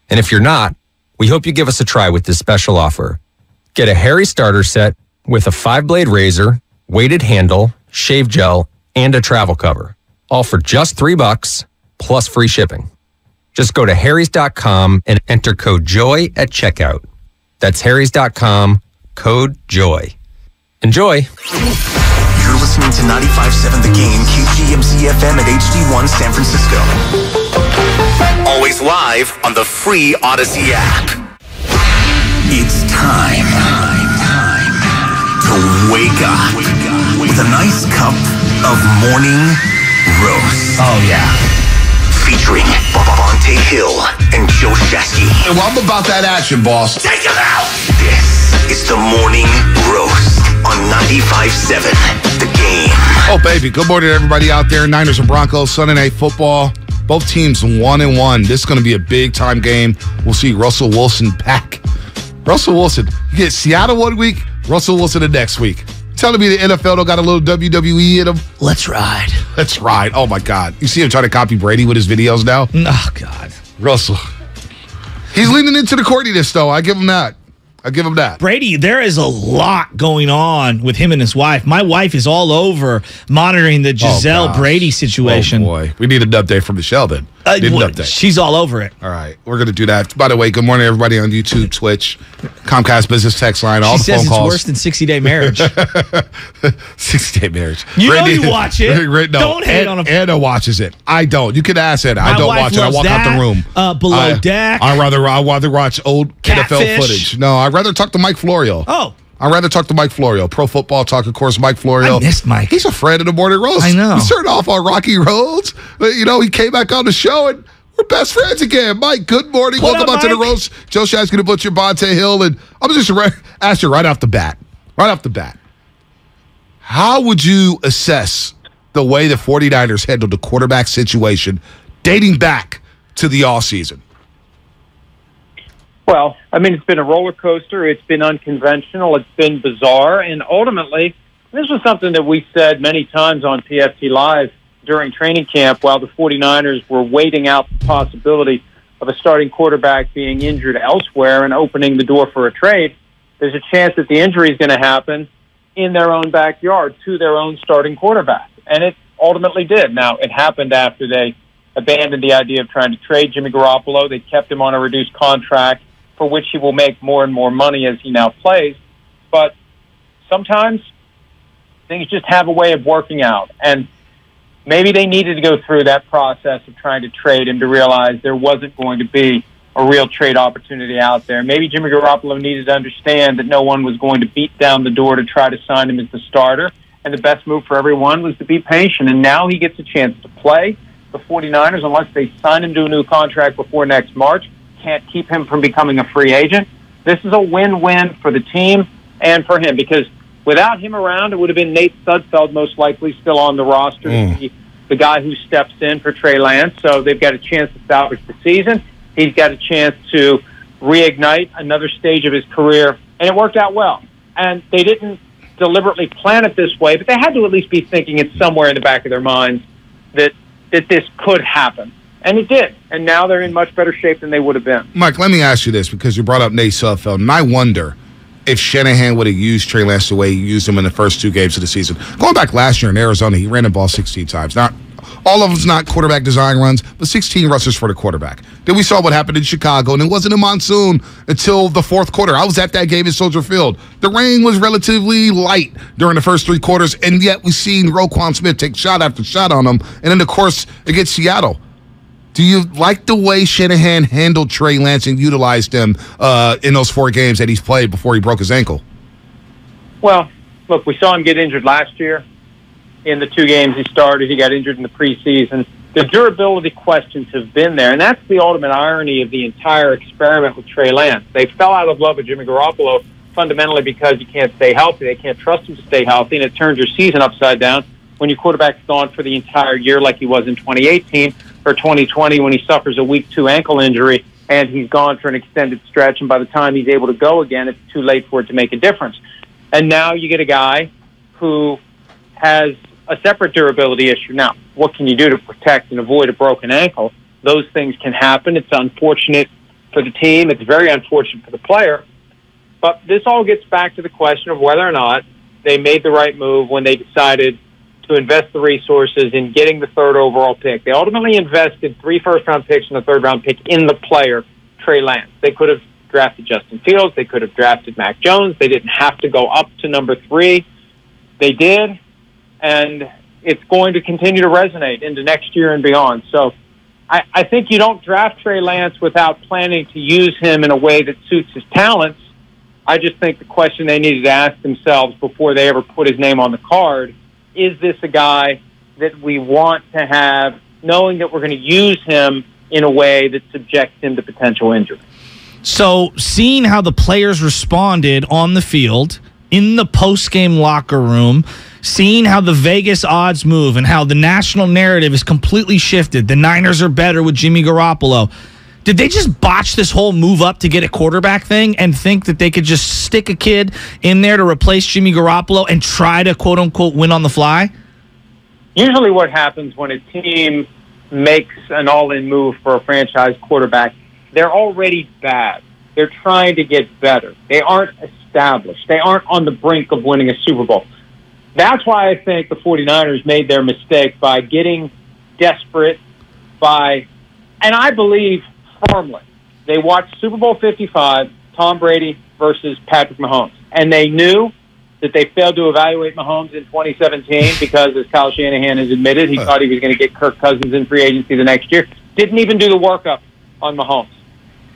And if you're not, we hope you give us a try with this special offer. Get a Harry's starter set with a five-blade razor, weighted handle, shave gel, and a travel cover, all for just three bucks plus free shipping. Just go to harrys dot com and enter code JOY at checkout. That's harrys dot com, code JOY. Enjoy. You're listening to ninety-five point seven The Game, K G M C F M at H D one San Francisco. Always live on the free Odyssey app. It's time, time, time to wake up with a nice cup of morning roast. Oh, yeah. featuring Bobavante Hill and Joe Shasky. Well, I'm about that action, boss. Take him out! This is the Morning Roast on ninety-five point seven The Game. Oh, baby. Good morning, everybody out there. Niners and Broncos, Sunday Night Football. Both teams one and one. This is going to be a big-time game. We'll see Russell Wilson back. Russell Wilson. You get Seattle one week, Russell Wilson the next week. Telling me the N F L don't got a little W W E in them. Let's ride. Let's ride. Oh, my God. You see him trying to copy Brady with his videos now? Oh, God. Russell. He's leaning into the courtiness, though. I give him that. I give him that. Brady, there is a lot going on with him and his wife. My wife is all over monitoring the Giselle oh, Brady situation. Oh, boy. We need an update from Michelle, then. Uh, need well, an update. She's all over it. All right. We're going to do that. By the way, good morning, everybody on YouTube, Twitch, Comcast Business Text Line, all she the phone calls. She says it's worse than sixty-day marriage. sixty-day marriage. You Brady, know you watch it. Right, no. Don't hate Ed, on a Anna watches it. I don't. You can ask Anna. I don't watch it. I walk that. out the room. Uh, below I, deck. I'd rather, I'd rather watch old Catfish. N F L footage. No, I I'd rather talk to Mike Florio. Oh. I'd rather talk to Mike Florio. Pro Football Talk, of course, Mike Florio. I missed Mike. He's a friend of the Morning Roast. I know. He started off on Rocky Roads. You know, he came back on the show, and we're best friends again. Mike, good morning. What Welcome up, to the Roast. Joe Shasky, the Butcher, Bonte Hill. And I'm just going to ask you right off the bat, right off the bat, how would you assess the way the 49ers handled the quarterback situation dating back to the offseason? Well, I mean, it's been a roller coaster. It's been unconventional. It's been bizarre. And ultimately, this was something that we said many times on P F T Live during training camp while the 49ers were waiting out the possibility of a starting quarterback being injured elsewhere and opening the door for a trade. There's a chance that the injury is going to happen in their own backyard to their own starting quarterback. And it ultimately did. Now, it happened after they abandoned the idea of trying to trade Jimmy Garoppolo. They kept him on a reduced contract, for which he will make more and more money as he now plays. But sometimes things just have a way of working out. And maybe they needed to go through that process of trying to trade him to realize there wasn't going to be a real trade opportunity out there. Maybe Jimmy Garoppolo needed to understand that no one was going to beat down the door to try to sign him as the starter. And the best move for everyone was to be patient. And now he gets a chance to play. The 49ers, unless they sign him to a new contract before next March, can't keep him from becoming a free agent. This is a win-win for the team and for him, because without him around, it would have been Nate Sudfeld most likely still on the roster, mm. the, the guy who steps in for Trey Lance. So they've got a chance to salvage the season. He's got a chance to reignite another stage of his career, and it worked out well. And they didn't deliberately plan it this way, but they had to at least be thinking it somewhere in the back of their minds that, that this could happen. And it did. And now they're in much better shape than they would have been. Mike, let me ask you this, because you brought up Nate Sudfeld, and I wonder if Shanahan would have used Trey Lance the way he used him in the first two games of the season. Going back last year in Arizona, he ran the ball sixteen times. Not all of them's not quarterback design runs, but sixteen rushes for the quarterback. Then we saw what happened in Chicago, and it wasn't a monsoon until the fourth quarter. I was at that game in Soldier Field. The rain was relatively light during the first three quarters, and yet we've seen Roquan Smith take shot after shot on him. And then, of course, against Seattle, do you like the way Shanahan handled Trey Lance and utilized him uh, in those four games that he's played before he broke his ankle? Well, look, we saw him get injured last year. In the two games he started, he got injured in the preseason. The durability questions have been there, and that's the ultimate irony of the entire experiment with Trey Lance. They fell out of love with Jimmy Garoppolo fundamentally because you can't stay healthy. They can't trust him to stay healthy, and it turns your season upside down when your quarterback's gone for the entire year like he was in twenty eighteen. For twenty twenty, when he suffers a week two ankle injury and he's gone for an extended stretch, and by the time he's able to go again, it's too late for it to make a difference. And now you get a guy who has a separate durability issue. Now, what can you do to protect and avoid a broken ankle? Those things can happen. It's unfortunate for the team. It's very unfortunate for the player. But this all gets back to the question of whether or not they made the right move when they decided to invest the resources in getting the third overall pick. They ultimately invested three first-round picks and a third-round pick in the player, Trey Lance. They could have drafted Justin Fields. They could have drafted Mac Jones. They didn't have to go up to number three. They did, and it's going to continue to resonate into next year and beyond. So I, I think you don't draft Trey Lance without planning to use him in a way that suits his talents. I just think the question they needed to ask themselves before they ever put his name on the card: is this a guy that we want to have knowing that we're going to use him in a way that subjects him to potential injury. So seeing how the players responded on the field, in the post-game locker room, seeing how the Vegas odds move and how the national narrative is completely shifted, the Niners are better with Jimmy Garoppolo. Did they just botch this whole move up to get a quarterback thing and think that they could just stick a kid in there to replace Jimmy Garoppolo and try to, quote-unquote, win on the fly? Usually what happens when a team makes an all-in move for a franchise quarterback, they're already bad. They're trying to get better. They aren't established. They aren't on the brink of winning a Super Bowl. That's why I think the 49ers made their mistake by getting desperate, by, and I believe, harmless. They watched Super Bowl fifty-five, Tom Brady versus Patrick Mahomes, and they knew that they failed to evaluate Mahomes in twenty seventeen because, as Kyle Shanahan has admitted, he thought he was going to get Kirk Cousins in free agency the next year. Didn't even do the workup on Mahomes.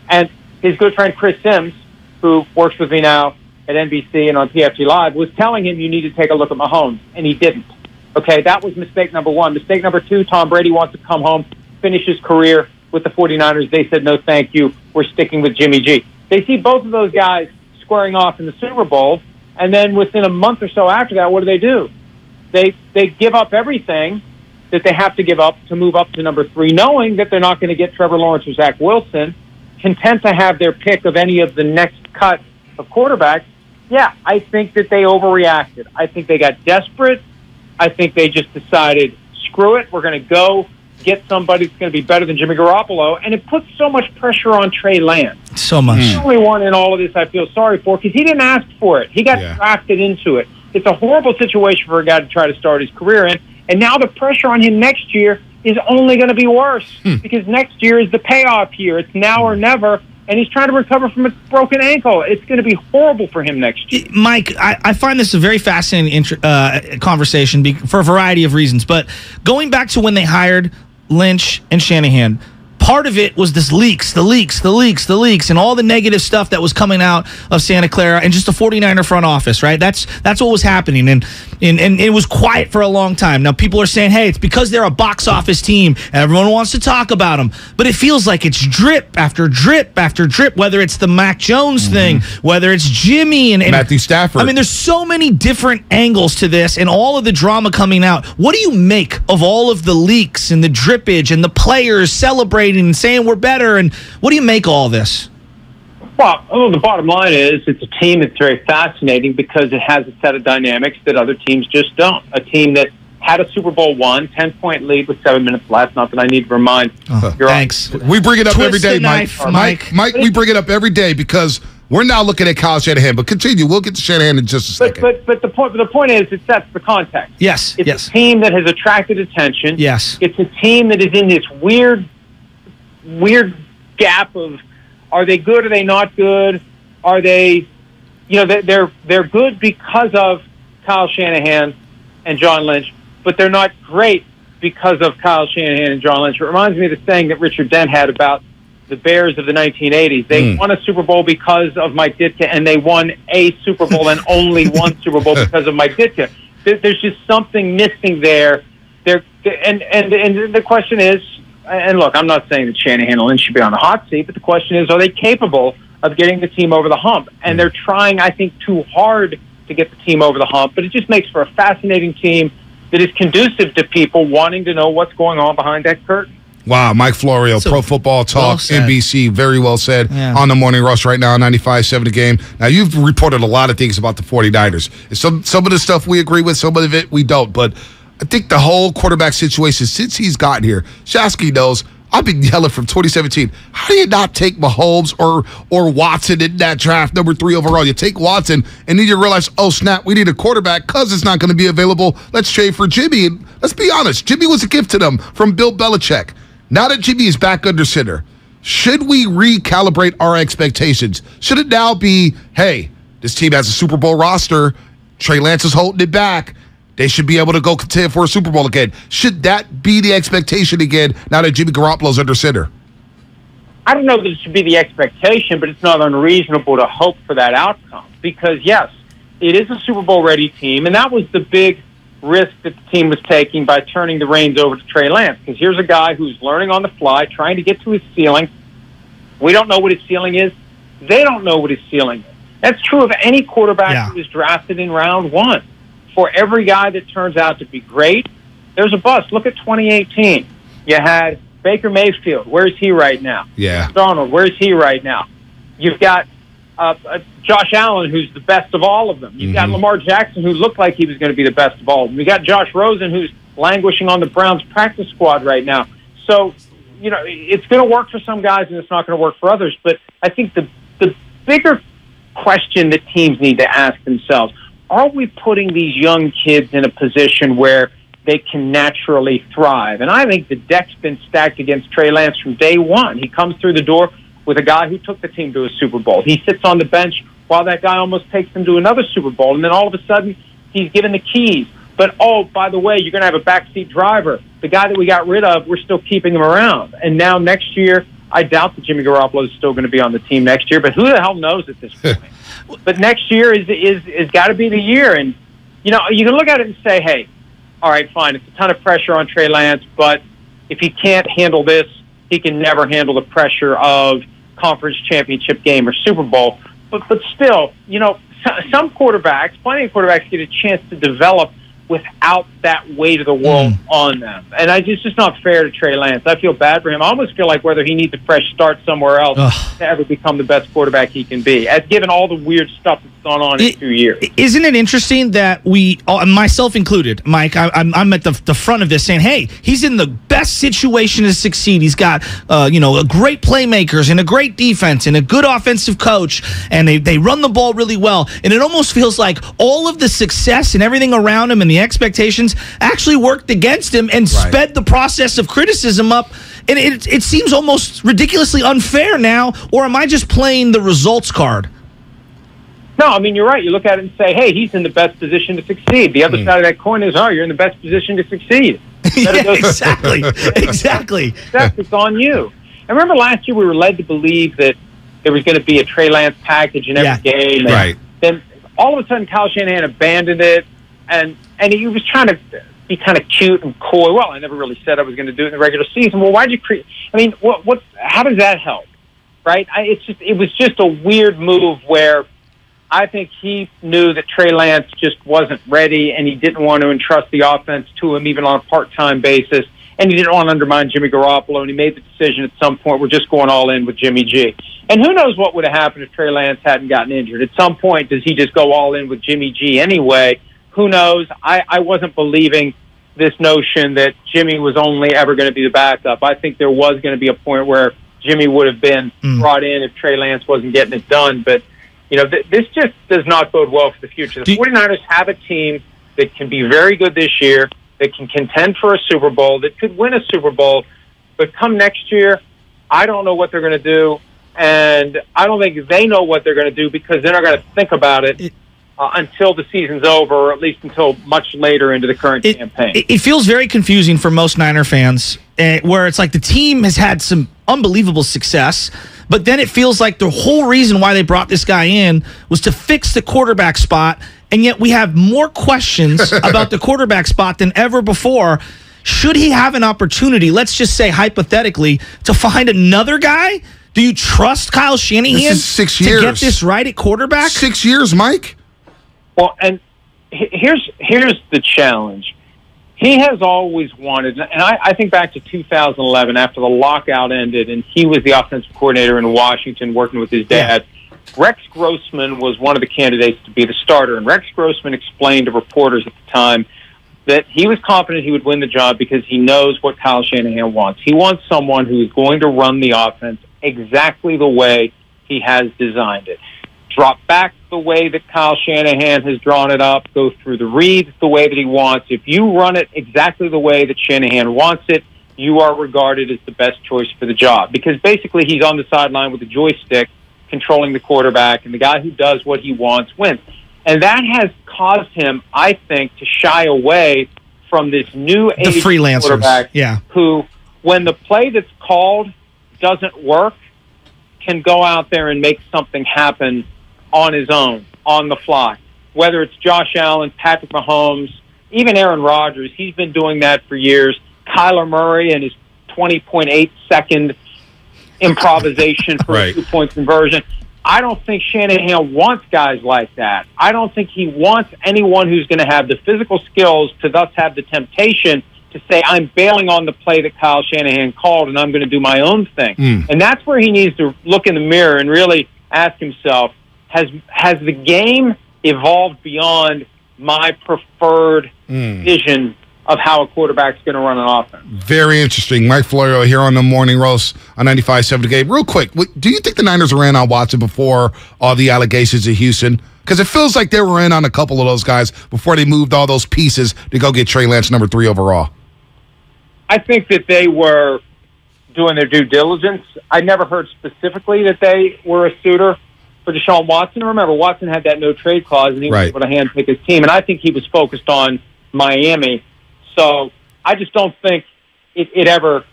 And his good friend Chris Sims, who works with me now at N B C and on P F T Live, was telling him you need to take a look at Mahomes, and he didn't. Okay, that was mistake number one. Mistake number two, Tom Brady wants to come home, finish his career with the 49ers. They said, no, thank you. We're sticking with Jimmy G. They see both of those guys squaring off in the Super Bowl, and then within a month or so after that, what do they do? They they give up everything that they have to give up to move up to number three, knowing that they're not going to get Trevor Lawrence or Zach Wilson, content to have their pick of any of the next cut of quarterbacks. Yeah, I think that they overreacted. I think they got desperate. I think they just decided, screw it, we're going to go get somebody that's going to be better than Jimmy Garoppolo, and it puts so much pressure on Trey Lance. So much. He's the only one in all of this I feel sorry for, because he didn't ask for it. He got yeah. drafted into it. It's a horrible situation for a guy to try to start his career in, and now the pressure on him next year is only going to be worse, hmm. because next year is the payoff year. It's now or never, and he's trying to recover from a broken ankle. It's going to be horrible for him next year. Mike, I, I find this a very fascinating uh, conversation for a variety of reasons, but going back to when they hired Lynch and Shanahan, part of it was this leaks, the leaks, the leaks, the leaks, and all the negative stuff that was coming out of Santa Clara and just the 49er front office, right? That's that's what was happening, and, and, and it was quiet for a long time. Now, people are saying, hey, it's because they're a box office team. Everyone wants to talk about them, but it feels like it's drip after drip after drip, whether it's the Mac Jones mm-hmm. thing, whether it's Jimmy and, and Matthew Stafford. I mean, there's so many different angles to this and all of the drama coming out. What do you make of all of the leaks and the drippage and the players celebrating and saying we're better? And what do you make of all this? Well, well, the bottom line is it's a team that's very fascinating because it has a set of dynamics that other teams just don't. A team that had a Super Bowl one, ten-point lead with seven minutes left. Not that I need to remind. Uh-huh. Thanks. On. We bring it up Twist every day, Mike. Knife, Mike. Mike. Mike, we bring it up every day because we're now looking at Kyle Shanahan. But continue. We'll get to Shanahan in just a second. But, but, but the, point, the point is it sets the context. Yes. It's yes. a team that has attracted attention. Yes. It's a team that is in this weird weird gap of are they good, are they not good, are they, you know, they're they're good because of Kyle Shanahan and John Lynch, but they're not great because of Kyle Shanahan and John Lynch. It reminds me of the saying that Richard Dent had about the Bears of the nineteen eighties. They mm. won a Super Bowl because of Mike Ditka, and they won a Super Bowl and only one Super Bowl because of Mike Ditka. There's just something missing there. There, and, and, and the question is, and look, I'm not saying that Shanahan and Lynch should be on the hot seat, but the question is, are they capable of getting the team over the hump? And they're trying, I think, too hard to get the team over the hump, but it just makes for a fascinating team that is conducive to people wanting to know what's going on behind that curtain. Wow, Mike Florio, so, Pro Football Talk, well N B C, very well said, yeah. on the Morning Rush right now, ninety-five seven The Game. Now, you've reported a lot of things about the 49ers. Some, some of the stuff we agree with, some of it we don't, but I think the whole quarterback situation since he's gotten here, Shasky knows, I've been yelling from twenty seventeen. How do you not take Mahomes or or Watson in that draft, number three overall? You take Watson, and then you realize, oh, snap, we need a quarterback because it's not going to be available. Let's trade for Jimmy. And let's be honest, Jimmy was a gift to them from Bill Belichick. Now that Jimmy is back under center, should we recalibrate our expectations? Should it now be, hey, this team has a Super Bowl roster, Trey Lance is holding it back, they should be able to go contend for a Super Bowl again? Should that be the expectation again now that Jimmy Garoppolo's under center? I don't know that it should be the expectation, but it's not unreasonable to hope for that outcome because, yes, it is a Super Bowl-ready team, and that was the big risk that the team was taking by turning the reins over to Trey Lance. Because here's a guy who's learning on the fly, trying to get to his ceiling. We don't know what his ceiling is. They don't know what his ceiling is. That's true of any quarterback yeah. who was drafted in round one. For every guy that turns out to be great, there's a bust. Look at twenty eighteen. You had Baker Mayfield. Where's he right now? Yeah. Donald, where's he right now? You've got uh, uh, Josh Allen, who's the best of all of them. You've mm-hmm. got Lamar Jackson, who looked like he was going to be the best of all of them. You've got Josh Rosen, who's languishing on the Browns practice squad right now. So, you know, it's going to work for some guys and it's not going to work for others. But I think the the bigger question that teams need to ask themselves, are we putting these young kids in a position where they can naturally thrive? And I think the deck's been stacked against Trey Lance from day one. He comes through the door with a guy who took the team to a Super Bowl. He sits on the bench while that guy almost takes them to another Super Bowl, and then all of a sudden he's given the keys. But, oh, by the way, you're going to have a backseat driver. The guy that we got rid of, we're still keeping him around. And now next year, I doubt that Jimmy Garoppolo is still going to be on the team next year, but who the hell knows at this point? But next year is is is got to be the year. And, you know, you can look at it and say, hey, all right, fine, it's a ton of pressure on Trey Lance, but if he can't handle this, he can never handle the pressure of conference championship game or Super Bowl. But but still, you know, some quarterbacks, plenty of quarterbacks get a chance to develop without that weight of the world mm. on them. And I, it's just not fair to Trey Lance. I feel bad for him. I almost feel like whether he needs a fresh start somewhere else Ugh. to ever become the best quarterback he can be, as given all the weird stuff that's gone on it, in two years. Isn't it interesting that we, myself included, Mike, I, I'm, I'm at the, the front of this saying, hey, he's in the best situation to succeed. He's got uh, you know, a great playmakers and a great defense and a good offensive coach, and they, they run the ball really well. And it almost feels like all of the success and everything around him and the expectations actually worked against him and right. sped the process of criticism up. And it, it seems almost ridiculously unfair now, or am I just playing the results card? No, I mean, you're right. You look at it and say, hey, he's in the best position to succeed. The other mm. side of that coin is, oh, you're in the best position to succeed. yeah, exactly. exactly. That's it's on you. I remember last year we were led to believe that there was going to be a Trey Lance package in every yeah. game. And right. then all of a sudden Kyle Shanahan abandoned it, and And he was trying to be kind of cute and coy. Well, I never really said I was going to do it in the regular season. Well, why'd you create? I mean, what? What? How does that help? Right? I, it's just it was just a weird move where I think he knew that Trey Lance just wasn't ready, and he didn't want to entrust the offense to him, even on a part-time basis. And he didn't want to undermine Jimmy Garoppolo, and he made the decision at some point, we're just going all in with Jimmy G. And who knows what would have happened if Trey Lance hadn't gotten injured? At some point, does he just go all in with Jimmy G anyway? Who knows? I, I wasn't believing this notion that Jimmy was only ever going to be the backup. I think there was going to be a point where Jimmy would have been mm. brought in if Trey Lance wasn't getting it done. But, you know, th- this just does not bode well for the future. The 49ers have a team that can be very good this year, that can contend for a Super Bowl, that could win a Super Bowl. But come next year, I don't know what they're going to do. And I don't think they know what they're going to do because they're not going to think about it. it- Uh, until the season's over, or at least until much later into the current it, campaign. It, it feels very confusing for most Niner fans, uh, where it's like the team has had some unbelievable success, but then it feels like the whole reason why they brought this guy in was to fix the quarterback spot, and yet we have more questions about the quarterback spot than ever before. Should he have an opportunity, let's just say hypothetically, to find another guy? Do you trust Kyle Shanahan six years. to get this right at quarterback? Six years, Mike. Well, and here's here's the challenge. He has always wanted, and I, I think back to two thousand eleven after the lockout ended, and he was the offensive coordinator in Washington working with his dad. Yeah. Rex Grossman was one of the candidates to be the starter, and Rex Grossman explained to reporters at the time that he was confident he would win the job because he knows what Kyle Shanahan wants. He wants someone who is going to run the offense exactly the way he has designed it. Drop back the way that Kyle Shanahan has drawn it up, go through the reads the way that he wants. If you run it exactly the way that Shanahan wants it, you are regarded as the best choice for the job. Because basically he's on the sideline with a joystick controlling the quarterback, and the guy who does what he wants wins. And that has caused him, I think, to shy away from this new age the freelancers. quarterback yeah. who, when the play that's called doesn't work, can go out there and make something happen on his own, on the fly. Whether it's Josh Allen, Patrick Mahomes, even Aaron Rodgers, he's been doing that for years. Kyler Murray and his twenty point eight second improvisation for right. a two-point conversion. I don't think Shanahan wants guys like that. I don't think he wants anyone who's going to have the physical skills to thus have the temptation to say, I'm bailing on the play that Kyle Shanahan called and I'm going to do my own thing. Mm. And that's where he needs to look in the mirror and really ask himself, has has the game evolved beyond my preferred mm. vision of how a quarterback's going to run an offense? Very interesting. Mike Florio here on the Morning Roast on ninety-five point seven The Game. Real quick, do you think the Niners were in on Watson before all the allegations in Houston? Because it feels like they were in on a couple of those guys before they moved all those pieces to go get Trey Lance, number three overall. I think that they were doing their due diligence. I never heard specifically that they were a suitor for Deshaun Watson. Remember, Watson had that no-trade clause, and he right. was able to handpick his team, and I think he was focused on Miami. So I just don't think it, it ever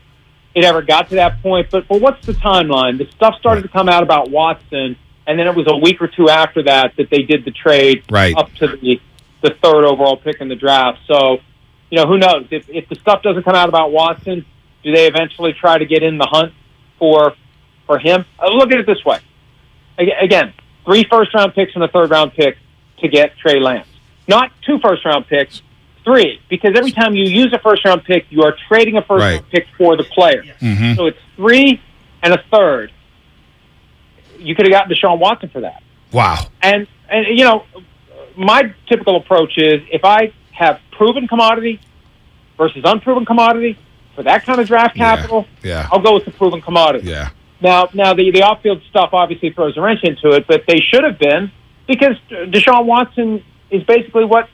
it ever got to that point. But, but what's the timeline? The stuff started right. to come out about Watson, and then it was a week or two after that that they did the trade right. up to the, the third overall pick in the draft. So, you know, who knows? If, if the stuff doesn't come out about Watson, do they eventually try to get in the hunt for, for him? I'll look at it this way. Again, three first-round picks and a third-round pick to get Trey Lance. Not two first-round picks. Three, because every time you use a first-round pick, you are trading a first-round right. pick for the player. Mm-hmm. So it's three and a third. You could have gotten Deshaun Watson for that. Wow. And, and you know, my typical approach is if I have proven commodity versus unproven commodity for that kind of draft capital, yeah. Yeah. I'll go with the proven commodity. Yeah. Now, now the, the off-field stuff obviously throws a wrench into it, but they should have been because Deshaun Watson is basically what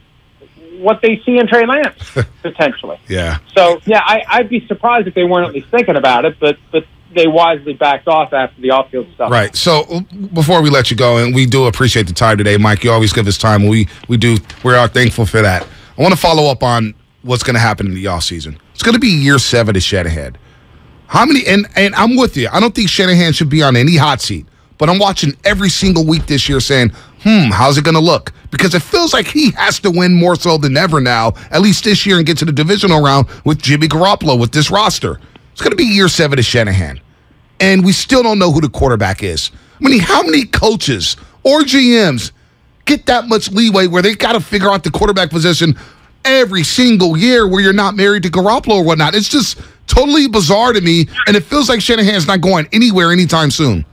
what they see in Trey Lance, potentially. Yeah. So, yeah, I, I'd be surprised if they weren't at least thinking about it, but, but they wisely backed off after the off-field stuff. Right. So, before we let you go, and we do appreciate the time today, Mike. You always give us time. We, we do. We are thankful for that. I want to follow up on what's going to happen in the offseason. It's going to be year seven at Shanahan. How many? And, and I'm with you. I don't think Shanahan should be on any hot seat, but I'm watching every single week this year saying, hmm, how's it going to look? Because it feels like he has to win more so than ever now, at least this year, and get to the divisional round with Jimmy Garoppolo with this roster. It's going to be year seven of Shanahan, and we still don't know who the quarterback is. I mean, how many coaches or G Ms get that much leeway where they got to figure out the quarterback position every single year where you're not married to Garoppolo or whatnot? It's just totally bizarre to me, and it feels like Shanahan's not going anywhere anytime soon.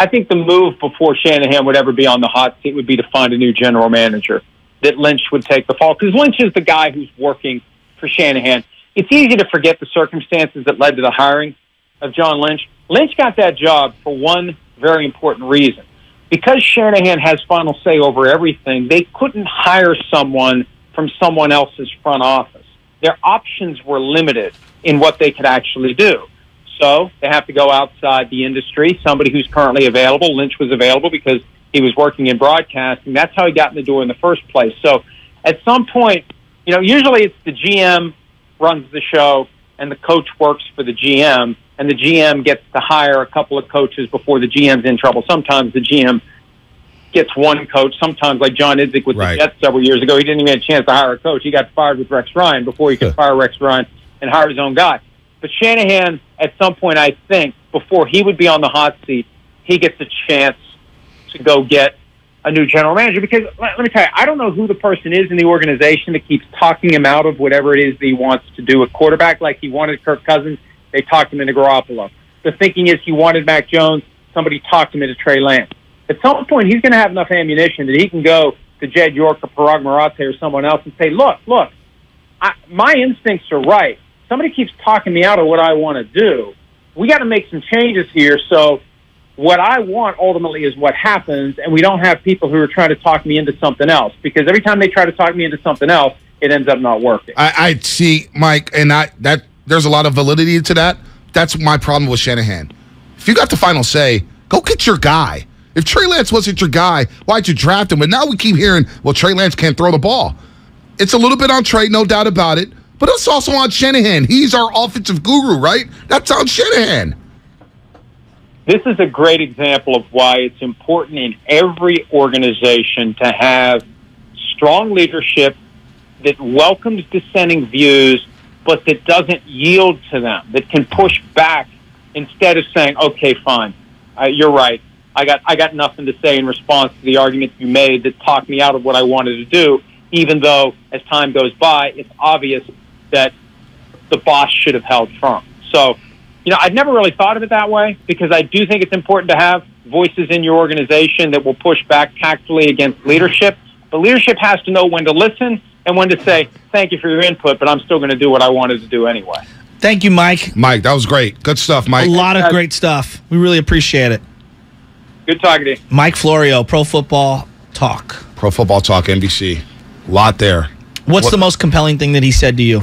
I think the move before Shanahan would ever be on the hot seat would be to find a new general manager, that Lynch would take the fall, because Lynch is the guy who's working for Shanahan. It's easy to forget the circumstances that led to the hiring of John Lynch. Lynch got that job for one very important reason. Because Shanahan has final say over everything, they couldn't hire someone from someone else's front office. Their options were limited in what they could actually do. So they have to go outside the industry, somebody who's currently available. Lynch was available because he was working in broadcasting. That's how he got in the door in the first place. So at some point, you know, usually it's the G M runs the show and the coach works for the G M, and the G M gets to hire a couple of coaches before the G M's in trouble. Sometimes the G M gets one coach. Sometimes, like John Idzik with right. the Jets several years ago, he didn't even have a chance to hire a coach. He got fired with Rex Ryan before he could fire Rex Ryan and hire his own guy. But Shanahan, at some point, I think, before he would be on the hot seat, he gets a chance to go get a new general manager. Because, let me tell you, I don't know who the person is in the organization that keeps talking him out of whatever it is that he wants to do with quarterback. Like, he wanted Kirk Cousins, they talked him into Garoppolo. The thinking is he wanted Mac Jones, somebody talked him into Trey Lance. At some point, he's going to have enough ammunition that he can go to Jed York or Parag Marate or someone else and say, look, look, I, my instincts are right. Somebody keeps talking me out of what I want to do. We got to make some changes here. So what I want ultimately is what happens, and we don't have people who are trying to talk me into something else, because every time they try to talk me into something else, it ends up not working. I, I see, Mike, and I that there's a lot of validity to that. That's my problem with Shanahan. If you got the final say, go get your guy. If Trey Lance wasn't your guy, why'd you draft him? But now we keep hearing, well, Trey Lance can't throw the ball. It's a little bit on Trey, no doubt about it. But it's also on Shanahan. He's our offensive guru, right? That's on Shanahan. This is a great example of why it's important in every organization to have strong leadership that welcomes dissenting views, but that doesn't yield to them, that can push back instead of saying, okay, fine, uh, you're right. I got I got nothing to say in response to the argument you made that talked me out of what I wanted to do, even though as time goes by, it's obvious that the boss should have held firm. So, you know, I've never really thought of it that way, because I do think it's important to have voices in your organization that will push back tactfully against leadership. But leadership has to know when to listen and when to say, thank you for your input, but I'm still going to do what I wanted to do anyway. Thank you, Mike. Mike, that was great. Good stuff, Mike. A lot of great stuff. We really appreciate it. Good talking to you. Mike Florio, Pro Football Talk. Pro Football Talk, N B C. A lot there. What's what? the most compelling thing that he said to you?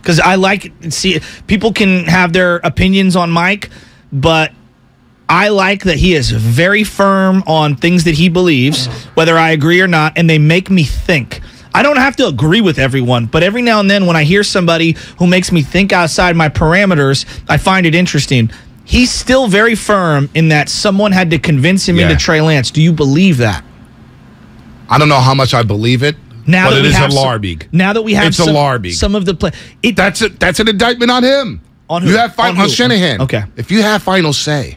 Because I like, see, people can have their opinions on Mike, but I like that he is very firm on things that he believes, whether I agree or not, and they make me think. I don't have to agree with everyone, but every now and then when I hear somebody who makes me think outside my parameters, I find it interesting. He's still very firm in that someone had to convince him yeah. into Trey Lance. Do you believe that? I don't know how much I believe it. Now but that it we is have a larbig. Now that we have it's some, a larbig. some of the play, it, that's a, that's an indictment on him. On who? You have final on, on Shanahan. Okay. If you have final say,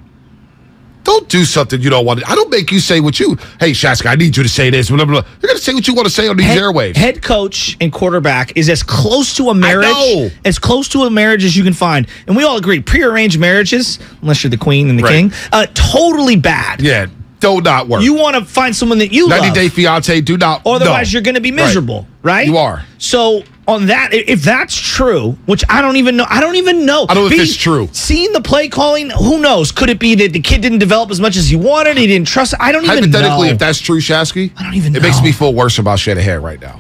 don't do something you don't want to. I don't make you say what you, hey, Shasky, I need you to say this. Blah, blah, blah. You're going to say what you want to say on these head, airwaves. Head coach and quarterback is as close to a marriage, as close to a marriage as you can find. And we all agree, prearranged marriages, unless you're the queen and the right. king, uh, totally bad. Yeah, do not work. You want to find someone that you ninety love. ninety-day fiance, do not. Otherwise, no. you're going to be miserable, right. right? You are. So on that, if that's true, which I don't even know. I don't even know. I don't know Being, if it's true. Seeing the play calling, who knows? Could it be that the kid didn't develop as much as he wanted? He didn't trust. I don't even know. Hypothetically, if that's true, Shasky, I don't even know. It makes me feel worse about Shanahan right now.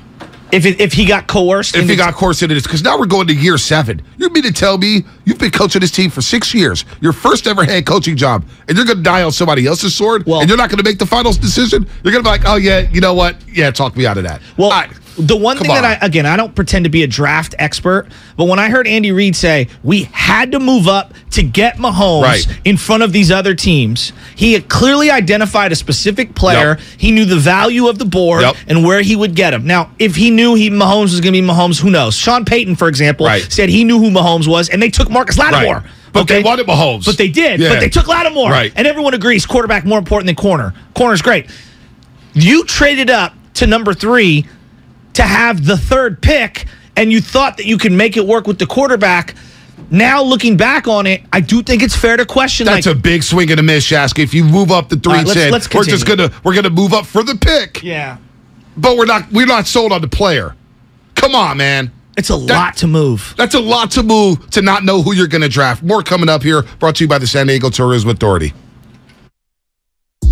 If it, if he got coerced? If he got coerced into this. Because now we're going to year seven. You mean to tell me you've been coaching this team for six years, your first ever head coaching job, and you're going to die on somebody else's sword, well, and you're not going to make the final decision? You're going to be like, oh, yeah, you know what? Yeah, talk me out of that. Well, I, the one thing on. that I, again, I don't pretend to be a draft expert, but when I heard Andy Reid say, we had to move up to get Mahomes right. in front of these other teams, he had clearly identified a specific player. Yep. He knew the value of the board yep. and where he would get him. Now, if he knew He Mahomes was going to be Mahomes, who knows? Sean Payton, for example, right. said he knew who Mahomes was, and they took Marcus Lattimore. Right. But okay? They wanted Mahomes. But they did. Yeah. But they took Lattimore. Right. And everyone agrees, quarterback more important than corner. Corner's great. You traded up to number three to have the third pick, and you thought that you could make it work with the quarterback. Now, looking back on it, I do think it's fair to question. That's like, a big swing and a miss, Shasky. If you move up to three ten, right, let's, let's we're just gonna we're gonna move up for the pick. Yeah. But we're not we're not sold on the player. Come on, man. It's a that, lot to move. That's a lot to move to not know who you're going to draft. More coming up here, brought to you by the San Diego Tourism Authority.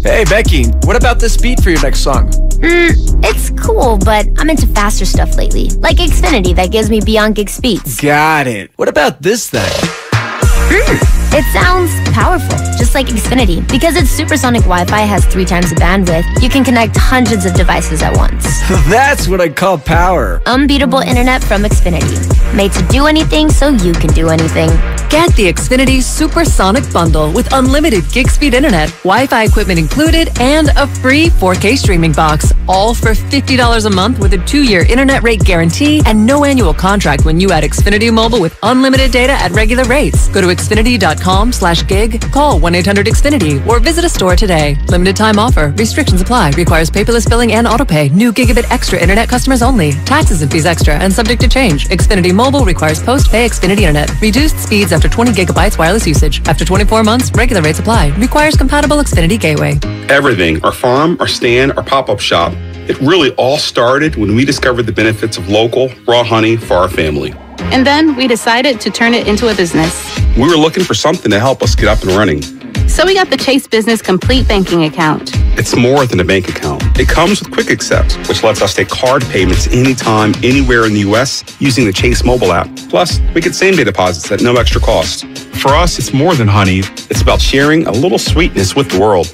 Hey, Becky, what about this beat for your next song? Mm, it's cool, but I'm into faster stuff lately, like Xfinity that gives me beyond gig speeds. Got it. What about this thing? Mm. It sounds powerful, just like Xfinity. Because its supersonic Wi-Fi has three times the bandwidth, you can connect hundreds of devices at once. That's what I call power. Unbeatable internet from Xfinity. Made to do anything so you can do anything. Get the Xfinity Supersonic Bundle with unlimited gig speed internet, Wi-Fi equipment included, and a free four K streaming box. All for fifty dollars a month with a two-year internet rate guarantee and no annual contract when you add Xfinity Mobile with unlimited data at regular rates. Go to Xfinity dot com. slash gig, call one eight hundred Xfinity or visit a store today. Limited time offer. Restrictions apply. Requires paperless billing and autopay. New gigabit extra internet customers only. Taxes and fees extra and subject to change. Xfinity Mobile requires post-pay Xfinity internet. Reduced speeds after twenty gigabytes wireless usage. After twenty-four months, regular rates apply. Requires compatible Xfinity gateway. Everything, our farm, our stand, our pop-up shop, it really all started when we discovered the benefits of local, raw honey for our family. And then we decided to turn it into a business. We were looking for something to help us get up and running. So we got the Chase Business Complete Banking Account. It's more than a bank account. It comes with Quick Accept, which lets us take card payments anytime, anywhere in the U S using the Chase mobile app. Plus, we get same-day deposits at no extra cost. For us, it's more than honey. It's about sharing a little sweetness with the world.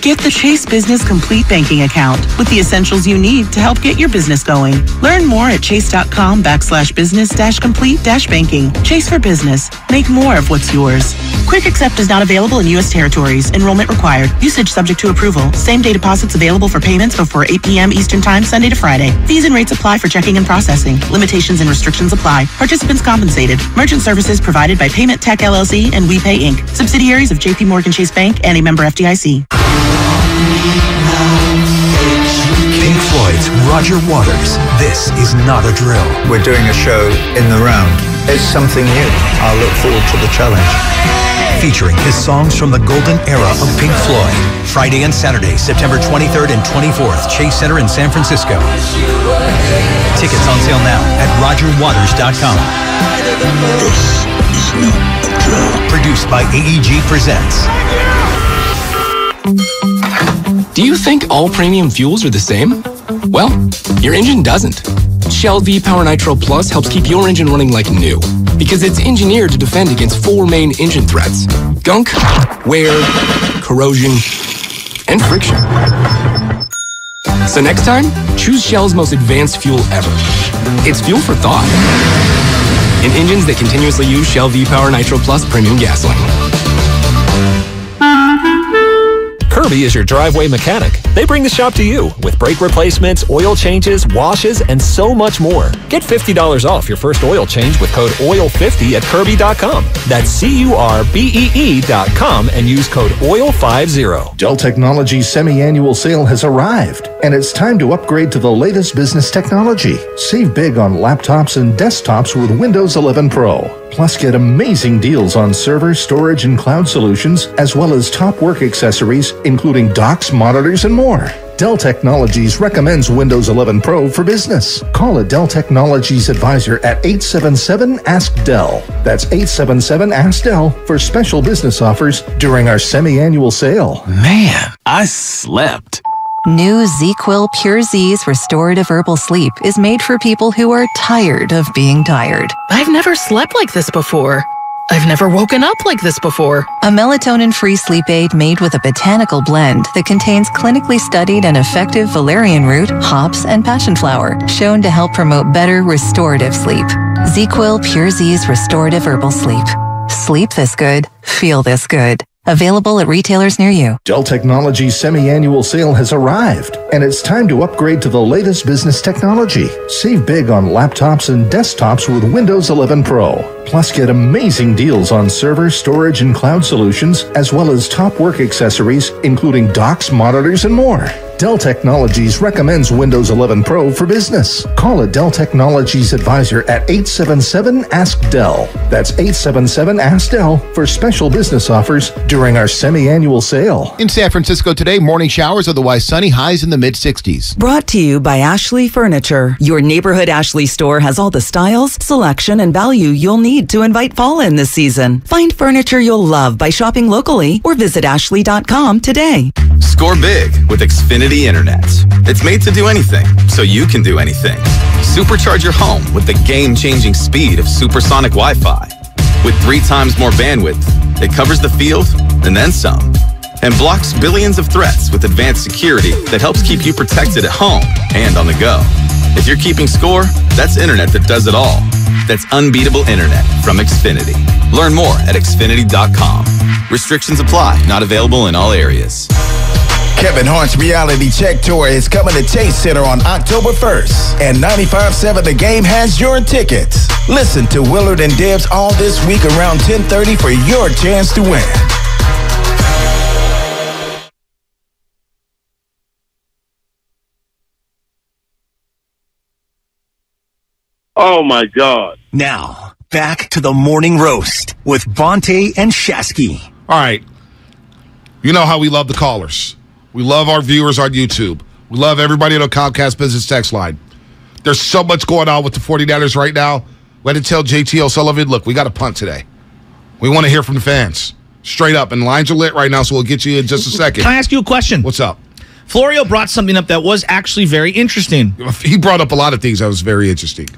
Get the Chase Business Complete Banking Account with the essentials you need to help get your business going. Learn more at chase.com backslash business dash complete dash banking. Chase for Business. Make more of what's yours. Quick Accept is not available in U S territories. Enrollment required. Usage subject to approval. Same day deposits available for payments before eight p.m. Eastern Time, Sunday to Friday. Fees and rates apply for checking and processing. Limitations and restrictions apply. Participants compensated. Merchant services provided by Payment Tech L L C and WePay Incorporated. Subsidiaries of J P Morgan Chase Bank and a member F D I C. Pink Floyd's Roger Waters. This is not a drill. We're doing a show in the round. It's something new. I'll look forward to the challenge. Featuring his songs from the golden era of Pink Floyd. Friday and Saturday, September twenty-third and twenty-fourth, Chase Center in San Francisco. Tickets on sale now at roger waters dot com. This is not a drill. Produced by A E G Presents. Do you think all premium fuels are the same? Well, your engine doesn't. Shell V-Power Nitro Plus helps keep your engine running like new, because it's engineered to defend against four main engine threats: gunk, wear, corrosion, and friction. So next time, choose Shell's most advanced fuel ever. It's fuel for thought in engines that continuously use Shell V-Power Nitro Plus premium gasoline. Kirby is your driveway mechanic. They bring the shop to you with brake replacements, oil changes, washes, and so much more. Get fifty dollars off your first oil change with code oil fifty at kirby dot com. That's C U R B E E dot com and use code oil fifty. Dell Technologies' semi-annual sale has arrived, and it's time to upgrade to the latest business technology. Save big on laptops and desktops with Windows eleven Pro. Plus, get amazing deals on server, storage, and cloud solutions, as well as top work accessories, including docks, monitors, and more. Dell Technologies recommends Windows eleven Pro for business. Call a Dell Technologies advisor at eight seven seven ask Dell. That's eight seven seven ask Dell for special business offers during our semi-annual sale. Man, I slept. New ZzzQuil Pure Z's Restorative Herbal Sleep is made for people who are tired of being tired. I've never slept like this before. I've never woken up like this before. A melatonin-free sleep aid made with a botanical blend that contains clinically studied and effective valerian root, hops, and passion flower, shown to help promote better restorative sleep. ZzzQuil Pure Z's Restorative Herbal Sleep. Sleep this good, feel this good. Available at retailers near you. Dell Technologies' semi-annual sale has arrived, and it's time to upgrade to the latest business technology. Save big on laptops and desktops with Windows eleven Pro. Plus, get amazing deals on server, storage, and cloud solutions, as well as top work accessories, including docks, monitors, and more. Dell Technologies recommends Windows eleven Pro for business. Call a Dell Technologies advisor at eight seven seven ask Dell. That's eight seven seven ask Dell for special business offers during our semi-annual sale. In San Francisco today, morning showers, otherwise sunny, highs in the mid sixties. Brought to you by Ashley Furniture. Your neighborhood Ashley store has all the styles, selection, and value you'll need to invite fall in this season. Find furniture you'll love by shopping locally or visit ashley dot com today. Score big with Xfinity Internet. It's made to do anything, so you can do anything. Supercharge your home with the game-changing speed of supersonic Wi-Fi. With three times more bandwidth, it covers the field and then some, and blocks billions of threats with advanced security that helps keep you protected at home and on the go. If you're keeping score, that's internet that does it all. That's unbeatable internet from Xfinity. Learn more at Xfinity dot com. Restrictions apply. Not available in all areas. Kevin Hart's Reality Check Tour is coming to Chase Center on October first. And ninety-five point seven The Game has your tickets. Listen to Willard and Debs all this week around ten thirty for your chance to win. Oh, my God. Now, back to the morning roast with Bonte and Shasky. All right. You know how we love the callers. We love our viewers on YouTube. We love everybody on the Comcast Business Text Line. There's so much going on with the forty-niners right now. We had to tell J T O'Sullivan, look, we got a punt today. We want to hear from the fans. Straight up. And lines are lit right now, so we'll get you in just a second. Can I ask you a question? What's up? Florio brought something up that was actually very interesting. He brought up a lot of things that was very interesting.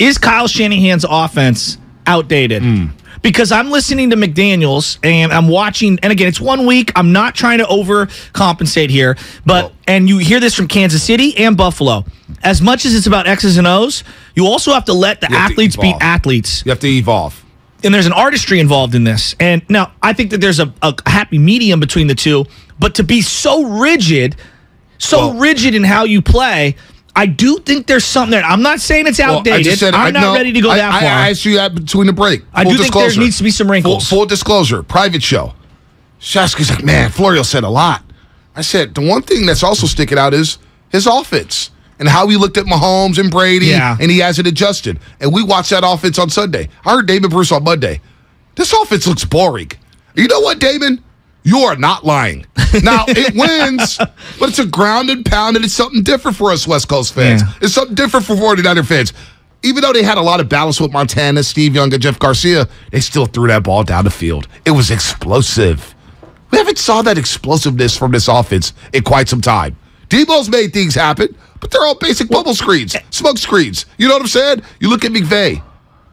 Is Kyle Shanahan's offense outdated? Mm. because I'm listening to McDaniels and I'm watching, and again, it's one week. I'm not trying to overcompensate here, but, Whoa. and you hear this from Kansas City and Buffalo. As much as it's about X's and O's, you also have to let the athletes be athletes. You have to evolve. And there's an artistry involved in this. And now I think that there's a, a happy medium between the two, but to be so rigid, so well, rigid in how you play, I do think there's something there. I'm not saying it's outdated. Well, I just said, I'm I, not no, ready to go I, that far. I asked you that between the break. Full I do disclosure. think there needs to be some wrinkles. Full, full disclosure, private show. Shasky's like, man, Florio said a lot. I said, the one thing that's also sticking out is his offense and how he looked at Mahomes and Brady, yeah. and he hasn't adjusted. And we watched that offense on Sunday. I heard Damon Bruce on Monday. This offense looks boring. You know what, Damon? You are not lying. Now, it wins, but it's a ground and pound, and it's something different for us West Coast fans. Yeah. It's something different for forty-niner fans. Even though they had a lot of balance with Montana, Steve Young, and Jeff Garcia, they still threw that ball down the field. It was explosive. We haven't saw that explosiveness from this offense in quite some time. Debo's made things happen, but they're all basic bubble screens, smoke screens. You know what I'm saying? You look at McVay.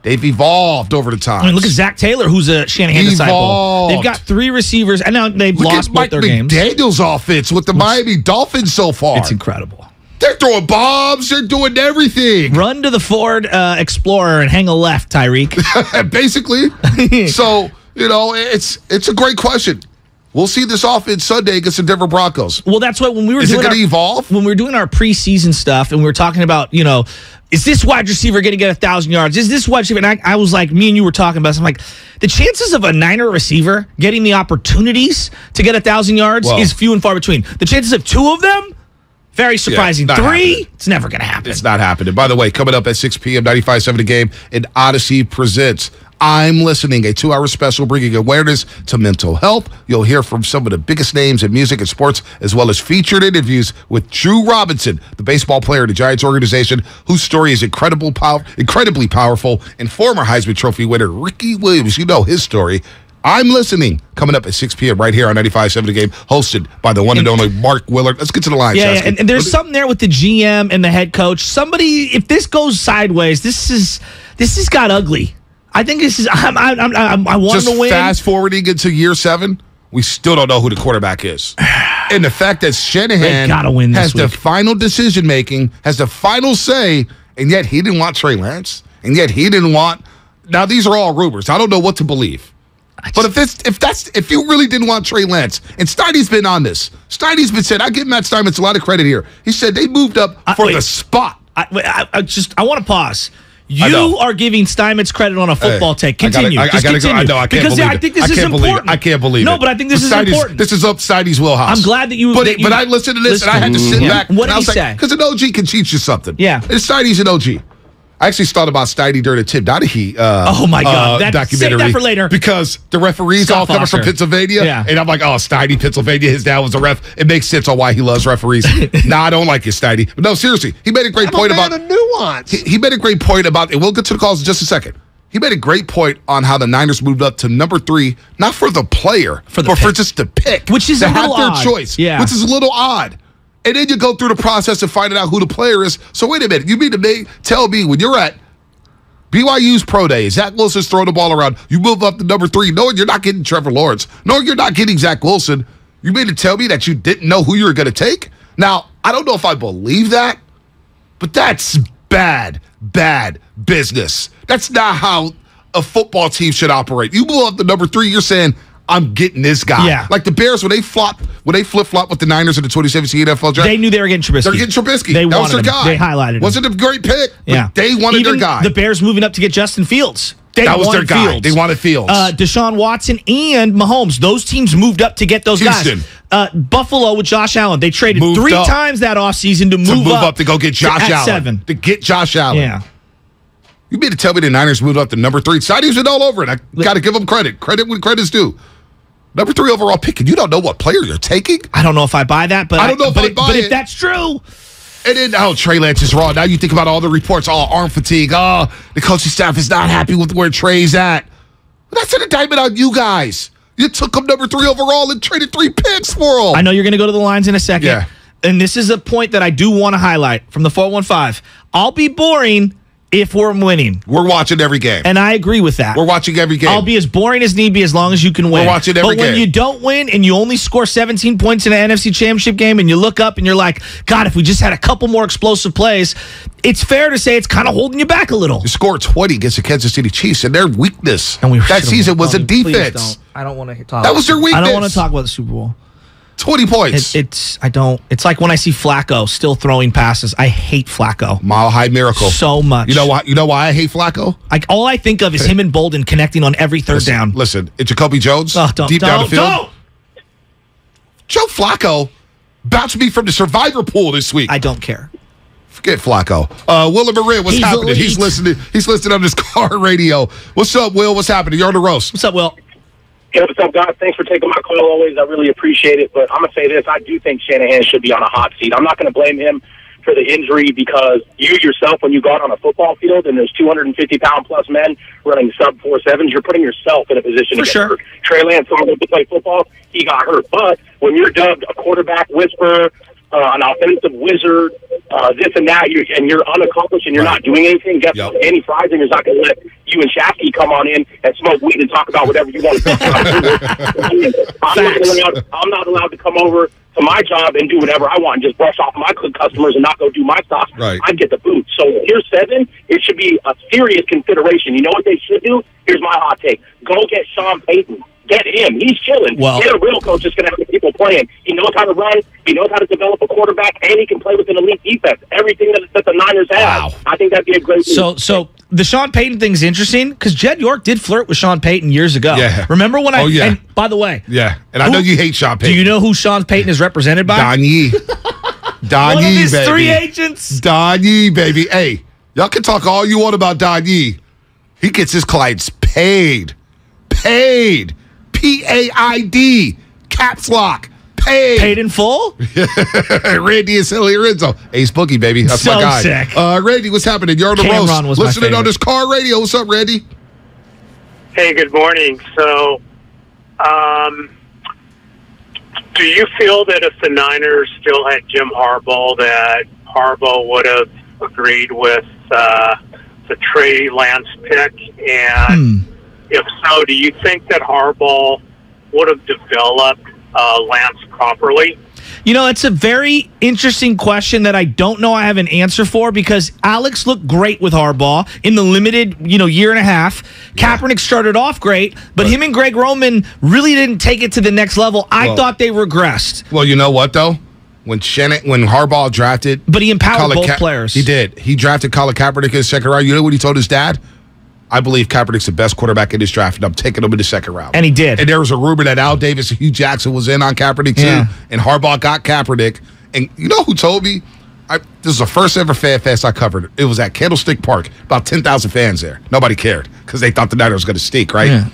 They've evolved over the time. I mean, look at Zach Taylor, who's a Shanahan disciple. They've got three receivers, and now they've look lost both their games. Look at Mike McDaniel's offense with the Miami Dolphins so far. It's incredible. They're throwing bombs. They're doing everything. Run to the Ford uh, Explorer and hang a left, Tyreek. Basically. So, you know, it's it's a great question. We'll see this offense Sunday against the Denver Broncos. Well, that's what when we were is it going to evolve? When we were doing our preseason stuff and we were talking about, you know, is this wide receiver going to get a thousand yards? Is this wide receiver? And I, I was like, me and you were talking about this. I'm like, the chances of a Niner receiver getting the opportunities to get a thousand yards Whoa. is few and far between. The chances of two of them, very surprising. Yeah, Three, happening. It's never going to happen. It's not happening. By the way, coming up at six p m, ninety-five point seven The Game, and Odyssey presents I'm Listening, a two-hour special bringing awareness to mental health. You'll hear from some of the biggest names in music and sports, as well as featured interviews with Drew Robinson, the baseball player in the Giants organization, whose story is incredible, pow incredibly powerful, and former Heisman Trophy winner Ricky Williams. You know his story. I'm Listening, coming up at six p m right here on ninety-five point seven The Game, hosted by the one and, and only Mark Willard. Let's get to the line. Yeah, yeah and, and there's something there with the G M and the head coach. Somebody, if this goes sideways, this is this has got ugly. I think this is. I'm, I'm, I'm, I want to win. Just fast forwarding into year seven, we still don't know who the quarterback is, and the fact that Shanahan win has week. the final decision making, has the final say, and yet he didn't want Trey Lance, and yet he didn't want. Now these are all rumors. I don't know what to believe. Just, but if this, if that's, if you really didn't want Trey Lance, and Steiny's been on this. Steiny's been said. I give Matt Steinmetz a lot of credit here. He said they moved up I, for wait, the spot. I, wait, I, I just I want to pause. You are giving Steinmetz credit on a football hey, take. Continue. I gotta, I, I gotta continue. Go. I know. I can't because believe I think this it. is important. I can't believe it. No, but I think this is Steiny's, important. This is up Steiny's wheelhouse. I'm glad that you. But, that you, but I listened to this listen, and I had to sit yeah. back. What did I was he like, say? Because an O G can teach you something. Yeah. And Steiny's an O G. I actually thought about Steiny during the Tim Donaghy uh, oh my God. Uh, documentary. Save that for later. Because the referees Scott all coming from Pennsylvania. Yeah. And I'm like, oh, Steiny, Pennsylvania, his dad was a ref. It makes sense on why he loves referees. No, nah, I don't like his Steiny. No, seriously, he made a great I'm point a man about. Of nuance. He, he made a great point about, and we'll get to the calls in just a second. He made a great point on how the Niners moved up to number three, not for the player, for the but pick. for just the pick. Which is to a have their odd. choice. Yeah. Which is a little odd. And then you go through the process of finding out who the player is. So wait a minute. You mean to me, tell me when you're at B Y U's pro day, Zach Wilson's throwing the ball around. You move up to number three, knowing you're not getting Trevor Lawrence, knowing you're not getting Zach Wilson. You mean to tell me that you didn't know who you were going to take? Now, I don't know if I believe that, but that's bad, bad business. That's not how a football team should operate. You move up to number three, you're saying, I'm getting this guy. Yeah. Like the Bears, when they flop, when they flip flop with the Niners in the twenty seventeen N F L draft, they knew they were getting Trubisky. They're getting Trubisky. They that wanted was their him. guy. They highlighted Wasn't him. Wasn't a great pick. Yeah. But they wanted Even their guy. The Bears moving up to get Justin Fields. They that was their guy. Fields. They wanted Fields. Uh, Deshaun Watson and Mahomes. Those teams moved up to get those Houston. guys. Uh, Buffalo with Josh Allen. They traded moved three up. times that offseason to, to move up, up to go get Josh to Allen. Seven. To get Josh Allen. Yeah. You mean to tell me the Niners moved up to number three? Sideys went all over it. I got to give them credit. Credit when credit's due. Number three overall pick, and you don't know what player you're taking? I don't know if I buy that, but I don't know I, if I it, buy but it. But if that's true. And then, oh, Trey Lance is raw. Now you think about all the reports, all oh, arm fatigue. Oh, the coaching staff is not happy with where Trey's at. That's an indictment on you guys. You took him number three overall and traded three picks for him. I know you're going to go to the lines in a second. Yeah. And this is a point that I do want to highlight from the four one five. I'll be boring. if we're winning. We're watching every game. And I agree with that. We're watching every game. I'll be as boring as need be as long as you can win. We're watching every game. But when you don't win and you only score seventeen points in an N F C Championship game and you look up and you're like, God, if we just had a couple more explosive plays, it's fair to say it's kind of holding you back a little. You score twenty against the Kansas City Chiefs and their weakness and we that season was a defense. Don't. I don't want to talk. That was their weakness. I don't want to talk about the Super Bowl. twenty points. It, it's I don't. It's like when I see Flacco still throwing passes. I hate Flacco. Mile High Miracle. So much. You know why? You know why I hate Flacco? Like all I think of is him and Bolden connecting on every third listen, down. Listen, it's Jacoby Jones oh, don't, deep don't, down the field. Don't. Joe Flacco bounced me from the survivor pool this week. I don't care. Forget Flacco. Uh, Will and Marin, what's he's happening? Elite. He's listening. He's listening on his car radio. What's up, Will? What's happening? You're on the roast. What's up, Will? Hey, what's up, guys? Thanks for taking my call always. I really appreciate it. But I'm going to say this. I do think Shanahan should be on a hot seat. I'm not going to blame him for the injury because you yourself, when you go out on a football field and there's two hundred fifty pound plus men running sub four sevens, you're putting yourself in a position for to get sure. hurt. Trey Lance, someone who played football, he got hurt. But when you're dubbed a quarterback whisperer, uh, an offensive wizard, uh, this and that, you're, and you're unaccomplished and you're right. not doing anything, guess what? Yep. Andy Freisinger is not going to let you and Shasky come on in and smoke weed and talk about whatever you want to talk about. I'm, not allowed, I'm not allowed to come over to my job and do whatever I want and just brush off my customers and not go do my stuff. Right. I'd get the boot. So here's seven. It should be a serious consideration. You know what they should do? Here's my hot take. Go get Sean Payton. Get him. He's chilling. Well, get a real coach that's going to have the people playing. He knows how to run. He knows how to develop a quarterback, and he can play with an elite defense. Everything that, that the Niners have. Wow. I think that'd be a great So, league. so the Sean Payton thing's interesting because Jed York did flirt with Sean Payton years ago. Yeah. Remember when I? Oh, yeah. And by the way. Yeah. And who, I know you hate Sean Payton. Do you know who Sean Payton is represented by? Don Yee. Don One Yee, of his baby. Three agents. Don Yee, baby. Hey, y'all can talk all you want about Don Yee. He gets his clients paid. Paid. P A I D, caps lock, paid. Paid in full? Randy is Silly Renzo. Ace Boogie, baby. That's so my guy. Sick. Uh, Randy, what's happening? You're on the Cameron roast. Listening on this car radio. What's up, Randy? Hey, good morning. So, um, do you feel that if the Niners still had Jim Harbaugh, that Harbaugh would have agreed with uh, the Trey Lance pick and... Hmm. If so, do you think that Harbaugh would have developed uh, Lance properly? You know, it's a very interesting question that I don't know I have an answer for because Alex looked great with Harbaugh in the limited, you know, year and a half. Yeah. Kaepernick started off great, but, but him and Greg Roman really didn't take it to the next level. I well, thought they regressed. Well, you know what, though? When Shannon, when Harbaugh drafted... But he empowered Colin both Ka players. He did. He drafted Colin Kaepernick in the second round. You know what he told his dad? I believe Kaepernick's the best quarterback in this draft, and I'm taking him in the second round. And he did. And there was a rumor that Al Davis and Hugh Jackson was in on Kaepernick, too, yeah. and Harbaugh got Kaepernick. And you know who told me? I, this is the first ever Fan Fest I covered. It was at Candlestick Park, about ten thousand fans there. Nobody cared because they thought the Niners was going to stink, right? Yeah.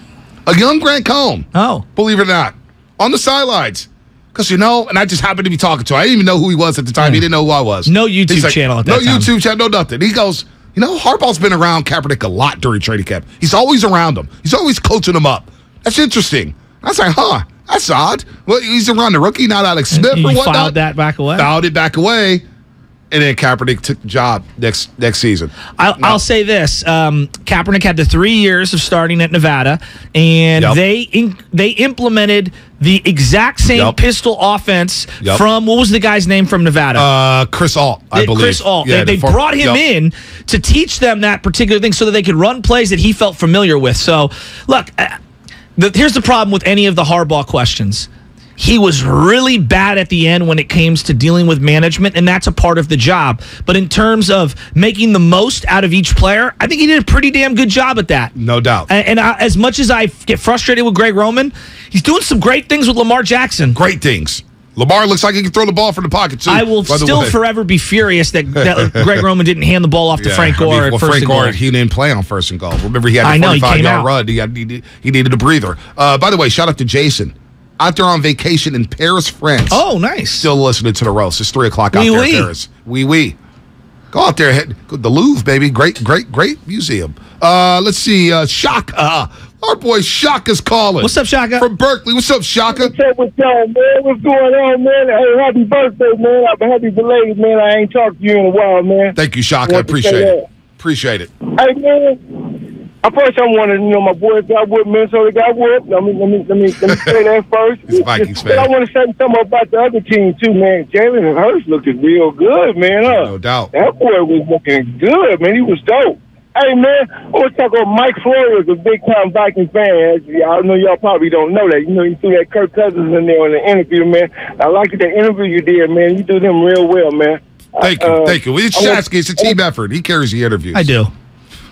A young Grant Cone, oh. believe it or not, on the sidelines. Because, you know, and I just happened to be talking to him. I didn't even know who he was at the time. Yeah. He didn't know who I was. No YouTube like, channel at that no time. No YouTube channel, no nothing. He goes... You know, Harbaugh's been around Kaepernick a lot during training camp. He's always around him. He's always coaching him up. That's interesting. I was like, huh, that's odd. Well, he's around the rookie, not Alex Smith and or whatnot. Filed that back away. Filed it back away. And then Kaepernick took the job next next season. I'll, now, I'll say this. Um, Kaepernick had the three years of starting at Nevada, and yep. they in, they implemented the exact same yep. pistol offense yep. from, what was the guy's name from Nevada? Uh, Chris Ault, I they, believe. Chris Ault. Yeah, they they the brought him yep. in to teach them that particular thing so that they could run plays that he felt familiar with. So, look, uh, the, here's the problem with any of the Harbaugh questions. He was really bad at the end when it came to dealing with management, and that's a part of the job. But in terms of making the most out of each player, I think he did a pretty damn good job at that. No doubt. And, and I, as much as I get frustrated with Greg Roman, he's doing some great things with Lamar Jackson. Great things. Lamar looks like he can throw the ball from the pocket, too. I will still way. forever be furious that, that Greg Roman didn't hand the ball off to yeah, Frank Gore I mean, well, at first Frank and goal. Gore, he didn't play on first and goal. Remember, he had a forty-five yard run. He, had, he, he needed a breather. Uh, by the way, shout out to Jason. Out there on vacation in Paris, France. Oh, nice. Still listening to the roast. It's three o'clock out oui, there in oui. Paris. Oui, oui. Go out there. Head, go the Louvre, baby. Great, great, great museum. Uh, let's see. Uh, Shaka. Our boy Shaka's calling. What's up, Shaka? From Berkeley. What's up, Shaka? What's up, what's up, man? What's going on, man? Hey, happy birthday, man. I'm happy belated, man. I ain't talked to you in a while, man. Thank you, Shaka. I appreciate it. That. Appreciate it. Hey, man. I first, I want to, you know, my boys got whipped, Minnesota got whipped. Let me, let me, let me, let me say that first. It's Vikings fan. But I want to say something about the other team, too, man. Jalen Hurts looking real good, man. Huh? No doubt. That boy was looking good, man. He was dope. Hey, man, I want to talk about Mike Florio, a big-time Vikings fan. I know y'all probably don't know that. You know, you threw that Kirk Cousins in there in the interview, man. I like that interview you did, man. You do them real well, man. Thank you, uh, thank you. It's Shasky. It's a team effort. He carries the interviews. I do.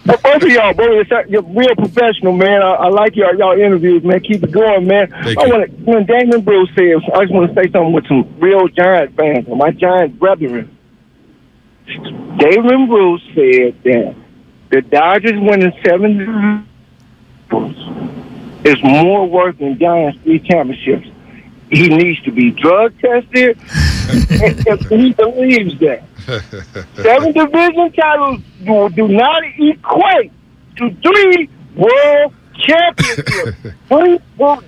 But both of y'all, bro, you're real professional, man. I, I like y'all y'all interviews, man. Keep it going, man. Thank I want to, when Damon Bruce says, I just want to say something with some real Giant fans, my Giant brethren. Damon Bruce said that the Dodgers winning seven is more worth than Giants three championships. He needs to be drug tested. If he believes that. Seven division titles do, do not equate to three world championships. Three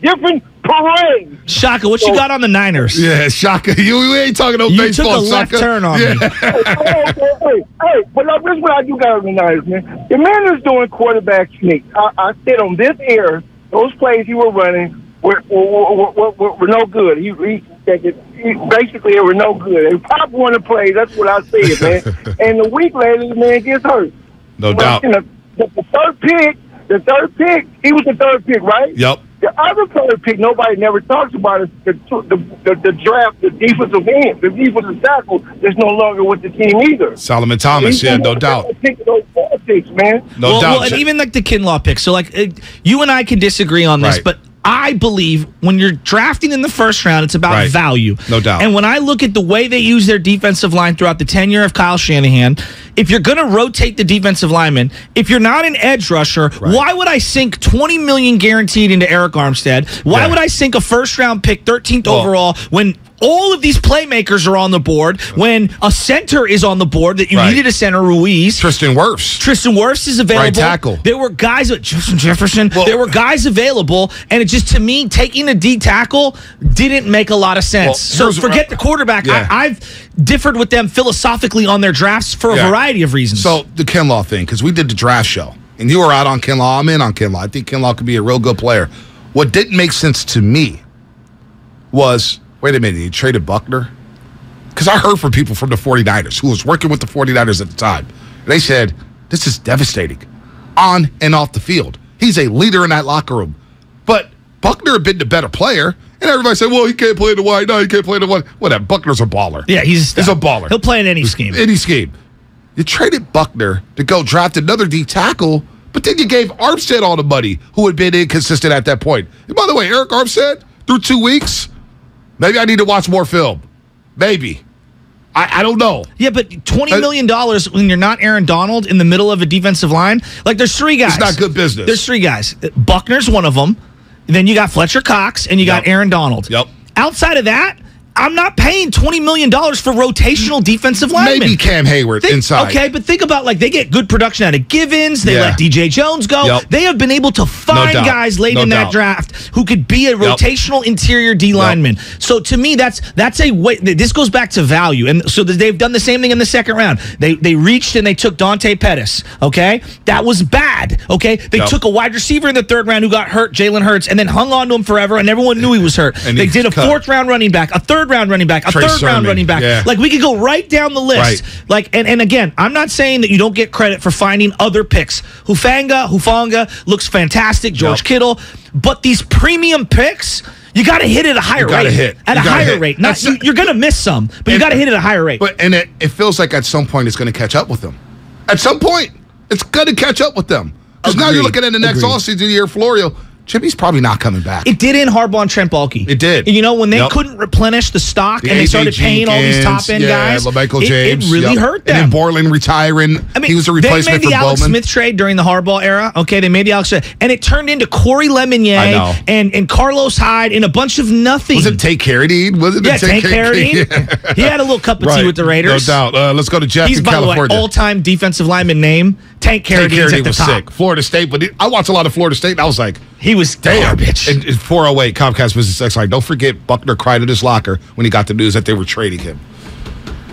different parades. Shaka, what so, you got on the Niners? Yeah, Shaka, you, you ain't talking no you baseball, You took a left Shaka. turn on yeah. me. hey, hey, hey, hey, but look, this is what I do got on the Niners, man. The man is doing quarterback sneak. I, I said on this air, those plays he were running We're, we're, we're, we're, we're no good. He, he, he basically they were no good. They probably want to play. That's what I said, man. And the week later, the man gets hurt. No but doubt. The, the, the third pick, the third pick, he was the third pick, right? Yep. The other third pick, nobody never talks about it. The the, the, the draft, the defensive end, the defensive tackle that's no longer with the team either. Solomon Thomas, yeah, no doubt. Those four picks, man. No well, doubt. Well, and even like the Kinlaw pick. So like, it, you and I can disagree on this, right. but. I believe when you're drafting in the first round, it's about right. value. No doubt. And when I look at the way they use their defensive line throughout the tenure of Kyle Shanahan, if you're going to rotate the defensive lineman, if you're not an edge rusher, right. why would I sink twenty million dollars guaranteed into Eric Armstead? Why yeah. would I sink a first-round pick, thirteenth oh. overall, when all of these playmakers are on the board, when a center is on the board that you right. needed a center, Ruiz. Tristan Wirfs. Tristan Wirfs is available. Right tackle. There were guys, Justin Jefferson, well, there were guys available, and it just, to me, taking a D tackle didn't make a lot of sense. Well, so forget the quarterback. Yeah. I, I've differed with them philosophically on their drafts for a yeah. variety of reasons. So the Kinlaw thing, because we did the draft show, and you were out on Kinlaw. I'm in on Kinlaw. I think Kinlaw could be a real good player. What didn't make sense to me was... Wait a minute, you traded Buckner? Because I heard from people from the forty-niners who was working with the forty-niners at the time. And they said, this is devastating on and off the field. He's a leader in that locker room. But Buckner had been the better player. And everybody said, well, he can't play in the wide. No, he can't play in the wide. Whatever, Buckner's a baller. Yeah, he's, he's a baller. He'll play in any scheme. Any scheme. You traded Buckner to go draft another D tackle, but then you gave Armstead all the money, who had been inconsistent at that point. And by the way, Eric Armstead, through two weeks... Maybe I need to watch more film. Maybe. I, I don't know. Yeah, but twenty million dollars when you're not Aaron Donald in the middle of a defensive line, like there's three guys. It's not good business. There's three guys. Buckner's one of them. Then you got Fletcher Cox, and you yep. got Aaron Donald. Yep. Outside of that, I'm not paying twenty million dollars for rotational defensive linemen. Maybe Cam Hayward think, inside. Okay, but think about, like, they get good production out of Givens. They yeah. let D J Jones go. Yep. They have been able to find no guys late no in doubt. that draft who could be a yep. rotational interior D lineman. Yep. So, to me, that's that's a way. This goes back to value. And so they've done the same thing in the second round. They they reached and they took Dante Pettis, okay? That was bad, okay? They yep. took a wide receiver in the third round who got hurt, Jalen Hurts, and then hung on to him forever, and everyone knew he was hurt. And they did a fourth-round running back, a third round running back, a Trey third Sermon. round running back. Yeah. Like, we could go right down the list. Right. Like, and, and again, I'm not saying that you don't get credit for finding other picks. Hufanga, Hufanga looks fantastic, George yep. Kittle. But these premium picks, you got to hit at a higher you gotta rate. Hit. At you a gotta higher hit. rate. Not, you, you're going to miss some, but and, you got to hit at a higher rate. But And it, it feels like at some point it's going to catch up with them. At some point, it's going to catch up with them. Because now you're looking at the next Agreed. offseason year, Florio. Jimmy's probably not coming back. It did in Harbaugh and Trent Baalke. It did. And you know, when they yep. couldn't replenish the stock the and they started paying all these top-end yeah, guys, Michael James, it, it really yep. hurt them. And then Borland retiring. I mean, he was a replacement for Bowman. They made the Alex Bowman. Smith trade during the Harbaugh era. Okay, they made the Alex Smith. And it turned into Corey LeMonier and, and Carlos Hyde and a bunch of nothing. Was it Tate Carradine? Was it yeah, Tate Carradine? Yeah. He had a little cup of right. tea with the Raiders. No doubt. Uh, let's go to Jeff He's, in California. He's, by the way, all-time defensive lineman name. Tank Carradine's at the was top. Sick. Florida State, but it, I watched a lot of Florida State, and I was like, he was garbage. And, and four oh eight, Comcast Business X Line. Don't forget, Buckner cried in his locker when he got the news that they were trading him.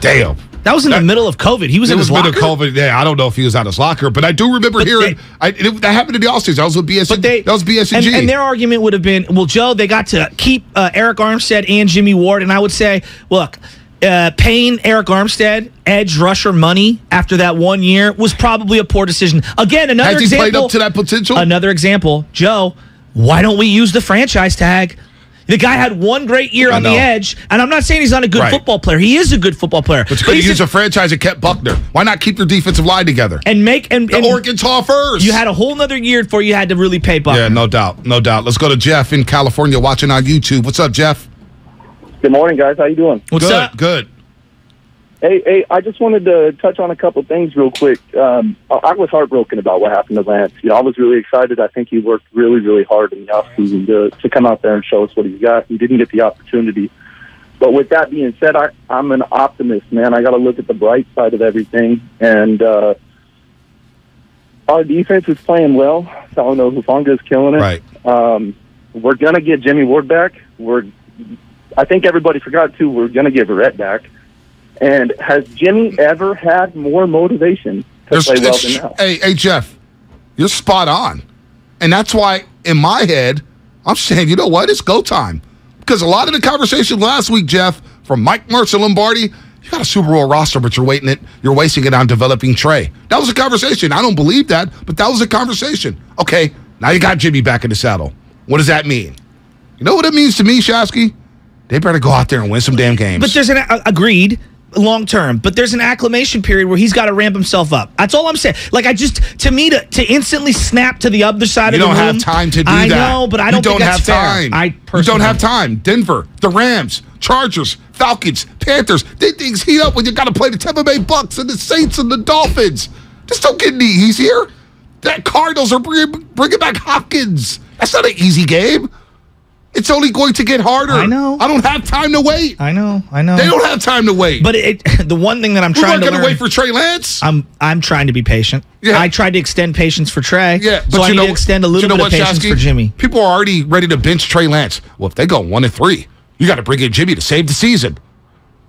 Damn. That was in that, the middle of COVID. He was in his locker? It was middle of COVID. Yeah, I don't know if he was out of his locker, but I do remember but hearing they, I, it, that happened in the offseason. I was with B S N G. That was B S N G. And, and their argument would have been, well, Joe, they got to keep uh, Eric Armstead and Jimmy Ward. And I would say, look, uh, paying Eric Armstead edge rusher money after that one year was probably a poor decision. Again, another Has example. Has he played up to that potential? Another example. Joe, why don't we use the franchise tag? The guy had one great year I on know. the edge, and I'm not saying he's not a good right. football player. He is a good football player. But you could use a franchise and kept Buckner. Why not keep your defensive line together? And make and, the and Arkansas first. You had a whole nother year before you had to really pay Buckner. Yeah, no doubt. No doubt. Let's go to Jeff in California watching on YouTube. What's up, Jeff? Good morning, guys. How you doing? What's good, up? Good. Hey, hey, I just wanted to touch on a couple things real quick. Um, I, I was heartbroken about what happened to Lance. You know, I was really excited. I think he worked really, really hard in the offseason to, to come out there and show us what he's got. He didn't get the opportunity. But with that being said, I, I'm an optimist, man. I got to look at the bright side of everything. And uh, our defense is playing well. Solano Hufanga is killing it. Right. Um, we're going to get Jimmy Ward back. We're, I think everybody forgot, too, we're going to get Verrett back. And has Jimmy ever had more motivation to There's, play well than now? Hey, hey, Jeff, you're spot on. And that's why, in my head, I'm saying, you know what? It's go time. Because a lot of the conversation last week, Jeff, from Mike Mercer Lombardi, you got a Super Bowl roster, but you're waiting it. You're wasting it on developing Trey. That was a conversation. I don't believe that, but that was a conversation. Okay, now you got Jimmy back in the saddle. What does that mean? You know what it means to me, Shasky? They better go out there and win some damn games. But there's an uh, agreed. long term, but there's an acclimation period where he's got to ramp himself up. That's all I'm saying. Like I just, to me, to, to instantly snap to the other side you of the room. You don't have time to do I that. I know, but I don't, don't think that's fair. Time. I personally. You don't have time. Denver, the Rams, Chargers, Falcons, Panthers. They things heat up when you got to play the Tampa Bay Bucks and the Saints and the Dolphins. Just don't get any easier. That Cardinals are bringing, bringing back Hopkins. That's not an easy game. It's only going to get harder. I know. I don't have time to wait. I know. I know. They don't have time to wait. But it, it, the one thing that I'm We're trying to learn. We're not going to wait for Trey Lance. I'm I'm trying to be patient. Yeah. I tried to extend patience for Trey. Yeah. But so I know, need to extend a little bit know of what, patience Shasky? for Jimmy. People are already ready to bench Trey Lance. Well, if they go one and three, you got to bring in Jimmy to save the season.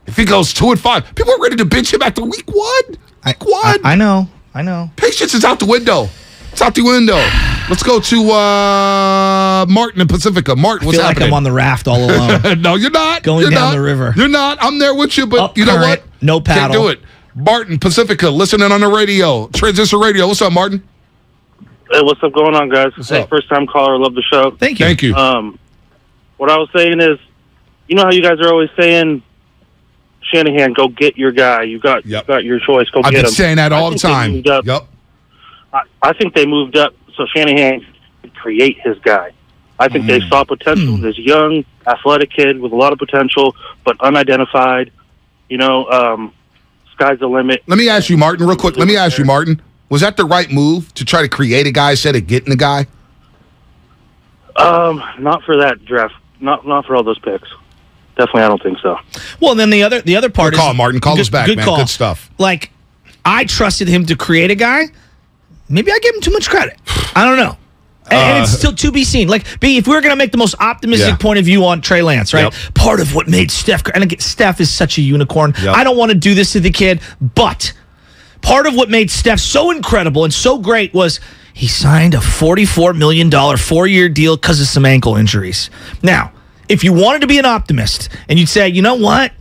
If he goes two and five, people are ready to bench him after week one. Week one. I, I know. I know. Patience is out the window. It's out the window. Let's go to uh, Martin in Pacifica. Martin, what's I feel happening? Like I'm on the raft all alone. No, you're not. Going you're down not. the river. You're not. I'm there with you, but Up you know current, what? No paddle. Can't do it. Martin, Pacifica, listening on the radio. Transistor Radio. What's up, Martin? Hey, what's up going on, guys? What's hey, up? First time caller. Love the show. Thank you. Thank you. Um, what I was saying is, you know how you guys are always saying, Shanahan, go get your guy. You got, yep. you got your choice. Go I've get him. I've been saying that all the time. Yep. I, I think they moved up. So Shanahan could create his guy. I think mm. they saw potential in this young, athletic kid with a lot of potential, but unidentified. You know, um, sky's the limit. Let me ask you, Martin, real quick. Let me ask you, Martin. Was that the right move to try to create a guy instead of getting a guy? Um, not for that draft. Not not for all those picks. Definitely, I don't think so. Well, and then the other the other part good is call, Martin. Call good, us back, good man. Call. Good stuff. Like, I trusted him to create a guy. Maybe I give him too much credit. I don't know. And, uh, and it's still to be seen. Like, B, if we were going to make the most optimistic yeah. point of view on Trey Lance, right? Yep. Part of what made Steph... And again, Steph is such a unicorn. Yep. I don't want to do this to the kid, but part of what made Steph so incredible and so great was he signed a forty-four million dollar four-year deal because of some ankle injuries. Now, if you wanted to be an optimist and you'd say, you know what?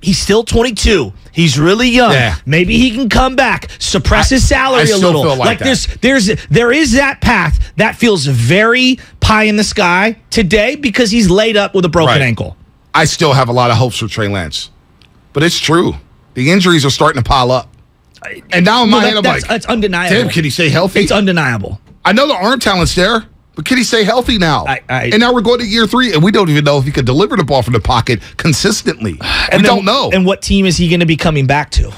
He's still twenty-two. He's really young. Yeah. Maybe he can come back, suppress I, his salary I still a little. Feel like like that. there's there's there is that path that feels very pie in the sky today because he's laid up with a broken right. ankle. I still have a lot of hopes for Trey Lance. But it's true. The injuries are starting to pile up. And now in my no, that, head I'm that's, like, that's undeniable. Damn, can he stay healthy? It's undeniable. I know the arm talent's there. But can he stay healthy now? I, I, and now we're going to year three, and we don't even know if he could deliver the ball from the pocket consistently. And we then, don't know. And what team is he going to be coming back to?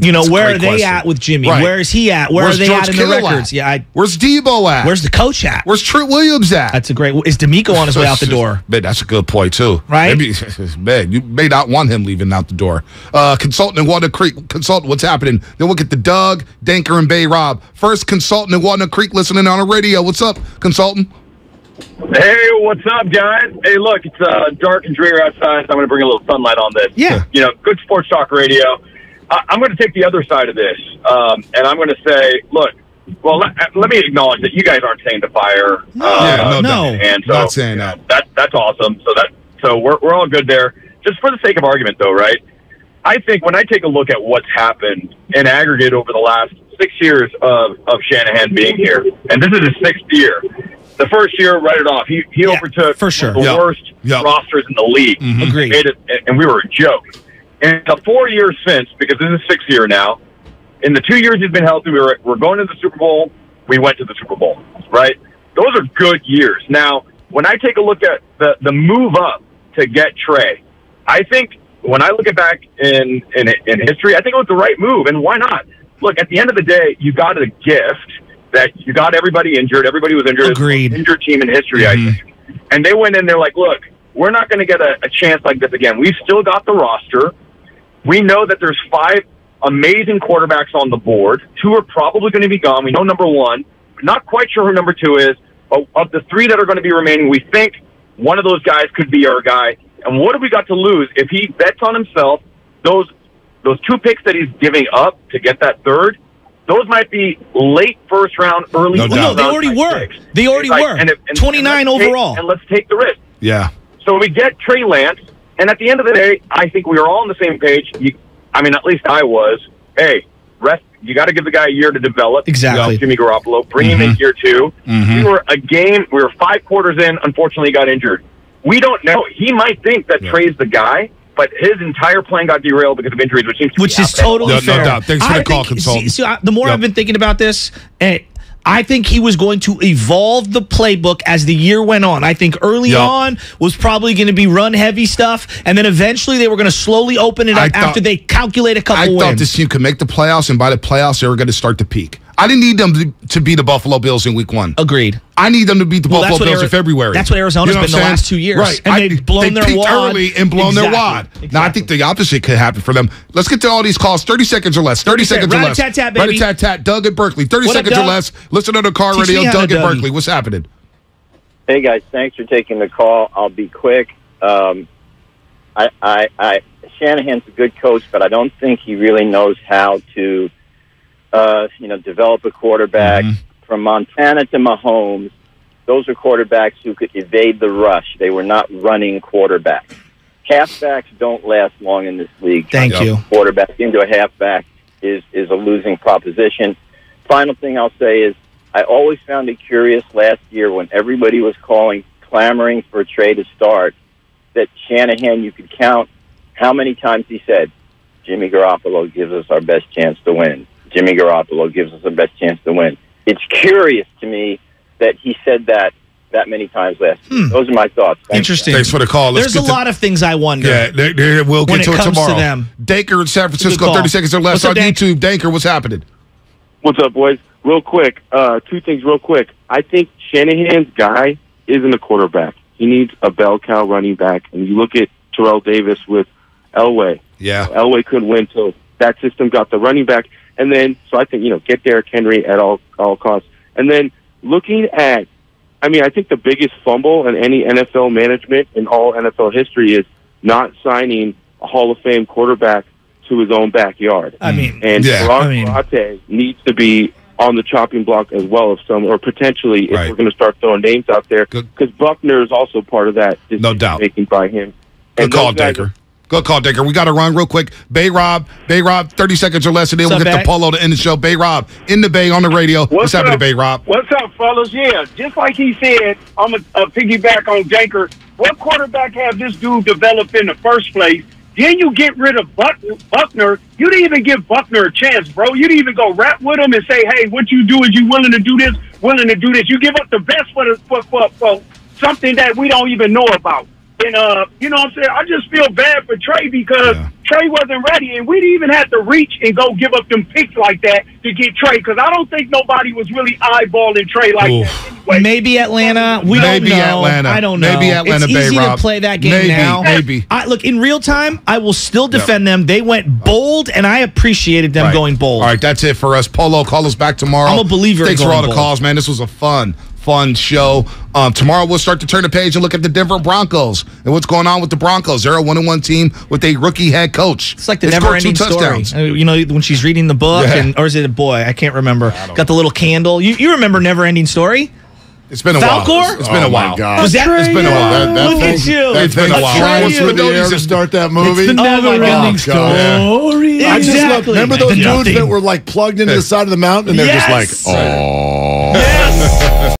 You know, where are they question. at with Jimmy? Right. Where is he at? Where Where's are they George at in Kittle the records? At? Yeah, I, Where's Debo at? Where's the coach at? Where's Trent Williams at? That's a great – is D'Amico on his way out the door? Man, that's a good point, too. Right? Maybe, man, you may not want him leaving out the door. Uh, consultant in Walnut Creek. Consultant, what's happening? Then we'll get the Doug, Danker, and Bay Rob. First consultant in Walnut Creek listening on the radio. What's up, consultant? Hey, what's up, guys? Hey, look, it's uh, dark and dreary outside, so I'm going to bring a little sunlight on this. Yeah. You know, good sports talk radio. I, I'm going to take the other side of this, um, and I'm going to say, look, well, let, let me acknowledge that you guys aren't saying to fire. No, uh, yeah, no, no. And so, not saying that. You know, that. That's awesome. So that so we're we're all good there. Just for the sake of argument, though, right? I think when I take a look at what's happened in aggregate over the last six years of, of Shanahan being here, and this is his sixth year. The first year, write it off. He he yeah, overtook for sure. the yep. worst yep. rosters in the league. Mm-hmm. Agreed. Made it, and we were a joke. And the four years since, because this is sixth year now, in the two years he's been healthy, we were we're going to the Super Bowl. We went to the Super Bowl, right? Those are good years. Now, when I take a look at the, the move up to get Trey, I think when I look at back in, in in history, I think it was the right move. And why not? Look, at the end of the day, you got a gift that you got everybody injured. Everybody was injured. Agreed. Injured team in history, mm-hmm. I think. And they went in there like, look, we're not going to get a, a chance like this again. We've still got the roster. We know that there's five amazing quarterbacks on the board. Two are probably going to be gone. We know number one. We're not quite sure who number two is. But of the three that are going to be remaining, we think one of those guys could be our guy. And what have we got to lose if he bets on himself? Those those two picks that he's giving up to get that third, those might be late first round, early no, no, they already were. Picks. They already like, were. And if, and, twenty-nine and overall. Take, and let's take the risk. Yeah. So we get Trey Lance, and at the end of the day, I think we are all on the same page. You, I mean, at least I was. Hey, rest. You got to give the guy a year to develop. Exactly. You know, Jimmy Garoppolo, bring mm-hmm. him in year two. Mm-hmm. We were a game. We were five quarters in. Unfortunately, he got injured. We don't know. He might think that yeah. Trey's the guy, but his entire plan got derailed because of injuries, which seems to which be is totally no, fair. No doubt. Thanks for I the call, think, consultant. See, see, the more yep. I've been thinking about this, I think he was going to evolve the playbook as the year went on. I think early yep. on was probably going to be run-heavy stuff, and then eventually they were going to slowly open it up thought, after they calculate a couple I wins. I thought this team could make the playoffs, and by the playoffs, they were going to start to peak. I didn't need them to beat the Buffalo Bills in week one. Agreed. I need them to beat the well, Buffalo Bills Ari- in February. That's what Arizona's you know what been saying? the last two years. Right. And I, they've blown they their wad. early and blown exactly. their wad. Exactly. Now, I think the opposite could happen for them. Let's get to all these calls. thirty seconds or less. thirty seconds or less. Rat-a-tat-tat, baby. Rat-a-tat-tat. Doug at Berkeley. thirty seconds or less. Listen to the car radio. Doug at Berkeley. What's happening? Hey, guys. Thanks for taking the call. I'll be quick. Um, I, I, I, Shanahan's a good coach, but I don't think he really knows how to Uh, you know, develop a quarterback. Mm-hmm. From Montana to Mahomes, those are quarterbacks who could evade the rush. They were not running quarterbacks. Halfbacks don't last long in this league. Thank Trying you. Quarterback into a halfback is, is a losing proposition. Final thing I'll say is I always found it curious last year when everybody was calling, clamoring for a trade to start, that Shanahan, you could count how many times he said, Jimmy Garoppolo gives us our best chance to win. Jimmy Garoppolo gives us the best chance to win. It's curious to me that he said that that many times last year. Hmm. Those are my thoughts. Thanks. Interesting. Thanks for the call. Let's There's a to, lot of things I wonder. Yeah, they, they, we'll get to it, it tomorrow. To them. Danker in San Francisco, thirty seconds or less on YouTube. Danker, what's happening? What's up, boys? Real quick, uh, two things real quick. I think Shanahan's guy isn't a quarterback. He needs a bell cow running back. And you look at Terrell Davis with Elway. Yeah. Elway couldn't win until that system got the running back. And then, so I think, you know, get Derrick Henry at all all costs. And then looking at, I mean, I think the biggest fumble in any N F L management in all N F L history is not signing a Hall of Fame quarterback to his own backyard. I mean, and yeah, Brock I mean, Latte needs to be on the chopping block as well, if some, or potentially if right. we're going to start throwing names out there, because Buckner is also part of that decision no doubt. making by him. Good call, Decker. Good call, Digger. We got to run real quick. Bay Rob, Bay Rob, thirty seconds or less, and then we'll get to Polo to end the show. Bay Rob, in the Bay, on the radio. What's, What's happening to Bay Rob? What's up, fellas? Yeah, just like he said, I'm a, a piggyback on Digger. What quarterback have this dude developed in the first place? Then you get rid of Buckner. You didn't even give Buckner a chance, bro. You didn't even go rap with him and say, hey, what you do is you willing to do this, willing to do this. You give up the best for, the, for, for, for something that we don't even know about. And, uh, you know what I'm saying? I just feel bad for Trey because yeah. Trey wasn't ready, and we didn't even have to reach and go give up them picks like that to get Trey because I don't think nobody was really eyeballing Trey like Oof. that. Anyway. Maybe Atlanta. We maybe don't know. Atlanta. I don't know. Maybe Atlanta. It's Bay, easy Rob. to play that game maybe, now. Maybe. I, look, in real time, I will still defend yep. them. They went bold, and I appreciated them right. going bold. All right, that's it for us. Polo, call us back tomorrow. I'm a believer. Thanks in going for all the bold. calls, man. This was a fun. fun show. Um, tomorrow we'll start to turn the page and look at the Denver Broncos and what's going on with the Broncos. They're a one and one team with a rookie head coach. It's like the never-ending story. You know, when she's reading the book, yeah. and or is it a boy? I can't remember. I Got the little candle. You, you remember Never-Ending Story? It's been a Falcor? while. It's, it's been oh a while. My God. Was that? It's been a while. That, that Look thing, at you. It's been, been a while. Once we ever start that movie, it's the never-ending oh story. Yeah. Exactly. I just love, remember those dudes that were like plugged into the side of the mountain, and they're yes. just like, oh.